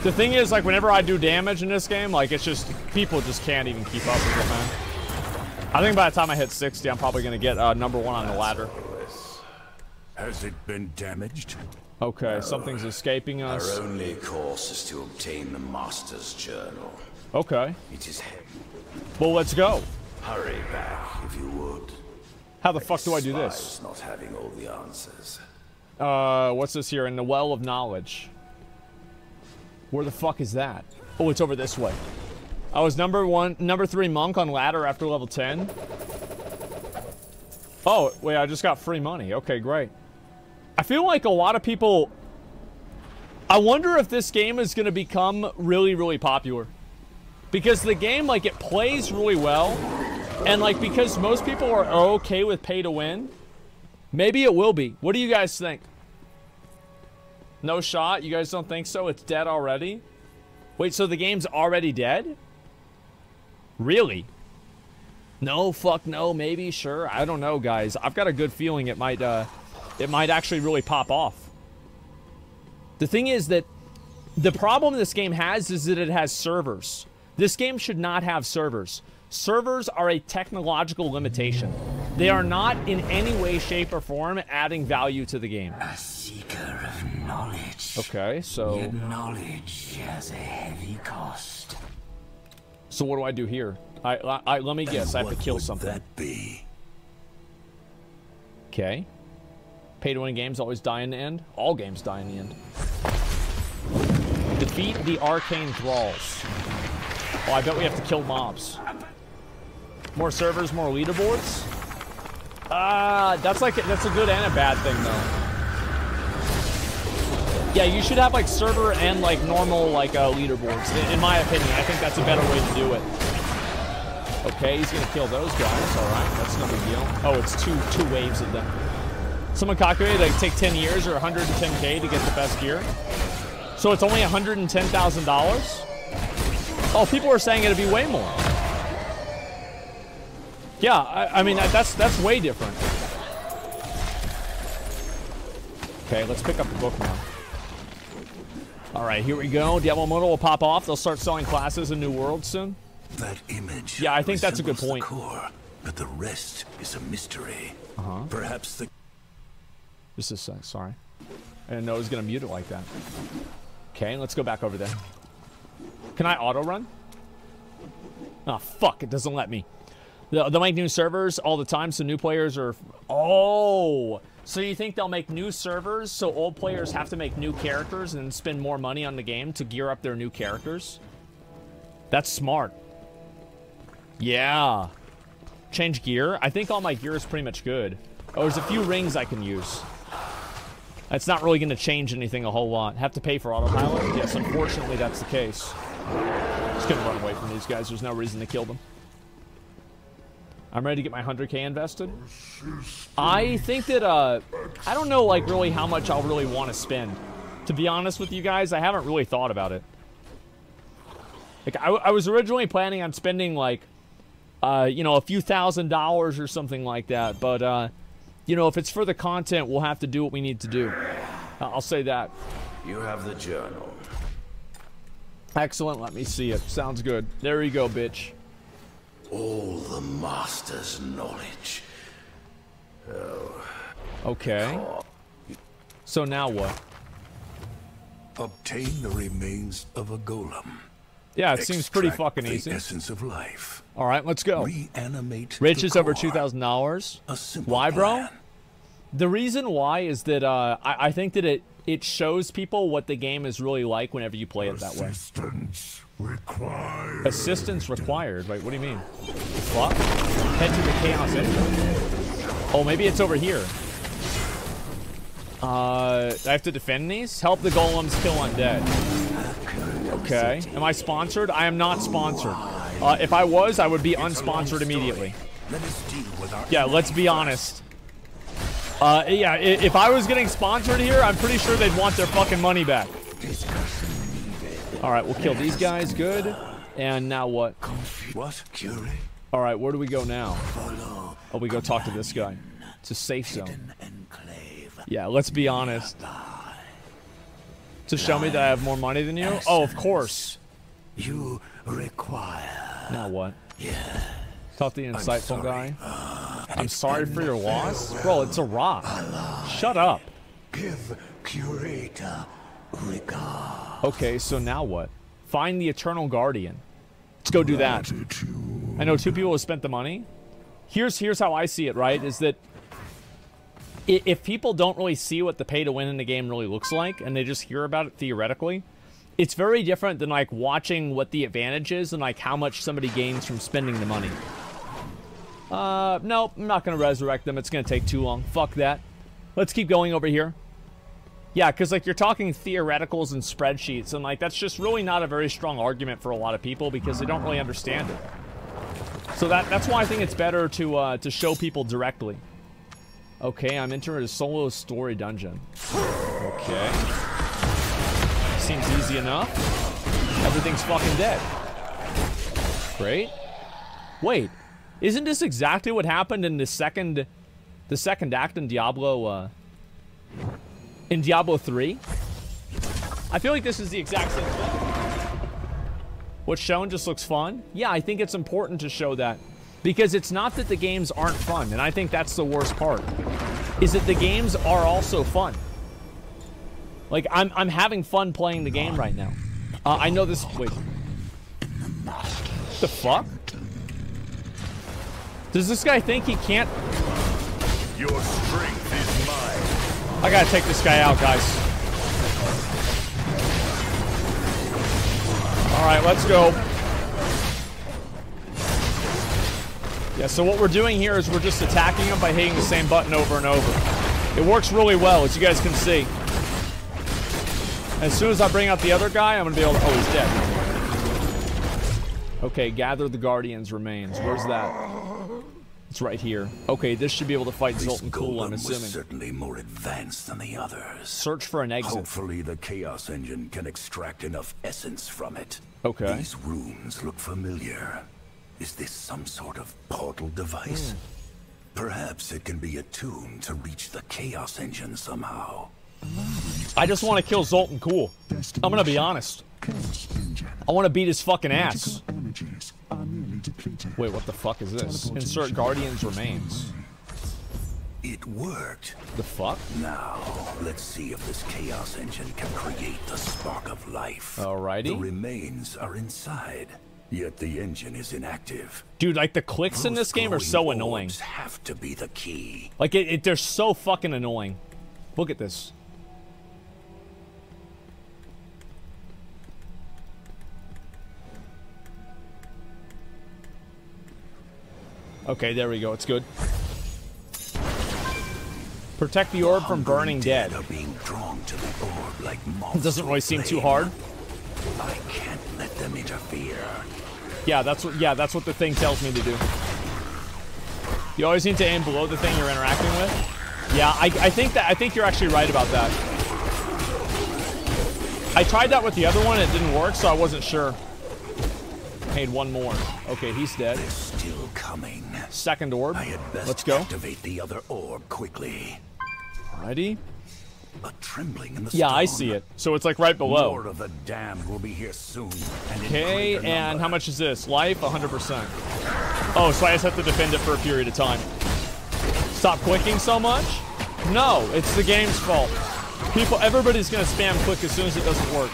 the thing is, like, whenever I do damage in this game, like, it's just, people just can't even keep up with it, man. I think by the time I hit sixty, I'm probably gonna get uh, number one on the ladder. Has it been damaged? Okay, no, something's escaping us. Our only course is to obtain the Master's Journal. Okay. It is heavy. Well, let's go. Hurry back, if you would. How the I fuck do I do this? Not having all the answers. Uh, what's this here? In the well of knowledge. Where the fuck is that? Oh, it's over this way. I was number one, number three monk on ladder after level ten. Oh, wait, I just got free money. Okay, great. I feel like a lot of people... I wonder if this game is going to become really, really popular. Because the game, like, it plays really well, and, like, because most people are okay with pay to win, maybe it will be. What do you guys think? No shot? You guys don't think so? It's dead already? Wait, so the game's already dead? Really? No, fuck no, maybe, sure. I don't know, guys. I've got a good feeling it might, uh, it might actually really pop off. The thing is that the problem this game has is that it has servers. This game should not have servers. Servers are a technological limitation. They are not in any way, shape, or form adding value to the game. A seeker of knowledge. Okay, so... Your knowledge has a heavy cost. So what do I do here? I, I, I let me guess. I have to kill something. What would that be? Okay. Pay-to-win games always die in the end. All games die in the end. Defeat the arcane thralls. Oh, I bet we have to kill mobs. More servers, more leaderboards. Ah, uh, that's like a, that's a good and a bad thing though. Yeah, you should have like server and like normal like uh, leaderboards. In, in my opinion, I think that's a better way to do it. Okay, he's gonna kill those guys. All right, that's no big deal. Oh, it's two two waves of them. Someone calculated like take ten years or one hundred ten K to get the best gear. So it's only one hundred ten thousand dollars. Oh, people are saying it'd be way more. Yeah, I, I mean, that's that's way different. Okay, let's pick up the book now. All right, here we go. Diablo Immortal will pop off. They'll start selling classes in New World soon. That image. Yeah, I think that's a good point. The core, but the rest is a mystery. Uh-huh. Perhaps the... This is... Uh, sorry. I didn't know it was going to mute it like that. Okay, let's go back over there. Can I auto-run? Oh, fuck, it doesn't let me. They'll, they'll make new servers all the time, so new players are... Oh! So you think they'll make new servers, so old players have to make new characters and spend more money on the game to gear up their new characters? That's smart. Yeah. Change gear? I think all my gear is pretty much good. Oh, there's a few rings I can use. That's not really going to change anything a whole lot. Have to pay for autopilot? Yes, unfortunately that's the case. Just gonna run away from these guys. There's no reason to kill them. I'm ready to get my one hundred K invested. I think that, uh, I don't know, like, really how much I'll really want to spend. To be honest with you guys, I haven't really thought about it. Like, I, I was originally planning on spending, like, uh, you know, a few thousand dollars or something like that. But, uh, you know, if it's for the content, we'll have to do what we need to do. I'll say that. You have the journal. Excellent. Let me see it. Sounds good. There you go, bitch. All the master's knowledge. Oh. Okay. So now what? Obtain the remains of a golem. Yeah, it Extract seems pretty fucking easy. The essence of life. All right, let's go. Reanimate Rich is core. Over two thousand dollars. Why, bro? Plan. The reason why is that uh, I, I think that it it shows people what the game is really like whenever you play it that way. Assistance required. Assistance required. Wait, what do you mean? Fuck. Head to the chaos engine. Oh, maybe it's over here. Uh, I have to defend these. Help the golems kill undead. Okay. Am I sponsored? I am not sponsored. Uh, if I was, I would be unsponsored immediately. Yeah, let's be honest. Uh, yeah, if I was getting sponsored here, I'm pretty sure they'd want their fucking money back. All right, we'll kill these guys. Good. And now what? All right, where do we go now? Oh, we go talk to this guy. It's a safe zone. Yeah, let's be honest. To show me that I have more money than you? Oh, of course. You require. Now what? Yeah. Talk to the insightful guy. I'm sorry for your loss? Bro, it's a rock. Shut up. Give curator regard. Okay, so now what? Find the eternal guardian. Let's go do that. I know two people who spent the money. Here's here's how I see it, right? Is that if people don't really see what the pay to win in the game really looks like, and they just hear about it theoretically, it's very different than like watching what the advantage is and like how much somebody gains from spending the money. Uh, nope, I'm not gonna resurrect them. It's gonna take too long. Fuck that. Let's keep going over here. Yeah, because like you're talking theoreticals and spreadsheets, and like that's just really not a very strong argument for a lot of people because they don't really understand it. So that that's why I think it's better to uh, to show people directly. Okay, I'm entering a solo story dungeon. Okay. Seems easy enough. Everything's fucking dead. Great. Wait, isn't this exactly what happened in the second, the second act in Diablo, uh, in Diablo three? I feel like this is the exact same thing. What's shown just looks fun? Yeah, I think it's important to show that. Because it's not that the games aren't fun, and I think that's the worst part, is that the games are also fun. Like, I'm, I'm having fun playing the game right now. Uh, I know this, wait. The fuck? Does this guy think he can't? Your strength is mine. I gotta take this guy out, guys. All right, let's go. Yeah, so what we're doing here is we're just attacking them by hitting the same button over and over. It works really well, as you guys can see. As soon as I bring out the other guy, I'm going to be able to... Oh, he's dead. Okay, gather the Guardian's remains. Where's that? It's right here. Okay, this should be able to fight Zoltun Kulle, I'm assuming. Was certainly more advanced than the others. Search for an exit. Hopefully the Chaos Engine can extract enough essence from it. Okay. These rooms look familiar. Is this some sort of portal device? Mm. Perhaps it can be attuned to reach the Chaos Engine somehow. I just want to kill Zoltun Kulle. I'm gonna be honest. I want to beat his fucking ass. Wait, what the fuck is this? Insert Guardian's remains. It worked. The fuck? Now, let's see if this chaos engine can create the spark of life. Alrighty. The remains are inside, yet the engine is inactive. Dude, like the clicks Those in this game are so annoying. Have to be the key. Like it, it, they're so fucking annoying. Look at this. Okay, there we go. It's good. Protect the orb from burning dead. Are being drawn to the orb like it doesn't really seem too hard. I can't let them interfere. Yeah, that's what. Yeah, that's what the thing tells me to do. You always need to aim below the thing you're interacting with. Yeah, I, I think that. I think you're actually right about that. I tried that with the other one. It didn't work, so I wasn't sure. Made one more. Okay, he's dead. They're still coming. Second orb. I had best Let's go. Activate the other orb quickly. Ready? A trembling in the yeah, stone. I see it. So it's like right below. More of the damned will be here soon. And okay, and number. How much is this? Life, one hundred percent. Oh, so I just have to defend it for a period of time. Stop clicking so much? No, it's the game's fault. People, everybody's gonna spam click as soon as it doesn't work.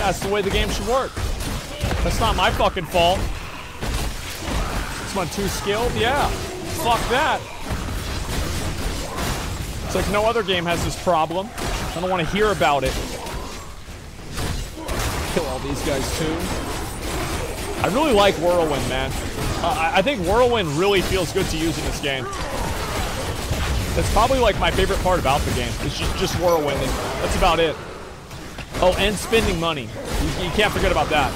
That's the way the game should work. That's not my fucking fault. This one too skilled? Yeah. Fuck that. It's like no other game has this problem. I don't want to hear about it. Kill all these guys too. I really like Whirlwind, man. Uh, I think Whirlwind really feels good to use in this game. That's probably like my favorite part about the game. It's just, just Whirlwind. That's about it. Oh, and spending money. You, you can't forget about that.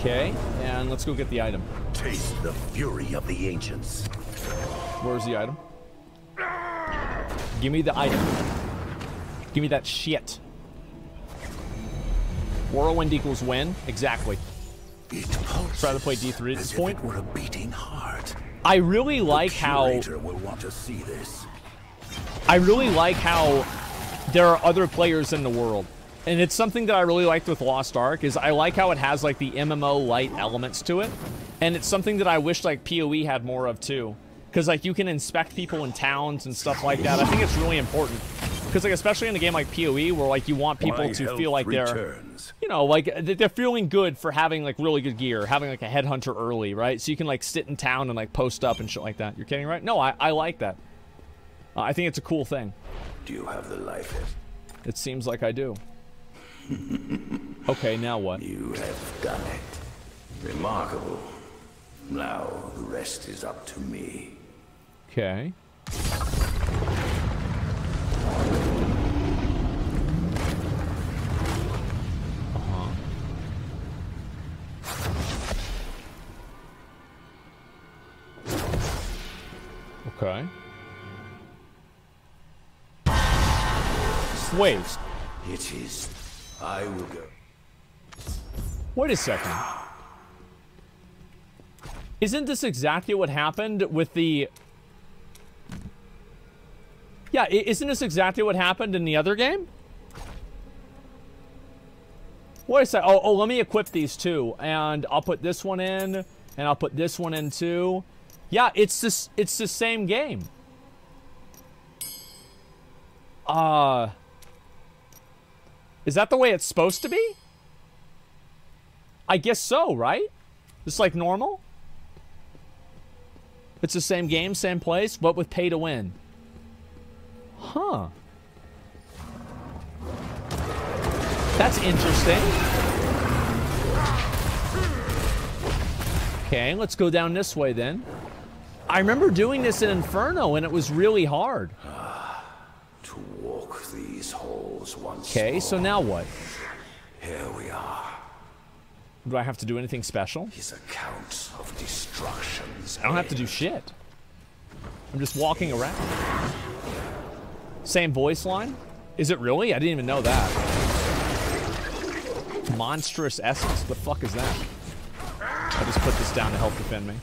Okay, and let's go get the item. Taste the fury of the ancients. Where's the item? Give me the item. Give me that shit. Whirlwind equals win? Exactly. Try to play D three at this point. As if it were a beating heart. I really like how... The curator will want to see this. I really like how there are other players in the world. And it's something that I really liked with Lost Ark, is I like how it has, like, the M M O-light elements to it. And it's something that I wish, like, P O E had more of, too. Because, like, you can inspect people in towns and stuff like that. I think it's really important. Because, like, especially in a game like P O E, where, like, you want people to feel like they're, you know, like, they're feeling good for having, like, really good gear. Having, like, a headhunter early, right? So you can, like, sit in town and, like, post up and shit like that. You're kidding, right? No, I, I like that. Uh, I think it's a cool thing. Do you have the life? It seems like I do. Okay, now what? You have done it. Remarkable. Now the rest is up to me. Okay. Uh-huh. Okay. Slaves. It is. I will go. Wait a second. Isn't this exactly what happened with the... Yeah, isn't this exactly what happened in the other game? Wait a second. Oh, oh, let me equip these two. And I'll put this one in. And I'll put this one in too. Yeah, it's this, it's the same game. Uh... Is that the way it's supposed to be? I guess so, right? It's like normal? It's the same game, same place, but with pay to win. Huh. That's interesting. Okay, let's go down this way then. I remember doing this in Inferno and it was really hard. Walk these halls once more. Okay, so now what? Here we are. Do I have to do anything special? His accounts of destructions. I don't have to do shit. I'm just walking around. Same voice line? Is it really? I didn't even know that. Monstrous essence. The fuck is that? I just put this down to help defend me.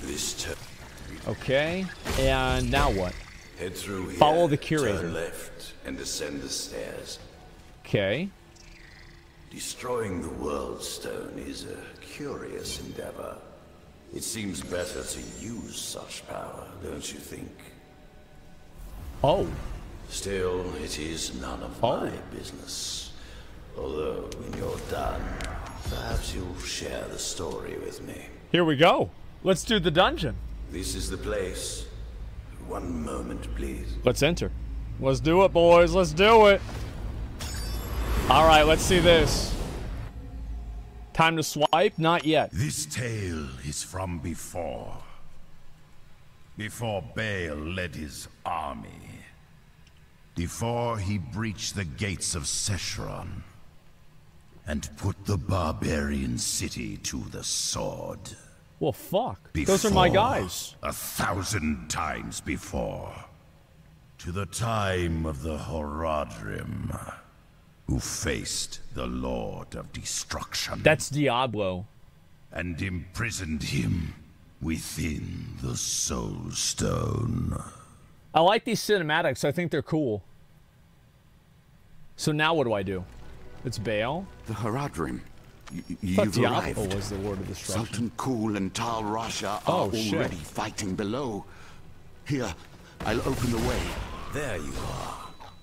Okay, and now what? Head through here, follow the curator. Turn left and descend the stairs. Okay. Destroying the world stone is a curious endeavor. It seems better to use such power, don't you think? Oh. Still, it is none of oh. my business. Although, when you're done, perhaps you'll share the story with me. Here we go. Let's do the dungeon. This is the place. One moment, please. Let's enter. Let's do it, boys. Let's do it. All right, let's see this. Time to swipe? Not yet. This tale is from before. Before Baal led his army. Before he breached the gates of Sescheron and put the barbarian city to the sword. Well, fuck. Before, those are my guys. A thousand times before. To the time of the Horadrim, who faced the Lord of Destruction. That's Diablo. And imprisoned him within the Soul Stone. I like these cinematics. I think they're cool. So now what do I do? It's Baal. The Horadrim. Y you've Diablo arrived. Was the Lord of Destruction. Zoltun Kulle and Tal Rasha oh, are shit. already fighting below. Here, I'll open the way. There you are.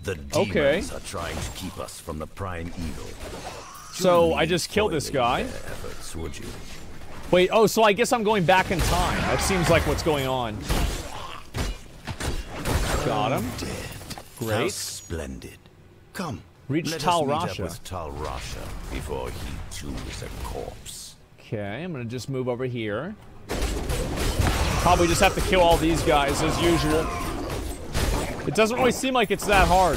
The demons okay. are trying to keep us from the prime evil. So I just killed this guy. Efforts, would you? Wait, oh, so I guess I'm going back in time. That seems like what's going on. Got him. Great. How splendid. Come. Reach Tal Rasha. With Tal Rasha before he too is a corpse. Okay, I'm gonna just move over here. Probably just have to kill all these guys as usual. It doesn't really seem like it's that hard.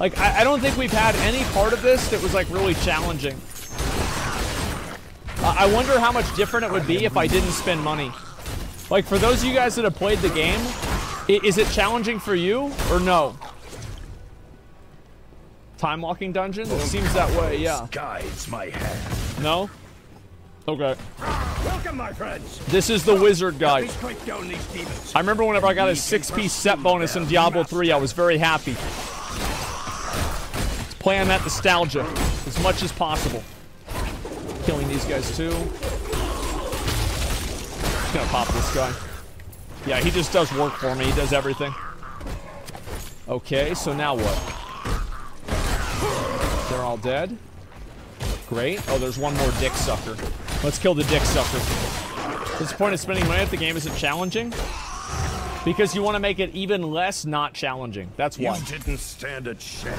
Like, I, I don't think we've had any part of this that was, like, really challenging. Uh, I wonder how much different it would be if I didn't spend money. Like, for those of you guys that have played the game, it, is it challenging for you or no? Time walking dungeon? It seems that way, yeah. Guides my hand. No? Okay. Welcome, my friends. This is the wizard guy. I remember whenever I got a six-piece set bonus in Diablo three, I was very happy. Let's play on that nostalgia as much as possible. Killing these guys too. Just gonna pop this guy. Yeah, he just does work for me. He does everything. Okay, so now what? They're all dead. Great. Oh, there's one more dick sucker. Let's kill the dick sucker. What's the point of spending money at the game? Is it challenging? Because you want to make it even less not challenging. That's why. You didn't stand a chance.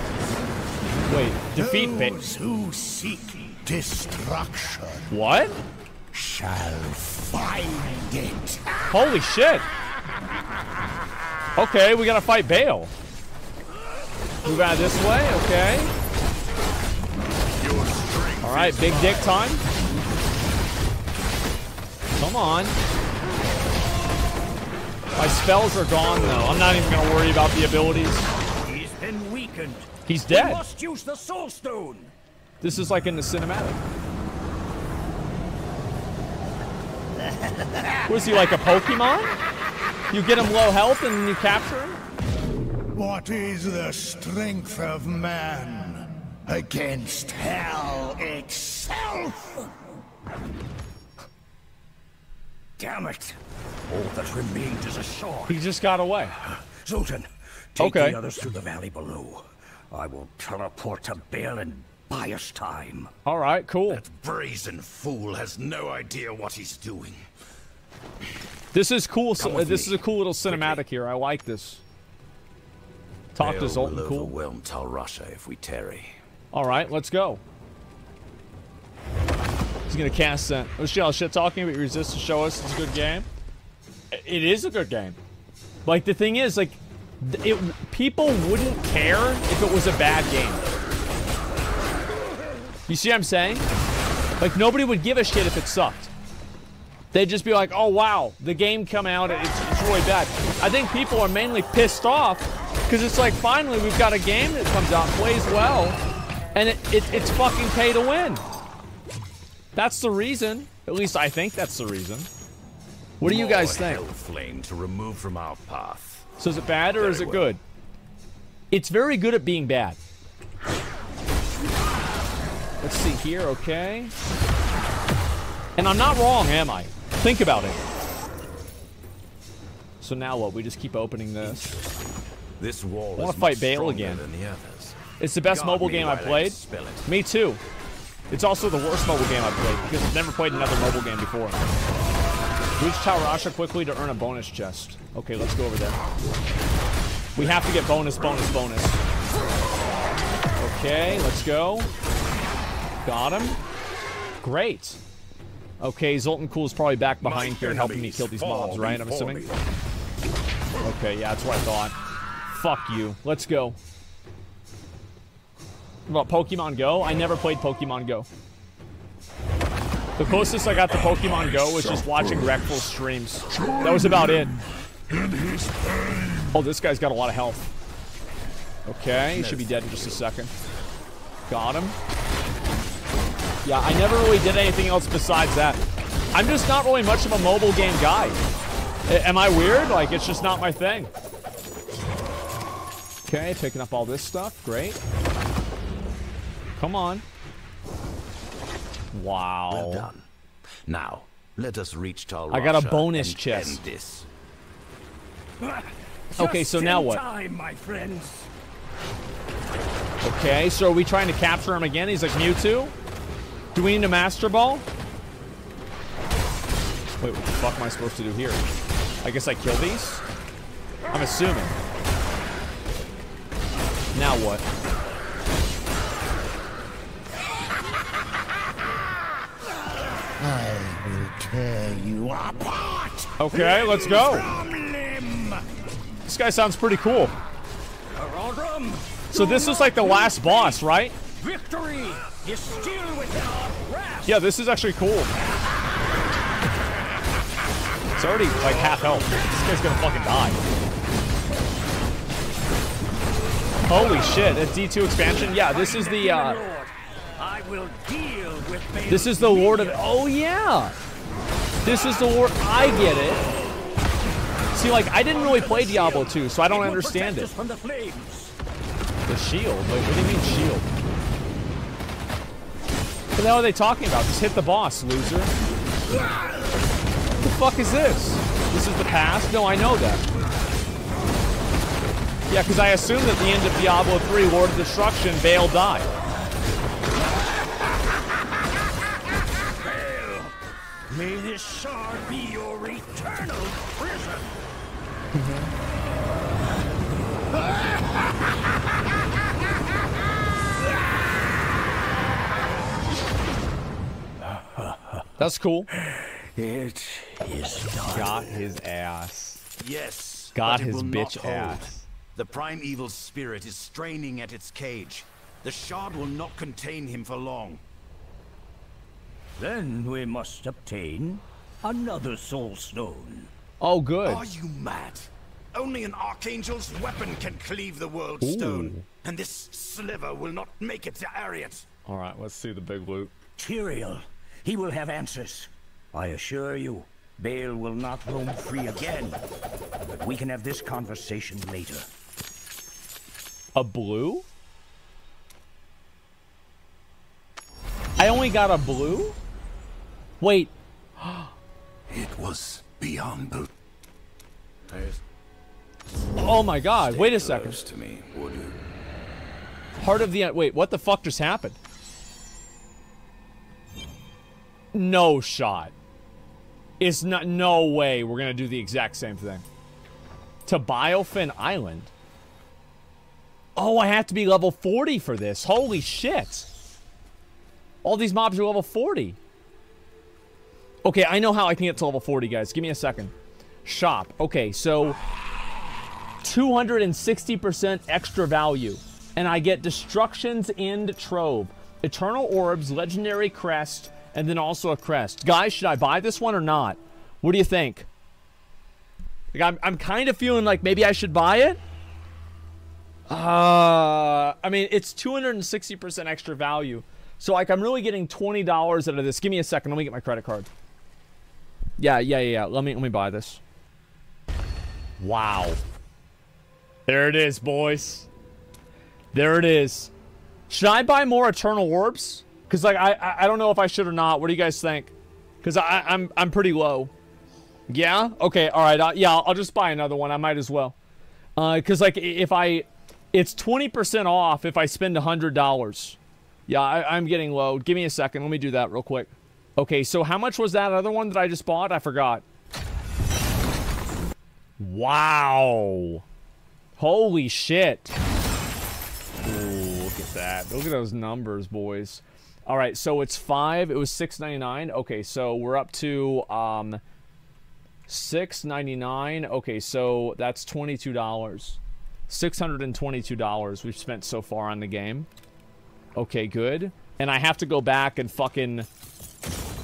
Wait, defeat Baal. Those who seek destruction. What? Shall find it. Holy shit. Okay, we gotta fight Baal. Move out this way, okay. Alright, big dick time. Come on. My spells are gone, though. I'm not even going to worry about the abilities. He's been weakened. He's dead. We must use the Soul Stone. This is like in the cinematic. Was he like a Pokemon? You get him low health and you capture him? What is the strength of man against hell itself? Damn it! All that remained is a sword. He just got away. Zoltun, take okay. the others to the valley below. I will teleport to Baal and buy us time. All right, cool. That brazen fool has no idea what he's doing. This is cool. So, uh, this me. is a cool little cinematic here. I like this. Talk Baal to Zoltun. We'll cool. overwhelm Tal Rasha if we tarry. All right, let's go. He's gonna cast that. Oh shit, all shit talking, but you resist to show us it's a good game. It is a good game. Like, the thing is, like, it, people wouldn't care if it was a bad game. You see what I'm saying? Like, nobody would give a shit if it sucked. They'd just be like, oh wow, the game come out, it's, it's really bad. I think people are mainly pissed off because it's like, finally we've got a game that comes out, plays well, and it, it, it's fucking pay to win. That's the reason. At least I think that's the reason. What do More you guys think? Hellflame to remove from our path. So is it bad or very is it well. good? It's very good at being bad. Let's see here, okay. And I'm not wrong, am I? Think about it. So now what? We just keep opening this. This wall I want to fight Baal again. The it's the best God mobile game I played. Me too. It's also the worst mobile game I played because I've never played another mobile game before. Reach Tal Rasha quickly to earn a bonus chest. Okay, let's go over there. We have to get bonus, bonus, bonus. Okay, let's go. Got him. Great. Okay, Zoltun Kulle is probably back behind My here helping me kill these mobs, right? I'm assuming. Me. Okay, yeah, that's what I thought. Fuck you. Let's go. What about Pokemon Go? I never played Pokemon Go. The closest I got to Pokemon Go was just watching Reckful streams. That was about it. Oh, this guy's got a lot of health. Okay, he should be dead in just a second. Got him. Yeah, I never really did anything else besides that. I'm just not really much of a mobile game guy. I- am I weird? Like, it's just not my thing. Okay, picking up all this stuff. Great. Come on. Wow. Well done. Now, let us reach Tal Rasha. I got a bonus chest. This. Okay, so now what? Time, my friends. Okay, so are we trying to capture him again? He's like Mewtwo? Do we need a Master Ball? Wait, what the fuck am I supposed to do here? I guess I kill these? I'm assuming. Now what? I will tear you apart. Okay, let's go. This guy sounds pretty cool. So this is like the last boss, right? Victory is still without rest. Yeah, this is actually cool. It's already like half health. This guy's gonna fucking die. Holy shit, a D two expansion? Yeah, this is the, uh... I will deal with this is the Lord of... Oh, yeah! This is the Lord... I get it. See, like, I didn't really play Diablo two, so I don't understand it. The shield? Like, what do you mean, shield? What the hell are they talking about? Just hit the boss, loser. What the fuck is this? This is the past? No, I know that. Yeah, because I assumed at the end of Diablo three, Lord of Destruction, Baal died. Baal, may this shard be your eternal prison. That's cool. It is done. Got his ass. Yes. Got his bitch ass. The primeval spirit is straining at its cage. The shard will not contain him for long. Then we must obtain another soul stone. Oh, good. Are you mad? Only an archangel's weapon can cleave the world Ooh. stone, and this sliver will not make it to Arreat. All right, let's see the big loot. Tyrael, he will have answers. I assure you, Baal will not roam free again. But we can have this conversation later. A blue? I only got a blue? Wait. It was beyond blue. Oh my god, wait a second. To me, would you? Part of the... Wait, what the fuck just happened? No shot. It's not... No way we're gonna do the exact same thing. To Biofin Island? Oh, I have to be level forty for this. Holy shit. All these mobs are level forty. Okay, I know how I can get to level forty, guys. Give me a second. Shop. Okay, so... two hundred sixty percent extra value. And I get Destruction's End Trove. Eternal Orbs, Legendary Crest, and then also a Crest. Guys, should I buy this one or not? What do you think? Like, I'm, I'm kind of feeling like maybe I should buy it. Uh, I mean, it's two hundred sixty percent extra value. So, like, I'm really getting twenty dollars out of this. Give me a second. Let me get my credit card. Yeah, yeah, yeah. Let me, let me buy this. Wow. There it is, boys. There it is. Should I buy more Eternal Orbs? Because, like, I, I don't know if I should or not. What do you guys think? Because I'm, I'm pretty low. Yeah? Okay, alright. Uh, yeah, I'll just buy another one. I might as well. Because, uh, like, if I... It's twenty percent off if I spend one hundred dollars. Yeah, I, I'm getting low. Give me a second. Let me do that real quick. Okay, so how much was that other one that I just bought? I forgot. Wow. Holy shit. Ooh, look at that. Look at those numbers, boys. All right, so it's five. It was six ninety-nine. Okay, so we're up to... um. six ninety-nine. Okay, so that's twenty-two dollars. six hundred twenty-two dollars we've spent so far on the game. Okay, good. And I have to go back and fucking...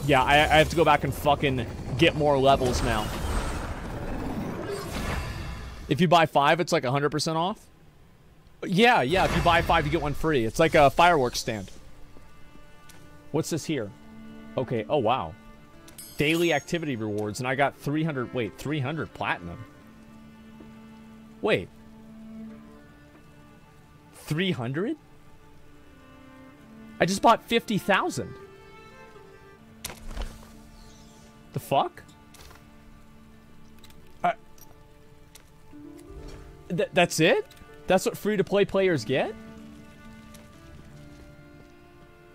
Yeah, I, I have to go back and fucking get more levels now. If you buy five, it's like one hundred percent off? Yeah, yeah. If you buy five, you get one free. It's like a fireworks stand. What's this here? Okay, oh wow. Daily activity rewards, and I got three hundred, wait, three hundred platinum? Wait. three hundred? I just bought fifty thousand. The fuck? I, th that's it? That's what free-to-play players get?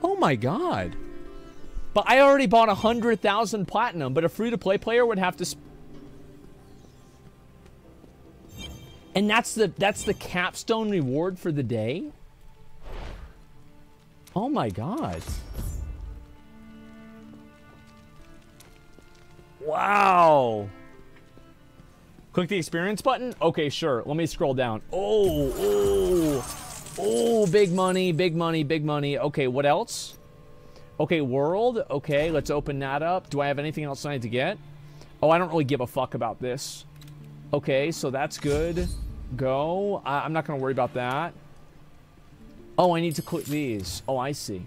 Oh my god. But I already bought one hundred thousand platinum, but a free-to-play player would have to... Sp and that's the, that's the capstone reward for the day? Oh my god. Wow. Click the experience button? Okay, sure. Let me scroll down. Oh, oh. Oh, big money, big money, big money. Okay, what else? Okay, world. Okay, let's open that up. Do I have anything else I need to get? Oh, I don't really give a fuck about this. Okay, so that's good. Go. I I'm not going to worry about that. Oh, I need to click these. Oh, I see.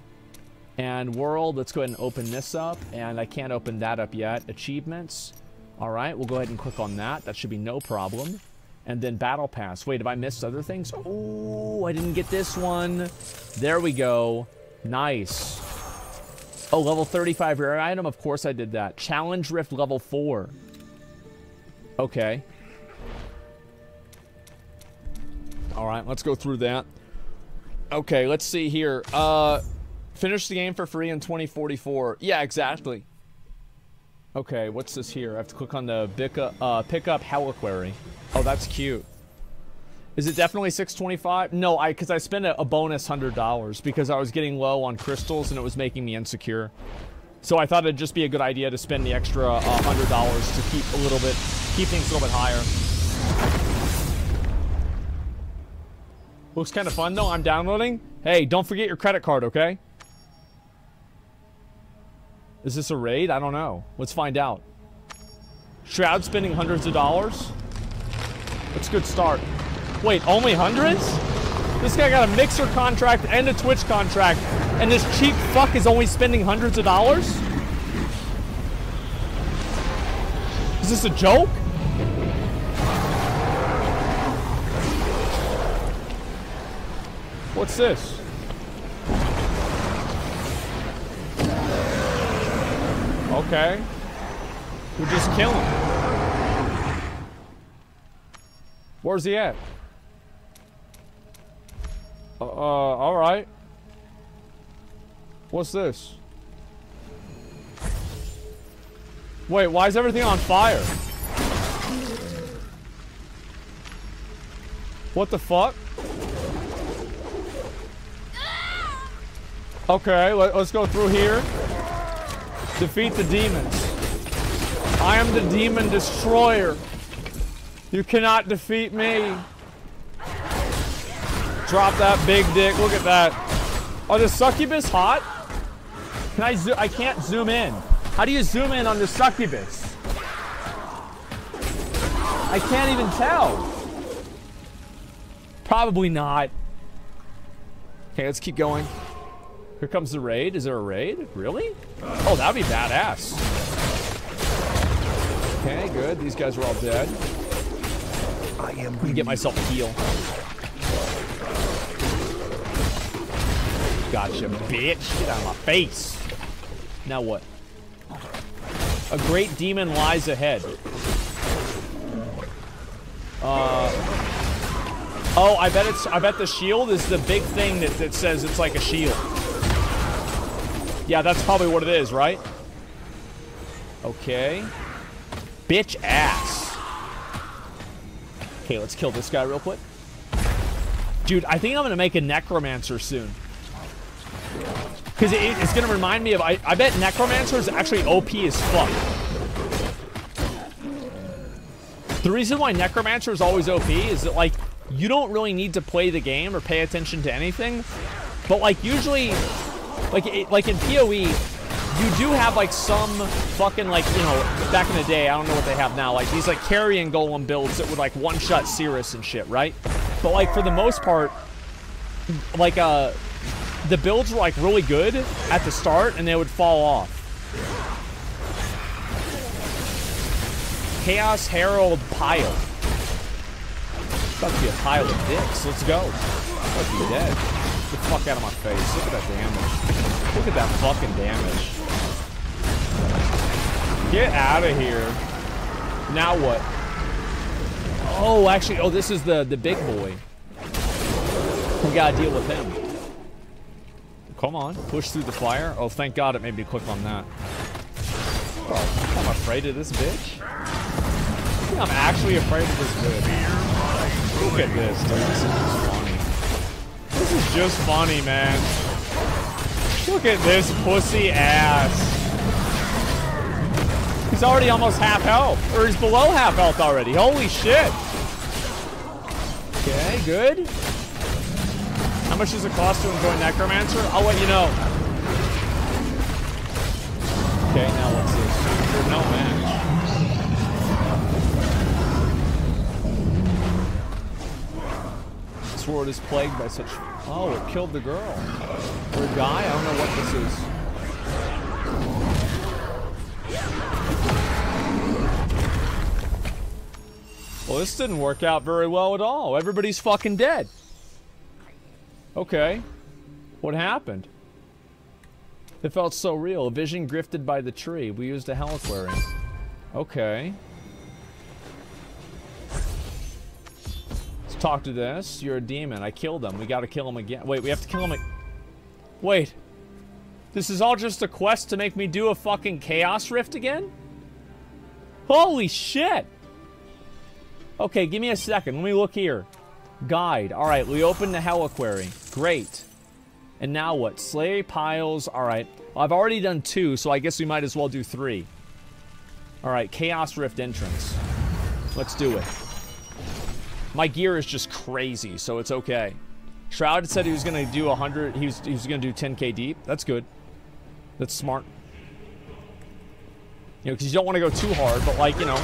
And world. Let's go ahead and open this up. And I can't open that up yet. Achievements. All right, we'll go ahead and click on that. That should be no problem. And then battle pass. Wait, have I missed other things? Oh, I didn't get this one. There we go. Nice. Oh, level thirty-five rare item. Of course I did that. Challenge Rift level four. Okay. All right, let's go through that. Okay, let's see here. Uh, finish the game for free in twenty forty-four. Yeah, exactly. Okay, what's this here? I have to click on the pick up, uh, pick up Heliquary. Oh, that's cute. Is it definitely six twenty-five? No, I because I spent a, a bonus one hundred dollars because I was getting low on crystals and it was making me insecure. So I thought it'd just be a good idea to spend the extra uh, one hundred dollars to keep a little bit, keep things a little bit higher. Looks kind of fun though. I'm downloading. Hey, don't forget your credit card, okay? Is this a raid? I don't know. Let's find out. Shroud spending hundreds of dollars. That's a good start. Wait, only hundreds? This guy got a Mixer contract and a Twitch contract, and this cheap fuck is only spending hundreds of dollars? Is this a joke? What's this? Okay. We're just killing. Where's he at? Uh, all right. What's this? Wait, why is everything on fire? What the fuck? Okay, let, let's go through here. Defeat the demons. I am the demon destroyer. You cannot defeat me. Drop that big dick. Look at that. Are the succubus hot? Can I zo- I can't zoom in. How do you zoom in on the succubus? I can't even tell. Probably not. Okay, let's keep going. Here comes the raid. Is there a raid? Really? Oh, that'd be badass. Okay, good. These guys were all dead. I am gonna get myself a heal. Gotcha, bitch. Get out of my face. Now what? A great demon lies ahead. Uh, oh, I bet it's. I bet the shield is the big thing that, that says it's like a shield. Yeah, that's probably what it is, right? Okay. Bitch ass. Okay, let's kill this guy real quick. Dude, I think I'm gonna make a necromancer soon. Because it, it's going to remind me of... I, I bet Necromancer is actually O P as fuck. The reason why Necromancer is always O P is that, like, you don't really need to play the game or pay attention to anything. But, like, usually... Like, it, like in P O E, you do have, like, some fucking, like, you know... Back in the day, I don't know what they have now. Like, these, like, carrion golem builds that would, like, one-shot Cirrus and shit, right? But, like, for the most part... Like, uh... the builds were like really good at the start and they would fall off. Chaos Herald pile. About to be a pile of dicks. Let's go. About to be dead. Get the fuck out of my face. Look at that damage. Look at that fucking damage. Get out of here. Now what? Oh, actually, oh, this is the, the big boy. We gotta deal with him. Come on, push through the fire. Oh, thank God it made me click on that. Oh, I'm afraid of this bitch. I'm actually afraid of this bitch. Look at this, dude. This is just funny. This is just funny, man. Look at this pussy ass. He's already almost half health. Or he's below half health already. Holy shit. Okay, good. How much does it cost to enjoy Necromancer? I'll let you know. Okay, now let's see. There's no match. This world is plagued by such... Oh, it killed the girl. Or guy? I don't know what this is. Well, this didn't work out very well at all. Everybody's fucking dead. Okay. What happened? It felt so real. A vision grifted by the tree. We used a heliquarium. Okay. Let's talk to this. You're a demon. I killed him. We gotta kill him again. Wait, we have to kill him again. Wait. This is all just a quest to make me do a fucking chaos rift again? Holy shit! Okay, give me a second. Let me look here. Guide. Alright, we opened the heliquary. Great. And now what? Slay piles. Alright. Well, I've already done two, so I guess we might as well do three. Alright, Chaos Rift entrance. Let's do it. My gear is just crazy, so it's okay. Shroud said he was going to do one hundred... He was, he was going to do ten K deep. That's good. That's smart. You know, because you don't want to go too hard, but like, you know,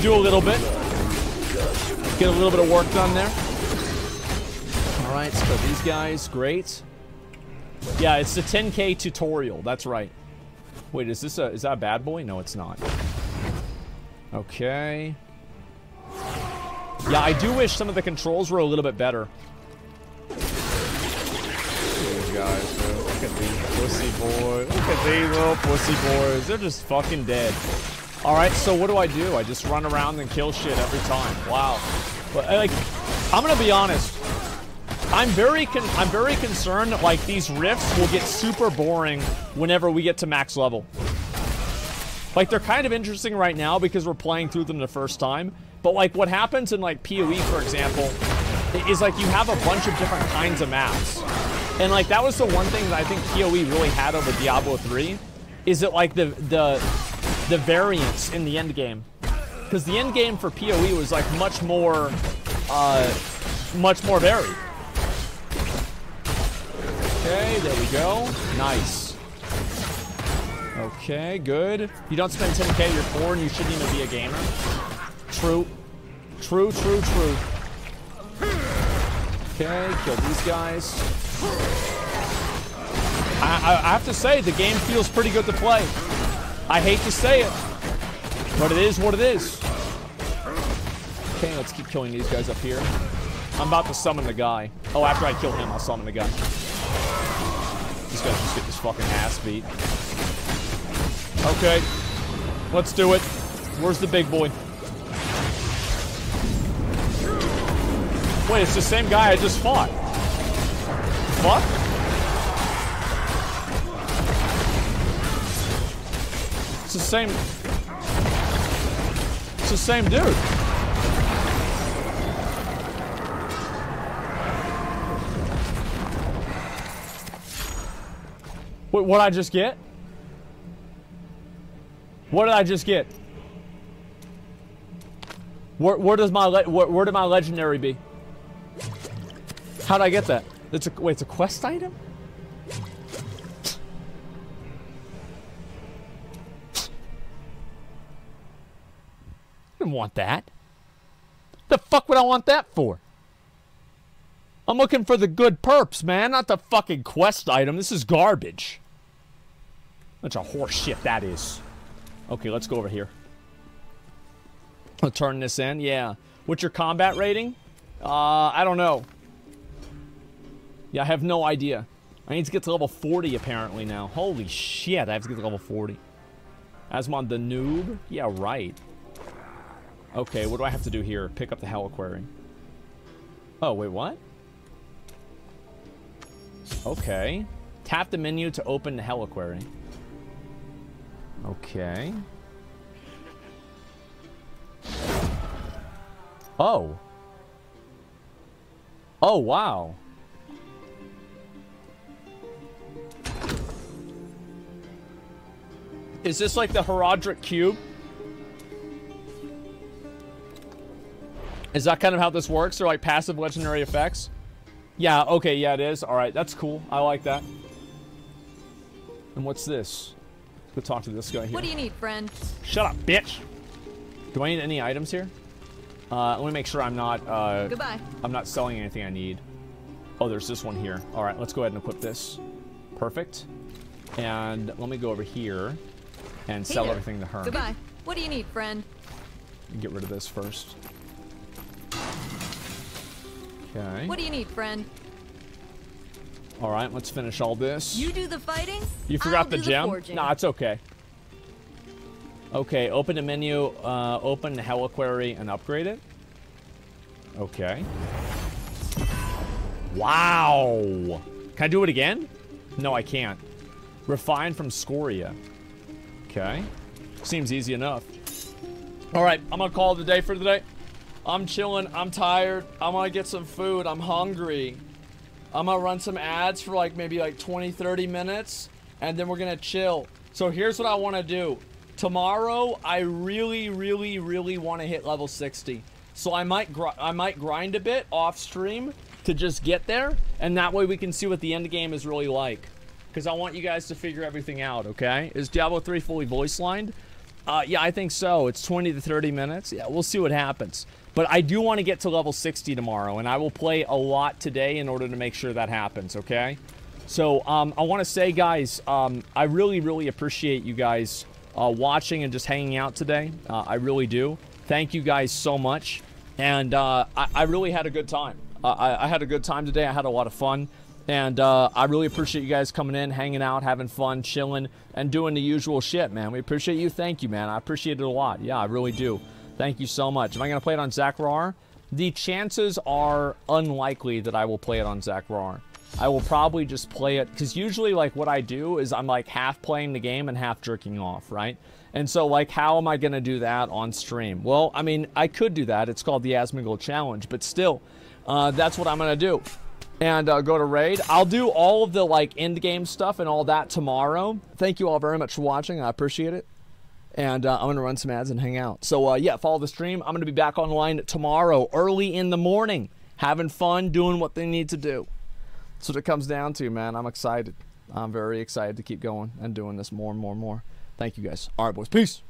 do a little bit. Get a little bit of work done there. Alright, so these guys, great. Yeah, it's the ten K tutorial, that's right. Wait, is this a, is that a bad boy? No, it's not. Okay. Yeah, I do wish some of the controls were a little bit better. These guys, bro. Look at these pussy boys. Look at these little pussy boys. They're just fucking dead. Alright, so what do I do? I just run around and kill shit every time. Wow. But, like, I'm gonna be honest. I'm very con I'm very concerned that, like, these rifts will get super boring whenever we get to max level. Like, they're kind of interesting right now because we're playing through them the first time. But, like, what happens in, like, P O E, for example, is, like, you have a bunch of different kinds of maps. And, like, that was the one thing that I think P O E really had over Diablo three, is that, like, the, the, the variance in the endgame. Because the endgame for P O E was, like, much more, uh, much more varied. Okay, there we go. Nice. Okay, good. You don't spend ten K, you're poor, and you shouldn't even be a gamer. True. True, true, true. Okay, kill these guys. I, I, I have to say, the game feels pretty good to play. I hate to say it, but it is what it is. Okay, let's keep killing these guys up here. I'm about to summon the guy. Oh, after I kill him, I'll summon the guy. These guys just get this fucking ass beat. Okay. Let's do it. Where's the big boy? Wait, it's the same guy I just fought. Fuck? It's the same... It's the same dude. Wait, what'd I just get? What did I just get? Where, where does my le where, where did my legendary be? How did I get that? It's a wait, it's a quest item? I didn't want that. The fuck would I want that for? I'm looking for the good perps, man, not the fucking quest item. This is garbage. Bunch of horse shit that is. Okay, let's go over here. I'll turn this in, yeah. What's your combat rating? Uh, I don't know. Yeah, I have no idea. I need to get to level forty apparently now. Holy shit, I have to get to level forty. Asmon the noob? Yeah, right. Okay, what do I have to do here? Pick up the Heliquary. Oh, wait, what? Okay. Tap the menu to open the Heliquary. Okay. Oh. Oh, wow. Is this like the Horadric Cube? Is that kind of how this works? Or like passive legendary effects? Yeah, okay, yeah it is. Alright, that's cool. I like that. And what's this? Let's go talk to this guy here. What do you need, friend? Shut up, bitch! Do I need any items here? Uh, let me make sure I'm not, uh... Goodbye. I'm not selling anything I need. Oh, there's this one here. Alright, let's go ahead and equip this. Perfect. And let me go over here and hey sell there. everything to her. Goodbye. What do you need, friend? Get rid of this first. Okay. What do you need, friend? All right, let's finish all this. You do the fighting? You forgot I'll the gem? The nah, it's okay. Okay, open the menu, uh, open the Heliquary and upgrade it. Okay. Wow! Can I do it again? No, I can't. Refine from Scoria. Okay. Seems easy enough. All right, I'm gonna call it a day for today. I'm chilling, I'm tired, I'm gonna get some food, I'm hungry. I'm gonna run some ads for like maybe like twenty, thirty minutes, and then we're gonna chill. So here's what I wanna do. Tomorrow, I really, really, really wanna hit level sixty. So I might gr I might grind a bit off stream to just get there, and that way we can see what the end game is really like. Because I want you guys to figure everything out, okay? Is Diablo three fully voice lined? Uh, yeah, I think so. It's twenty to thirty minutes. Yeah, we'll see what happens. But I do want to get to level sixty tomorrow, and I will play a lot today in order to make sure that happens, okay? So, um, I want to say, guys, um, I really, really appreciate you guys uh, watching and just hanging out today. Uh, I really do. Thank you guys so much. And uh, I, I really had a good time. Uh, I, I had a good time today. I had a lot of fun. And uh, I really appreciate you guys coming in, hanging out, having fun, chilling, and doing the usual shit, man. We appreciate you. Thank you, man. I appreciate it a lot. Yeah, I really do. Thank you so much. Am I going to play it on Zachrar? The chances are unlikely that I will play it on Zachrar. I will probably just play it, because usually, like, what I do is I'm, like, half playing the game and half jerking off, right? And so, like, how am I going to do that on stream? Well, I mean, I could do that. It's called the Asmongold Challenge, but still, uh, that's what I'm going to do. And uh, go to raid. I'll do all of the like end game stuff and all that tomorrow. Thank you all very much for watching. I appreciate it. And uh, I'm gonna run some ads and hang out. So uh, yeah, follow the stream. I'm gonna be back online tomorrow, early in the morning, having fun, doing what they need to do. That's what it comes down to, man. I'm excited. I'm very excited to keep going and doing this more and more and more. Thank you guys. All right, boys. Peace.